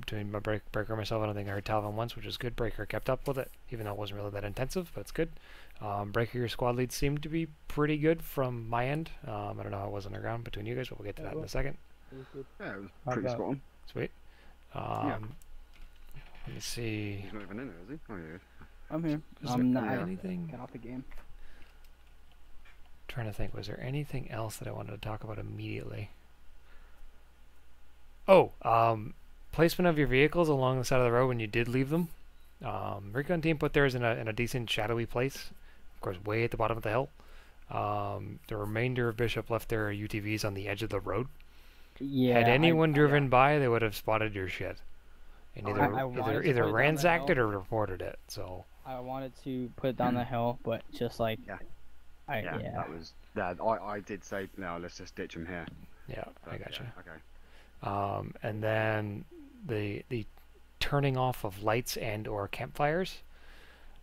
Between my breaker and myself, I don't think I heard Talvin once, which is good. Breaker kept up with it, even though it wasn't really that intensive, but it's good. Breaker, your squad leads seemed to be pretty good from my end. I don't know how it was on the ground between you guys, but we'll get to that in a second. Yeah, it was pretty spot on. Sweet. Yeah. Let me see. He's not even in there, is he? Oh, yeah. I'm here. I'm not anything. Get off the game. Trying to think. Was there anything else that I wanted to talk about immediately? Oh, placement of your vehicles along the side of the road when you did leave them. Recon team put theirs in a decent shadowy place, of course, way at the bottom of the hill. The remainder of Bishop left their UTVs on the edge of the road. Yeah. Had anyone driven by, they would have spotted your shit, and either ransacked it or reported it. So I wanted to put it down the hill, but just like that was that. I did say no. Let's just ditch him here. Yeah, but, I gotcha. Yeah, okay. And then the turning off of lights and or campfires.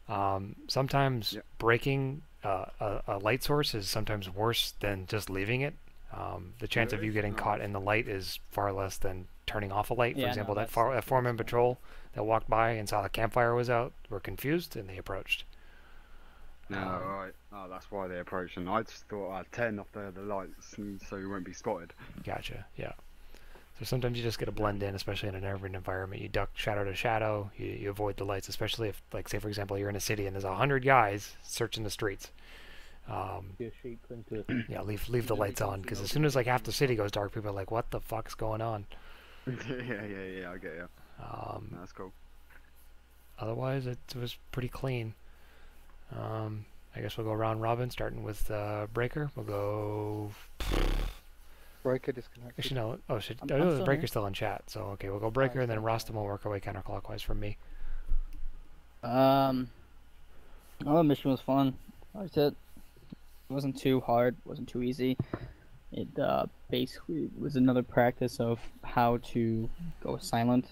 Sometimes breaking a light source is sometimes worse than just leaving it. The chance of you getting caught in the light is far less than turning off a light. For example, that foreman patrol that walked by and saw the campfire was out were confused and they approached. No, right. Oh, that's why they approached. And I just thought I'd turn off the lights so you won't be spotted. Gotcha, yeah. So sometimes you just get a blend in, especially in an urban environment. You duck shadow to shadow. You avoid the lights, especially if, like, say for example, you're in a city and there's 100 guys searching the streets. Yeah, leave the lights on, because as soon as like half the city goes dark, people are like, "What the fuck's going on?" yeah, I get you. That's cool. Otherwise, it was pretty clean. I guess we'll go round robin, starting with Breaker. We'll go. Breaker disconnected. Actually, no. Oh, shit. The Breaker's still in chat. So, okay, we'll go Breaker, and then Rostam will work our way counterclockwise from me. The mission was fun. Like I said, it wasn't too hard, wasn't too easy. It basically was another practice of how to go silent.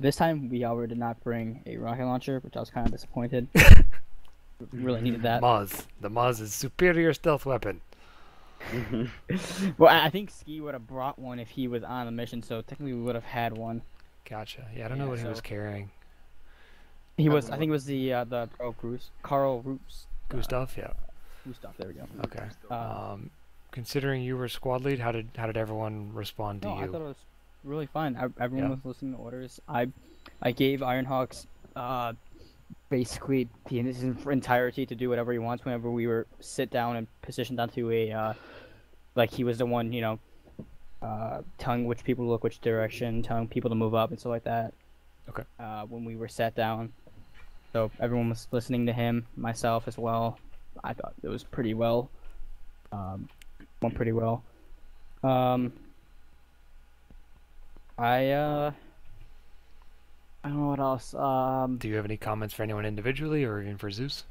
This time we already did not bring a rocket launcher, which I was kind of disappointed. Really needed that. Moz. The Moz is superior stealth weapon. Well, I think Ski would have brought one if he was on the mission, so technically we would have had one. Gotcha. Yeah, I don't know what he was carrying. He was, I think it was the Carl Roops. Gustav, yeah. Gustav, there we go. Okay. Considering you were squad lead, how did everyone respond to you? I thought it was really fun. Everyone was listening to orders. I gave Ironhawks basically the entirety to do whatever he wants whenever we were sit down and positioned onto a like he was the one, you know, telling which people to look which direction, telling people to move up and stuff like that. Okay. When we were sat down, so everyone was listening to him, myself as well. I thought it was pretty well, went pretty well. I don't know what else. Do you have any comments for anyone individually or even for Zeus?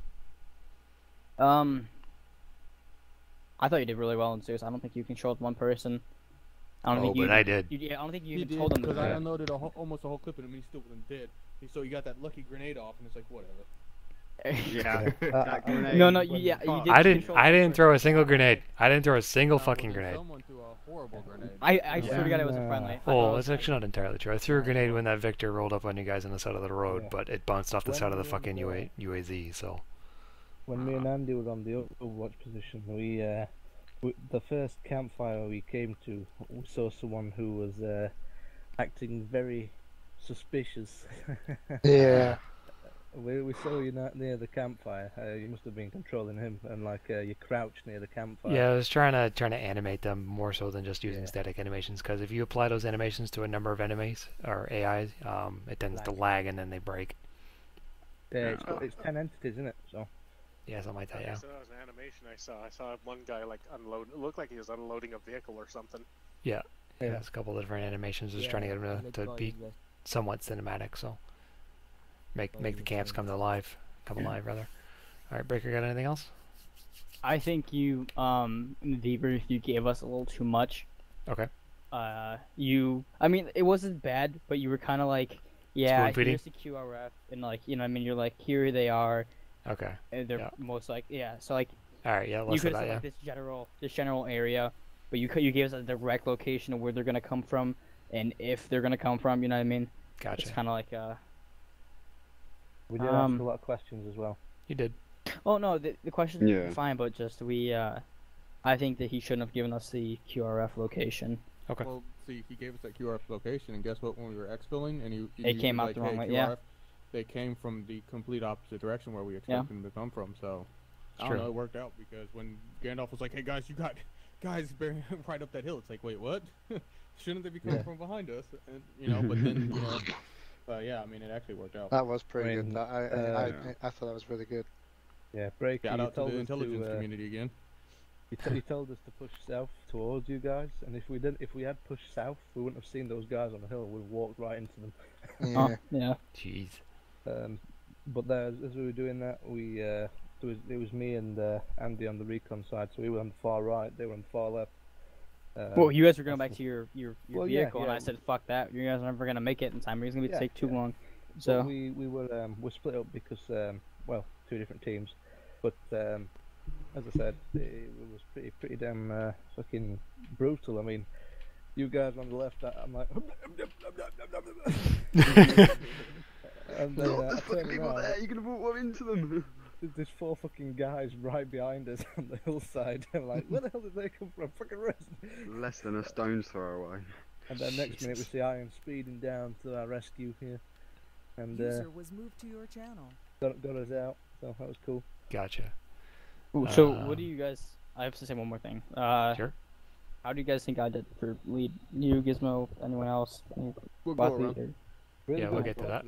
I thought you did really well in Zeus. I don't think you controlled one person. I don't think you did. I don't think you even told him because I unloaded a whole, almost a whole clip of him and he still wasn't dead. So you got that lucky grenade off, and it's like whatever. Yeah. You did. I didn't throw a single grenade. I didn't throw a single fucking grenade. Someone threw a horrible grenade. I swear to God it was a friendly. Oh, that's actually not entirely true. I threw a grenade when that Victor rolled up on you guys on the side of the road, but it bounced off the side of the fucking UAZ. So. When me and Andy were on the Overwatch position, the first campfire we came to, we saw someone who was acting very suspicious. Yeah. We saw you near the campfire. You must have been controlling him, and like you crouched near the campfire. Yeah, I was trying to animate them more so than just using static animations, because if you apply those animations to a number of enemies or AIs, it tends to lag and then they break. Yeah, it's 10 entities, isn't it? So. Yeah, something like that. Yeah. So that was an animation I saw. I saw one guy like unload. It looked like he was unloading a vehicle or something. Yeah, yeah. That's a couple of different animations, just trying to get him to be somewhat cinematic. So make the camps come alive rather. All right, Breaker, got anything else? I think you in the debrief you gave us a little too much. Okay. I mean, it wasn't bad, but you were kind of like, yeah, here's the QRF, and like, you know, I mean, you're like, here they are. Okay. And they're most like, yeah. So like, all right, yeah. You could have said like, this general area, but you gave us a direct location of where they're gonna come from and if they're gonna come from. You know what I mean? Gotcha. It's kind of like We did ask a lot of questions as well. You did. Oh no, the questions were fine, but just I think that he shouldn't have given us the QRF location. Okay. Well, see, he gave us that QRF location, and guess what? When we were exfilling, and it came out like, the wrong way. QRF, yeah. They came from the complete opposite direction where we expected them to come from, so I don't know, it worked out, because when Gandalf was like, hey guys, you got guys right up that hill, it's like, wait, what? Shouldn't they be coming from behind us? And, you know, but then, you know, yeah, I mean, it actually worked out. That was pretty good. I thought that was really good. Yeah, Breaker, shout out to the intelligence community again. He told us to push south towards you guys, and if we had pushed south, we wouldn't have seen those guys on the hill. We'd have walked right into them. Yeah. Yeah. Jeez. But as we were doing that, it was me and Andy on the recon side, so we were on the far right, they were on the far left. Well, you guys were going back to your vehicle, and I said, "Fuck that! You guys are never going to make it in time. It's going to take too long." So well, we were split up because well, two different teams, but as I said, it was pretty damn fucking brutal. I mean, you guys on the left, I'm like. And then, there's fucking people there, you're gonna walk into them! There's four fucking guys right behind us on the hillside. I'm like, where the hell did they come from? Fucking rest! Less than a stone's throw away. And then next minute we see Iron speeding down to our rescue here. And user was moved to your channel. Got us out, so that was cool. Gotcha. Ooh, so what do you guys... I have to say one more thing. Sure. How do you guys think I did for lead? You, Gizmo, anyone else? We'll go around. Really we'll get to that.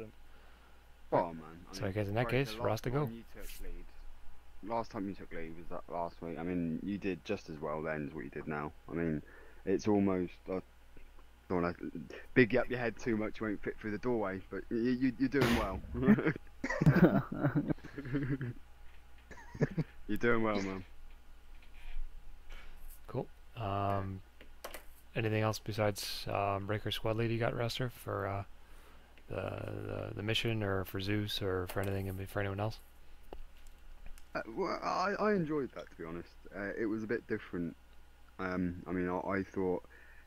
Oh, man. So I guess in that case, Ross to go. Last time you took lead was that last week. I mean, you did just as well then as what you did now. I mean, it's almost... I don't want to big up your head too much, you won't fit through the doorway, but you're doing well. You're doing well, man. Cool. Anything else besides Breaker Squad Lead you got, Rester, for the mission, or for Zeus, or for anything, for anyone else? Well, I enjoyed that, to be honest. It was a bit different. I mean, I thought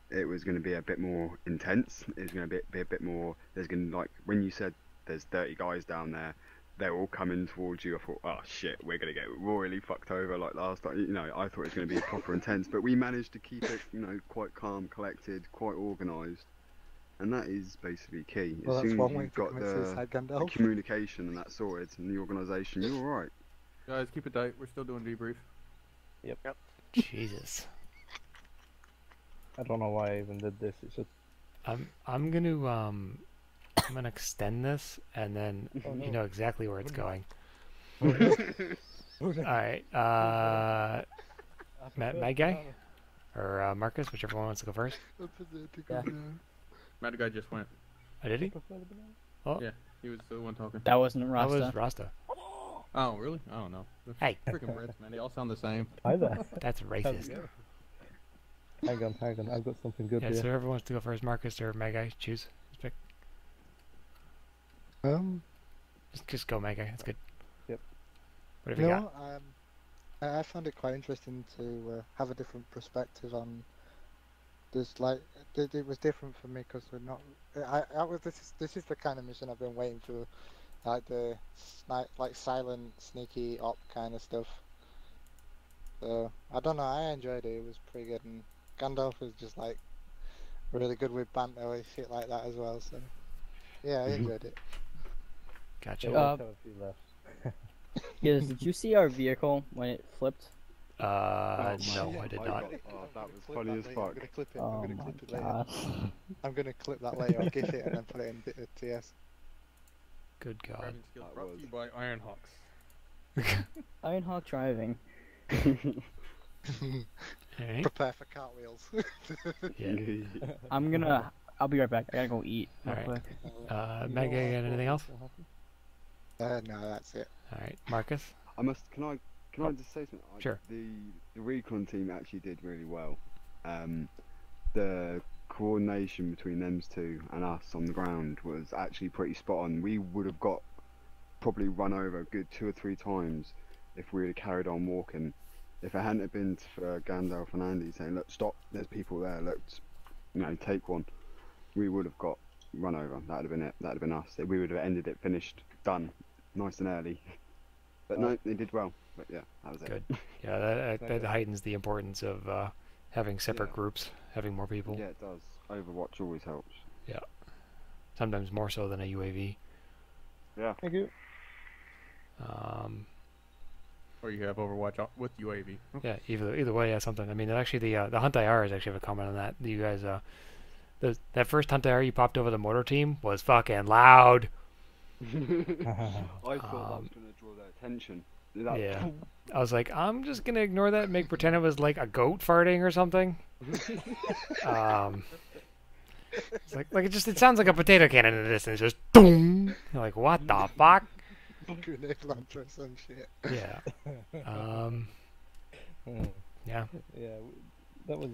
it was going to be a bit more intense. It was going to be a bit more. There's going to, like, when you said there's 30 guys down there, they're all coming towards you. I thought, oh shit, we're going to get royally fucked over like last time. You know, I thought it was going to be proper intense, but we managed to keep it, you know, quite calm, collected, quite organised, and that is basically key. As well, that's soon as you've got the communication and that sorted, and the organisation, you're all right. Guys, keep it tight. We're still doing debrief. Yep. Yep. Jesus. I don't know why I even did this. It's just... I'm gonna extend this, and then you know exactly where it's going. All right, Mad Guy or Marcus, whichever one wants to go first. Yeah. Mad Guy just went. Oh, did he? Oh. Yeah, he was the one talking. That wasn't Rasta. That was Rasta. Oh really? I don't know. Hey, freaking Brits, man! They all sound the same. Either. That's racist. Hang on, I've got something good here. Yeah, so whoever wants to go first, Marcus or Magai, choose. Just pick. Just go, Magai, that's good. Yep. What have you got? I found it quite interesting to have a different perspective on this, like, it was different for me, because we're not, this is the kind of mission I've been waiting for, like the, like silent, sneaky op kind of stuff. So, I don't know, I enjoyed it, it was pretty good, and Gandalf was just like really good with banter and shit like that as well, so yeah, I enjoyed it. Gotcha. Yeah, did you see our vehicle when it flipped? No, I did not. Oh, that was funny as fuck. I'm gonna clip that later, I'll get it and then put it in the TS. Good god. Brought to you by Ironhawks. Ironhawk driving. Right. Prepare for cartwheels. Yeah. I'll be right back. I gotta go eat. Alright. Mega, anything else? No, that's it. Alright, Marcus. Can I just say something? Sure. The recon team actually did really well. The coordination between them two and us on the ground was actually pretty spot on. We would have got probably run over a good 2 or 3 times if we would have carried on walking. If it hadn't have been for Gandalf and Andy saying, look, stop, there's people there, look, you know, take one, we would have got run over. That would have been it. That would have been us. We would have ended it, finished, done, nice and early. But no, they did well. But yeah, that was good. It. Yeah, that heightens the importance of having separate groups, having more people. Yeah, it does. Overwatch always helps. Yeah. Sometimes more so than a UAV. Yeah. Thank you. Or you have Overwatch with UAV. Yeah, either way, yeah, something. I mean, actually, the Hunt IRs actually have a comment on that. You guys, that first Hunt IR you popped over the mortar team was fucking loud. I thought that was gonna draw their attention. Yeah, I was like, I'm just gonna ignore that, and pretend it was like a goat farting or something. It's like it sounds like a potato cannon in the distance, just boom. You're like, what the fuck? Grenade launcher or some shit. Yeah. Yeah. Yeah. That was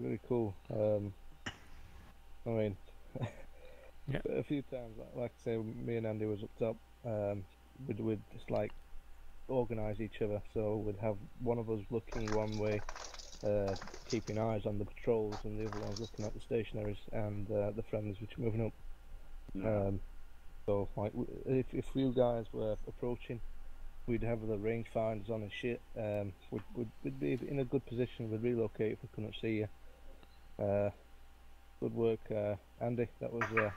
really cool. I mean, yeah. A few times, like I say, me and Andy was up top. We'd just like organise each other, so we'd have one of us looking one way, keeping eyes on the patrols, and the other one's looking at the stationaries and the friendlies which are moving up. So like, if you guys were approaching, we'd have the range finders on and shit. We'd be in a good position. We'd relocate if we couldn't see you. Good work, Andy. That was a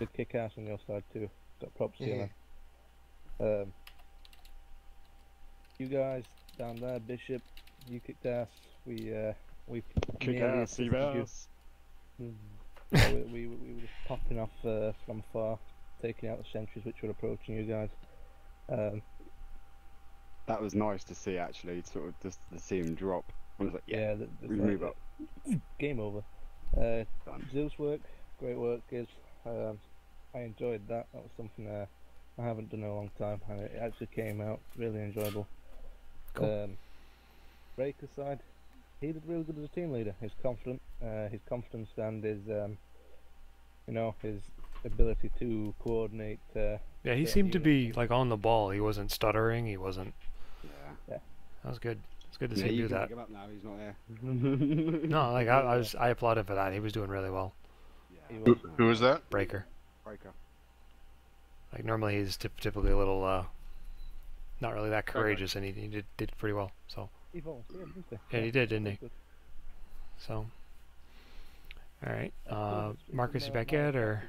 good kick ass on your side too. Got props to you, man. You guys down there, Bishop, you kicked ass. We kick ass, you guys. We were just popping off from far, taking out the sentries which were approaching you guys. That was nice to see, actually, sort of just to see him drop. I was like, yeah, we move up. Game over. Zeus work, great work, Giz. I enjoyed that. That was something I haven't done in a long time, and it actually came out really enjoyable. Cool. Breaker side, He did really good as a team leader. He's confident. His confidence and his, you know, his ability to coordinate. Yeah, he seemed to be like on the ball. He wasn't stuttering. He wasn't. Yeah. That was good. It's good to see him do that. Up now. He's not there. No, like I applauded for that. He was doing really well. Yeah. Who was that? Breaker. Breaker. Like normally he's typically a little, not really that courageous, and he did pretty well. So. He volunteered, didn't he? Yeah, he did, didn't he? So. All right. Marcus, you back yet, or?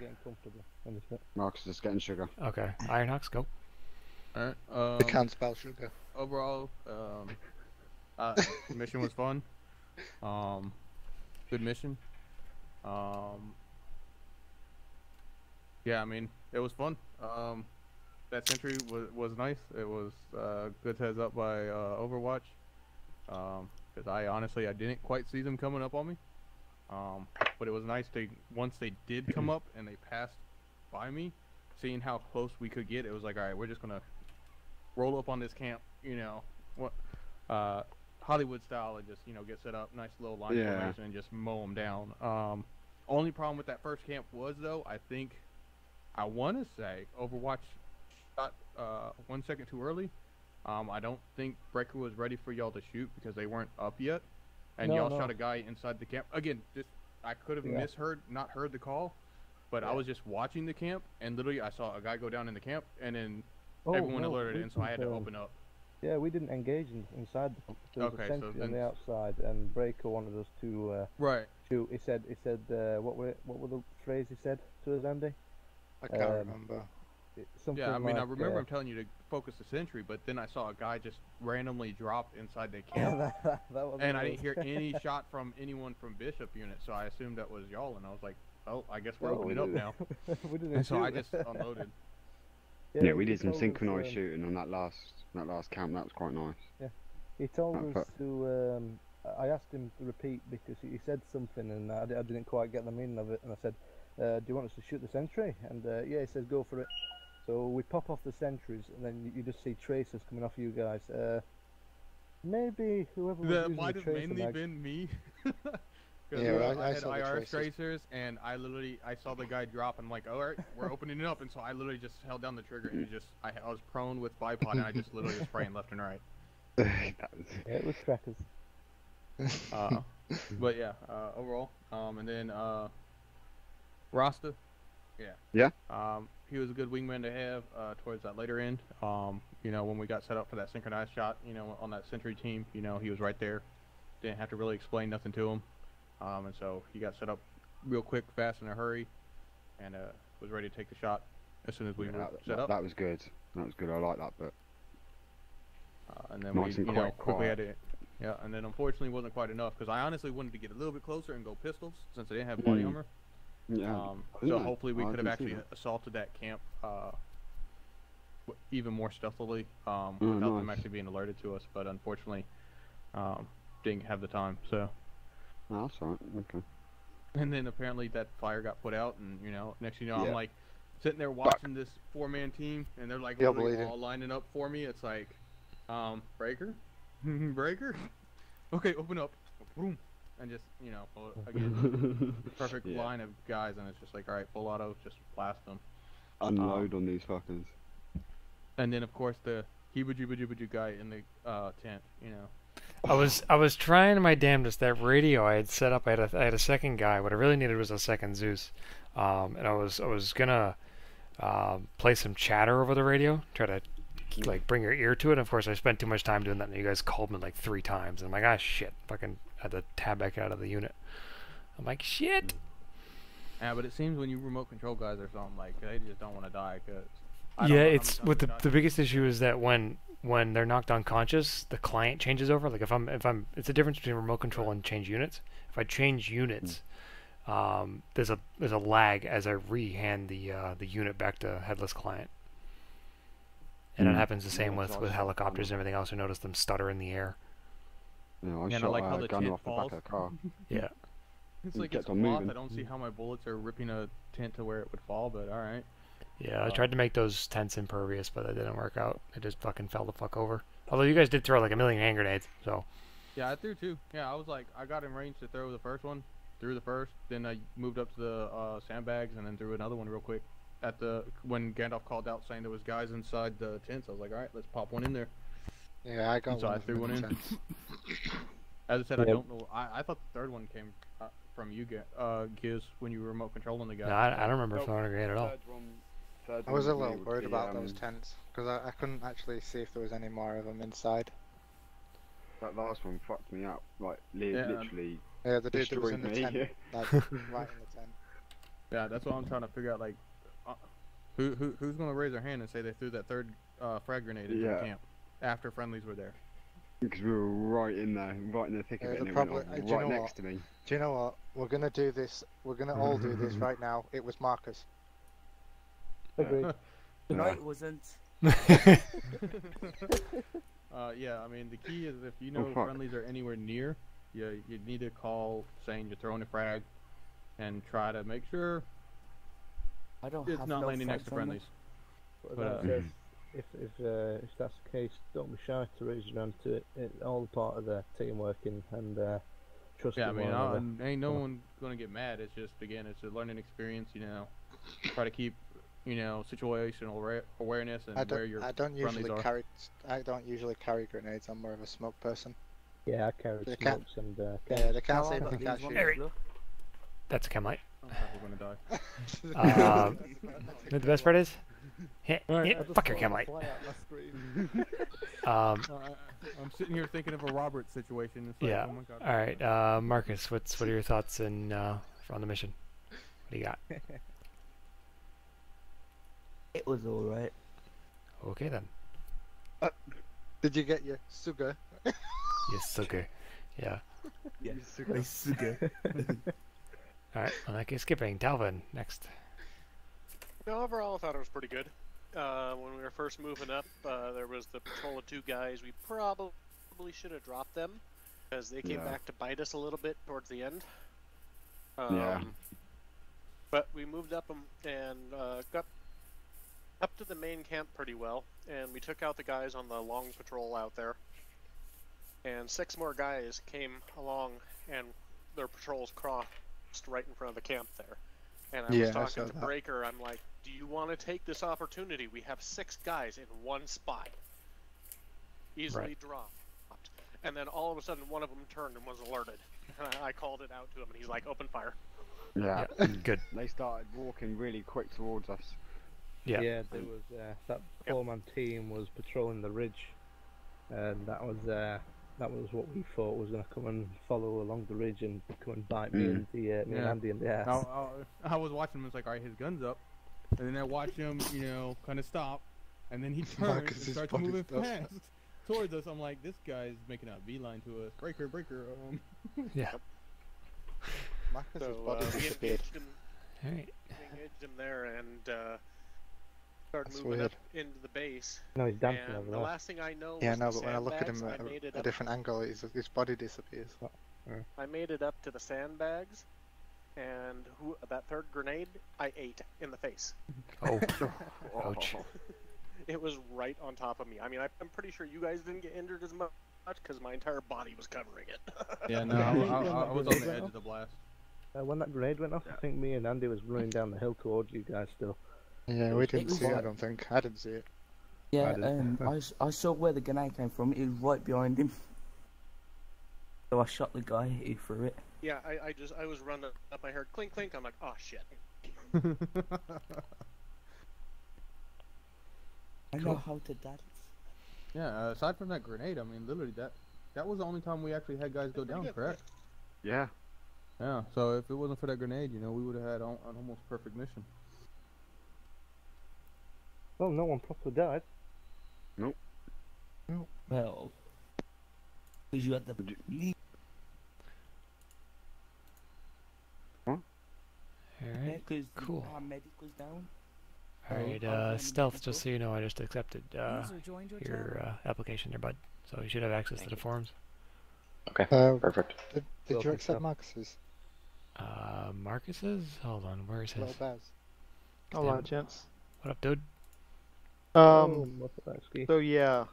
Marcus is getting sugar. Okay. Ironhawks, go. All right. I can't spell sugar. Overall, the mission was fun. Good mission. Yeah, I mean, it was fun. That sentry was nice. It was good heads up by Overwatch. Because I honestly didn't quite see them coming up on me, but it was nice to once they did come up and they passed by me, seeing how close we could get. It was like, all right, we're just gonna roll up on this camp, you know, what Hollywood style, and just, you know, get set up, nice little line formation, and just mow them down. Only problem with that first camp was, though, I think I want to say Overwatch shot 1 second too early. I don't think Breaker was ready for y'all to shoot because they weren't up yet, and y'all shot a guy inside the camp. Again, just, I could have misheard, not heard the call, but I was just watching the camp, and literally I saw a guy go down in the camp, and then everyone alerted, and so I had to open up. Yeah, we didn't engage inside the camp. There was a sentry on the outside, and Breaker wanted us to shoot. He said, what were the phrase he said to us, Andy? I can't remember. Yeah, I mean, like, I remember him telling you to focus the sentry, but then I saw a guy just randomly drop inside the camp, and I didn't hear any shot from anyone from Bishop unit, so I assumed that was y'all, and I was like, oh, I guess we're opening up now. So I just unloaded. Yeah, we did some synchronized shooting on that last camp. That was quite nice. Yeah, he told us to. I asked him to repeat because he said something, and I didn't quite get the meaning of it, and I said, do you want us to shoot the sentry? And yeah, he says, go for it. So we pop off the sentries, and then you just see tracers coming off you guys. Maybe whoever was using the tracer mainly mag... been me. Yeah, well, I had saw IR tracers, and I saw the guy drop, and I'm like, all right, we're opening it up, and so I literally just held down the trigger, and I was prone with bipod, and I just literally was spraying left and right. Yeah, it was crackers. But yeah, overall, and then Rasta, he was a good wingman to have towards that later end. You know, when we got set up for that synchronized shot, you know, on that sentry team, you know, he was right there. Didn't have to really explain nothing to him. And so he got set up real quick, fast, in a hurry, and was ready to take the shot as soon as we were set up. That was good. That was good. I like that bit. And then nice, we, you know, quickly had it. Yeah, and then unfortunately wasn't quite enough because I honestly wanted to get a little bit closer and go pistols since I didn't have body armor. Yeah. So hopefully we could have actually assaulted that camp even more stealthily without them actually being alerted to us, but unfortunately didn't have the time. So. Oh, that's all right. Okay. And then apparently that fire got put out, and you know, next thing you know, I'm like sitting there watching this four-man team, and they're like all lining up for me. It's like, Breaker, Breaker, okay, open up, boom. And just, you know, again, perfect line of guys, and it's just like, all right, full auto, just blast them. Unload on these fuckers. And then, of course, the heebajubajubaju guy in the tent, you know. I was trying my damnedest. That radio I had set up, I had a second guy. What I really needed was a second Zeus. And I was gonna play some chatter over the radio, try to like bring your ear to it. And of course, I spent too much time doing that, and you guys called me like 3 times, and I'm like, ah, shit, fucking. Had to tab back out of the unit. I'm like, shit. Yeah, but it seems when you remote control guys or something, like they just don't want to die. Cause yeah, it's with the biggest issue is that when they're knocked unconscious, the client changes over. Like if I'm, it's a difference between remote control and change units. If I change units, there's a lag as I rehand the unit back to headless client. And it happens the same with helicopters and everything else. You notice them stutter in the air. You know, I shot like how the gun off falls. The back of the car. Yeah. It's like it's moving. I don't see how my bullets are ripping a tent to where it would fall, but alright. Yeah, I tried to make those tents impervious, but that didn't work out. It just fucking fell the fuck over. Although you guys did throw like a million hand grenades, so... Yeah, I threw two. Yeah, I was like, I got in range to throw the first one, threw the first, then I moved up to the sandbags and then threw another one real quick. At the when Gandalf called out saying there was guys inside the tents, I was like, all right, let's pop one in there. Yeah, I got so one. So I threw one in. As I said, yep. I don't know. I thought the third one came from you, Giz, when you were remote controlling the guy. No, I don't remember throwing a grenade at all. I was a little worried about those tents because I couldn't actually see if there was any more of them inside. That last one fucked me up, like literally. Yeah, the dude that was in the tent, like, right in the tent. Yeah, that's what I'm trying to figure out. Like, who's gonna raise their hand and say they threw that third frag grenade into the camp after friendlies were there? Because we were right in there, right in the thick of it, and probably, it went right next to me. Do you know what? We're gonna do this. We're gonna all do this right now. It was Marcus. Agreed. No, it wasn't. Yeah, I mean, the key is if you know friendlies are anywhere near, you need to call saying you're throwing a frag and try to make sure it's not landing next to friendlies. But, if that's the case, don't be shy to raise your hand to it. It's all part of the teamwork and trust. Yeah, I mean, ain't no one gonna get mad. It's just, again, it's a learning experience, you know. Try to keep, you know, situational awareness and where your friendlies are. I don't usually carry grenades. I'm more of a smoke person. Yeah, I carry smokes and. Yeah, they can't say nothing about you. That's a chem light. We're gonna die. The best part is, fuck your chem light. I'm sitting here thinking of a Robert situation. Like, yeah. Oh my God. All right, Marcus, what are your thoughts on the mission? What do you got? It was all right. Okay then. Did you get your sugar? Your sugar, yeah. Yeah. Your sugar. All right. Well, I keep skipping. Dalvin, next. No, overall, I thought it was pretty good. When we were first moving up, there was the patrol of two guys. We probably should have dropped them because they came back to bite us a little bit towards the end. Yeah. But we moved up and got up to the main camp pretty well, and we took out the guys on the long patrol out there, and six more guys came along and their patrols crossed right in front of the camp there, and I was talking to Breaker. I'm like, do you want to take this opportunity? We have six guys in one spot, easily dropped. And then all of a sudden one of them turned and was alerted, and I called it out to him, and he's like, open fire. Yeah. Good. They started walking really quick towards us. Yeah. Yeah, there was that four-man team was patrolling the ridge, and that was what we thought was going to come and follow along the ridge and come and bite me and Andy in the ass. I was watching him. It's like, all right, his gun's up, and then I watch him, you know, kind of stop, and then he turns and starts moving fast towards us. I'm like, this guy's making a beeline to us. Breaker. Yeah. So we engaged him. All right. Engaged him there and. Started moving up into the base. No, he's dancing over there. The last thing I know. Yeah, no, but when I look at him at a different angle, his body disappears. I made it up to the sandbags, and that third grenade I ate in the face. Oh, ouch! It was right on top of me. I mean, I'm pretty sure you guys didn't get injured as much because my entire body was covering it. Yeah, no, I was on the edge of the blast. When that grenade went off, I think me and Andy was running down the hill towards you guys still. Yeah, we didn't see it, I don't think. I didn't see it. Yeah, I saw where the grenade came from. It was right behind him. So I shot the guy who threw it. Yeah, I was running up. I heard clink, clink. I'm like, oh shit. I know how to dance. Yeah, aside from that grenade, I mean, literally, that was the only time we actually had guys go down, correct? Yeah. Yeah, so if it wasn't for that grenade, you know, we would have had an almost perfect mission. Well, no one properly died. Nope. Nope. Well, because you had the. Huh? Alright. Yeah, cool. Our medic was down. Alright, Stealth, just so you know, I just accepted your application there, bud. So you should have access to the forums. Okay, perfect. Did you accept Marcus's? Marcus's? Hold on, where is his? Hello, gents. What up, dude? So yeah,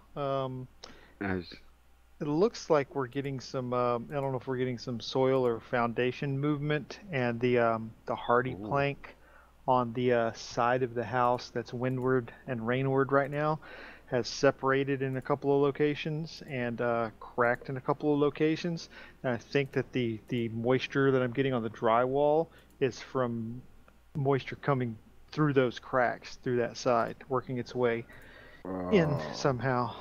It looks like we're getting some, I don't know if we're getting some soil or foundation movement, and the hardy plank on the side of the house that's windward and rainward right now has separated in a couple of locations and cracked in a couple of locations. And I think that the moisture that I'm getting on the drywall is from moisture coming through those cracks, through that side, working its way in somehow.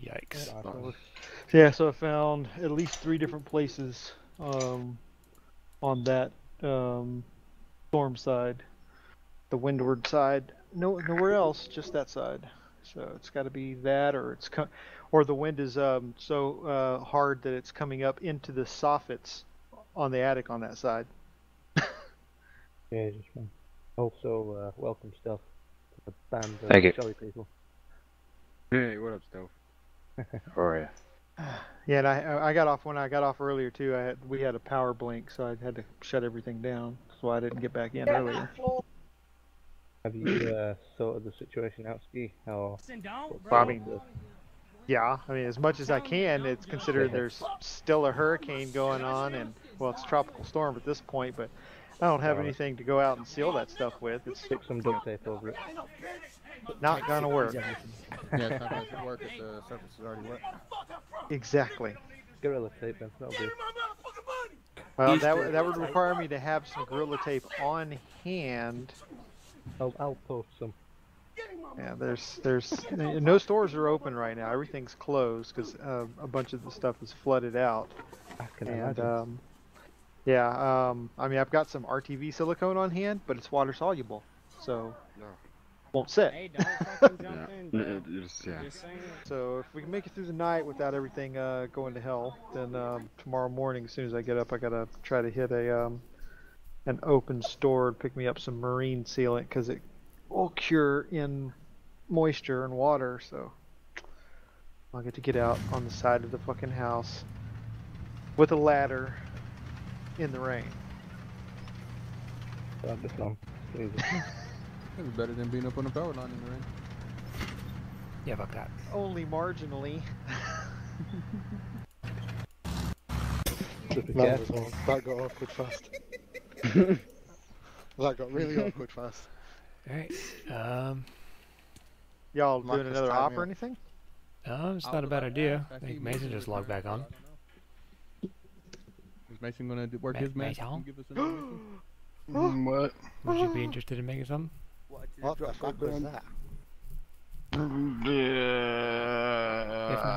Yikes. Yeah, so I found at least 3 different places on that storm side, the windward side. Nowhere else, just that side. So it's got to be that, or it's or the wind is so hard that it's coming up into the soffits on the attic on that side. Yeah, also welcome Stealth to the band of Shelly people. Hey, what up, Stealth? How are you? Yeah, and I got off when I got off earlier too. We had a power blink, so I had to shut everything down. That's why I didn't get back in earlier. Have you sorted the situation out, Ski? How? I mean, yeah. I mean, as much as I can. It's considered there's still a hurricane going on, and well, it's a tropical storm at this point. But I don't have anything to go out and seal that stuff with. It's stick some duct tape over it. Not gonna work. Yeah, it's not gonna work if the surface is already wet. Exactly. Gorilla tape, then. That'll do. Well, that would require me to have some gorilla tape on hand. I'll post some. Yeah, there's no stores are open right now. Everything's closed because a bunch of the stuff is flooded out. I can imagine. Yeah, I mean, I've got some RTV silicone on hand, but it's water soluble, so won't sit. Hey, don't fucking jump in, so if we can make it through the night without everything going to hell, then tomorrow morning, as soon as I get up, I gotta try to hit a an open store and pick me up some marine sealant, because it will cure in moisture and water, so I'll get to get out on the side of the fucking house with a ladder in the rain. It's better than being up on a power line in the rain. Yeah, fuck that. Only marginally. That got awkward fast. That got really awkward fast. Alright, y'all doing another hop or anything? No, it's not a bad idea. I think Mason just logged back on. Is Mason gonna work his magic? Give us what? Would you be interested in making something? What the fuck was that? If not,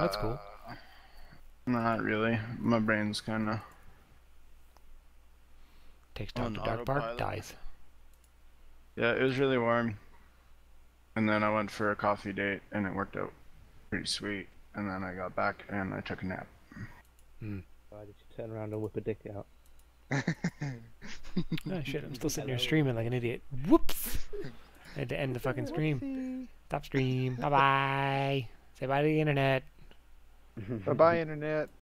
that's cool. Not really. My brain's kinda... Takes time to Dark Park, dies. Yeah, it was really warm. And then I went for a coffee date and it worked out pretty sweet. And then I got back and I took a nap. Hmm. Why did you turn around and whip a dick out? Oh shit, I'm still sitting here streaming like an idiot. Whoops! I had to end the fucking stream. Stop stream. Bye bye. Say bye to the internet. Bye bye, internet.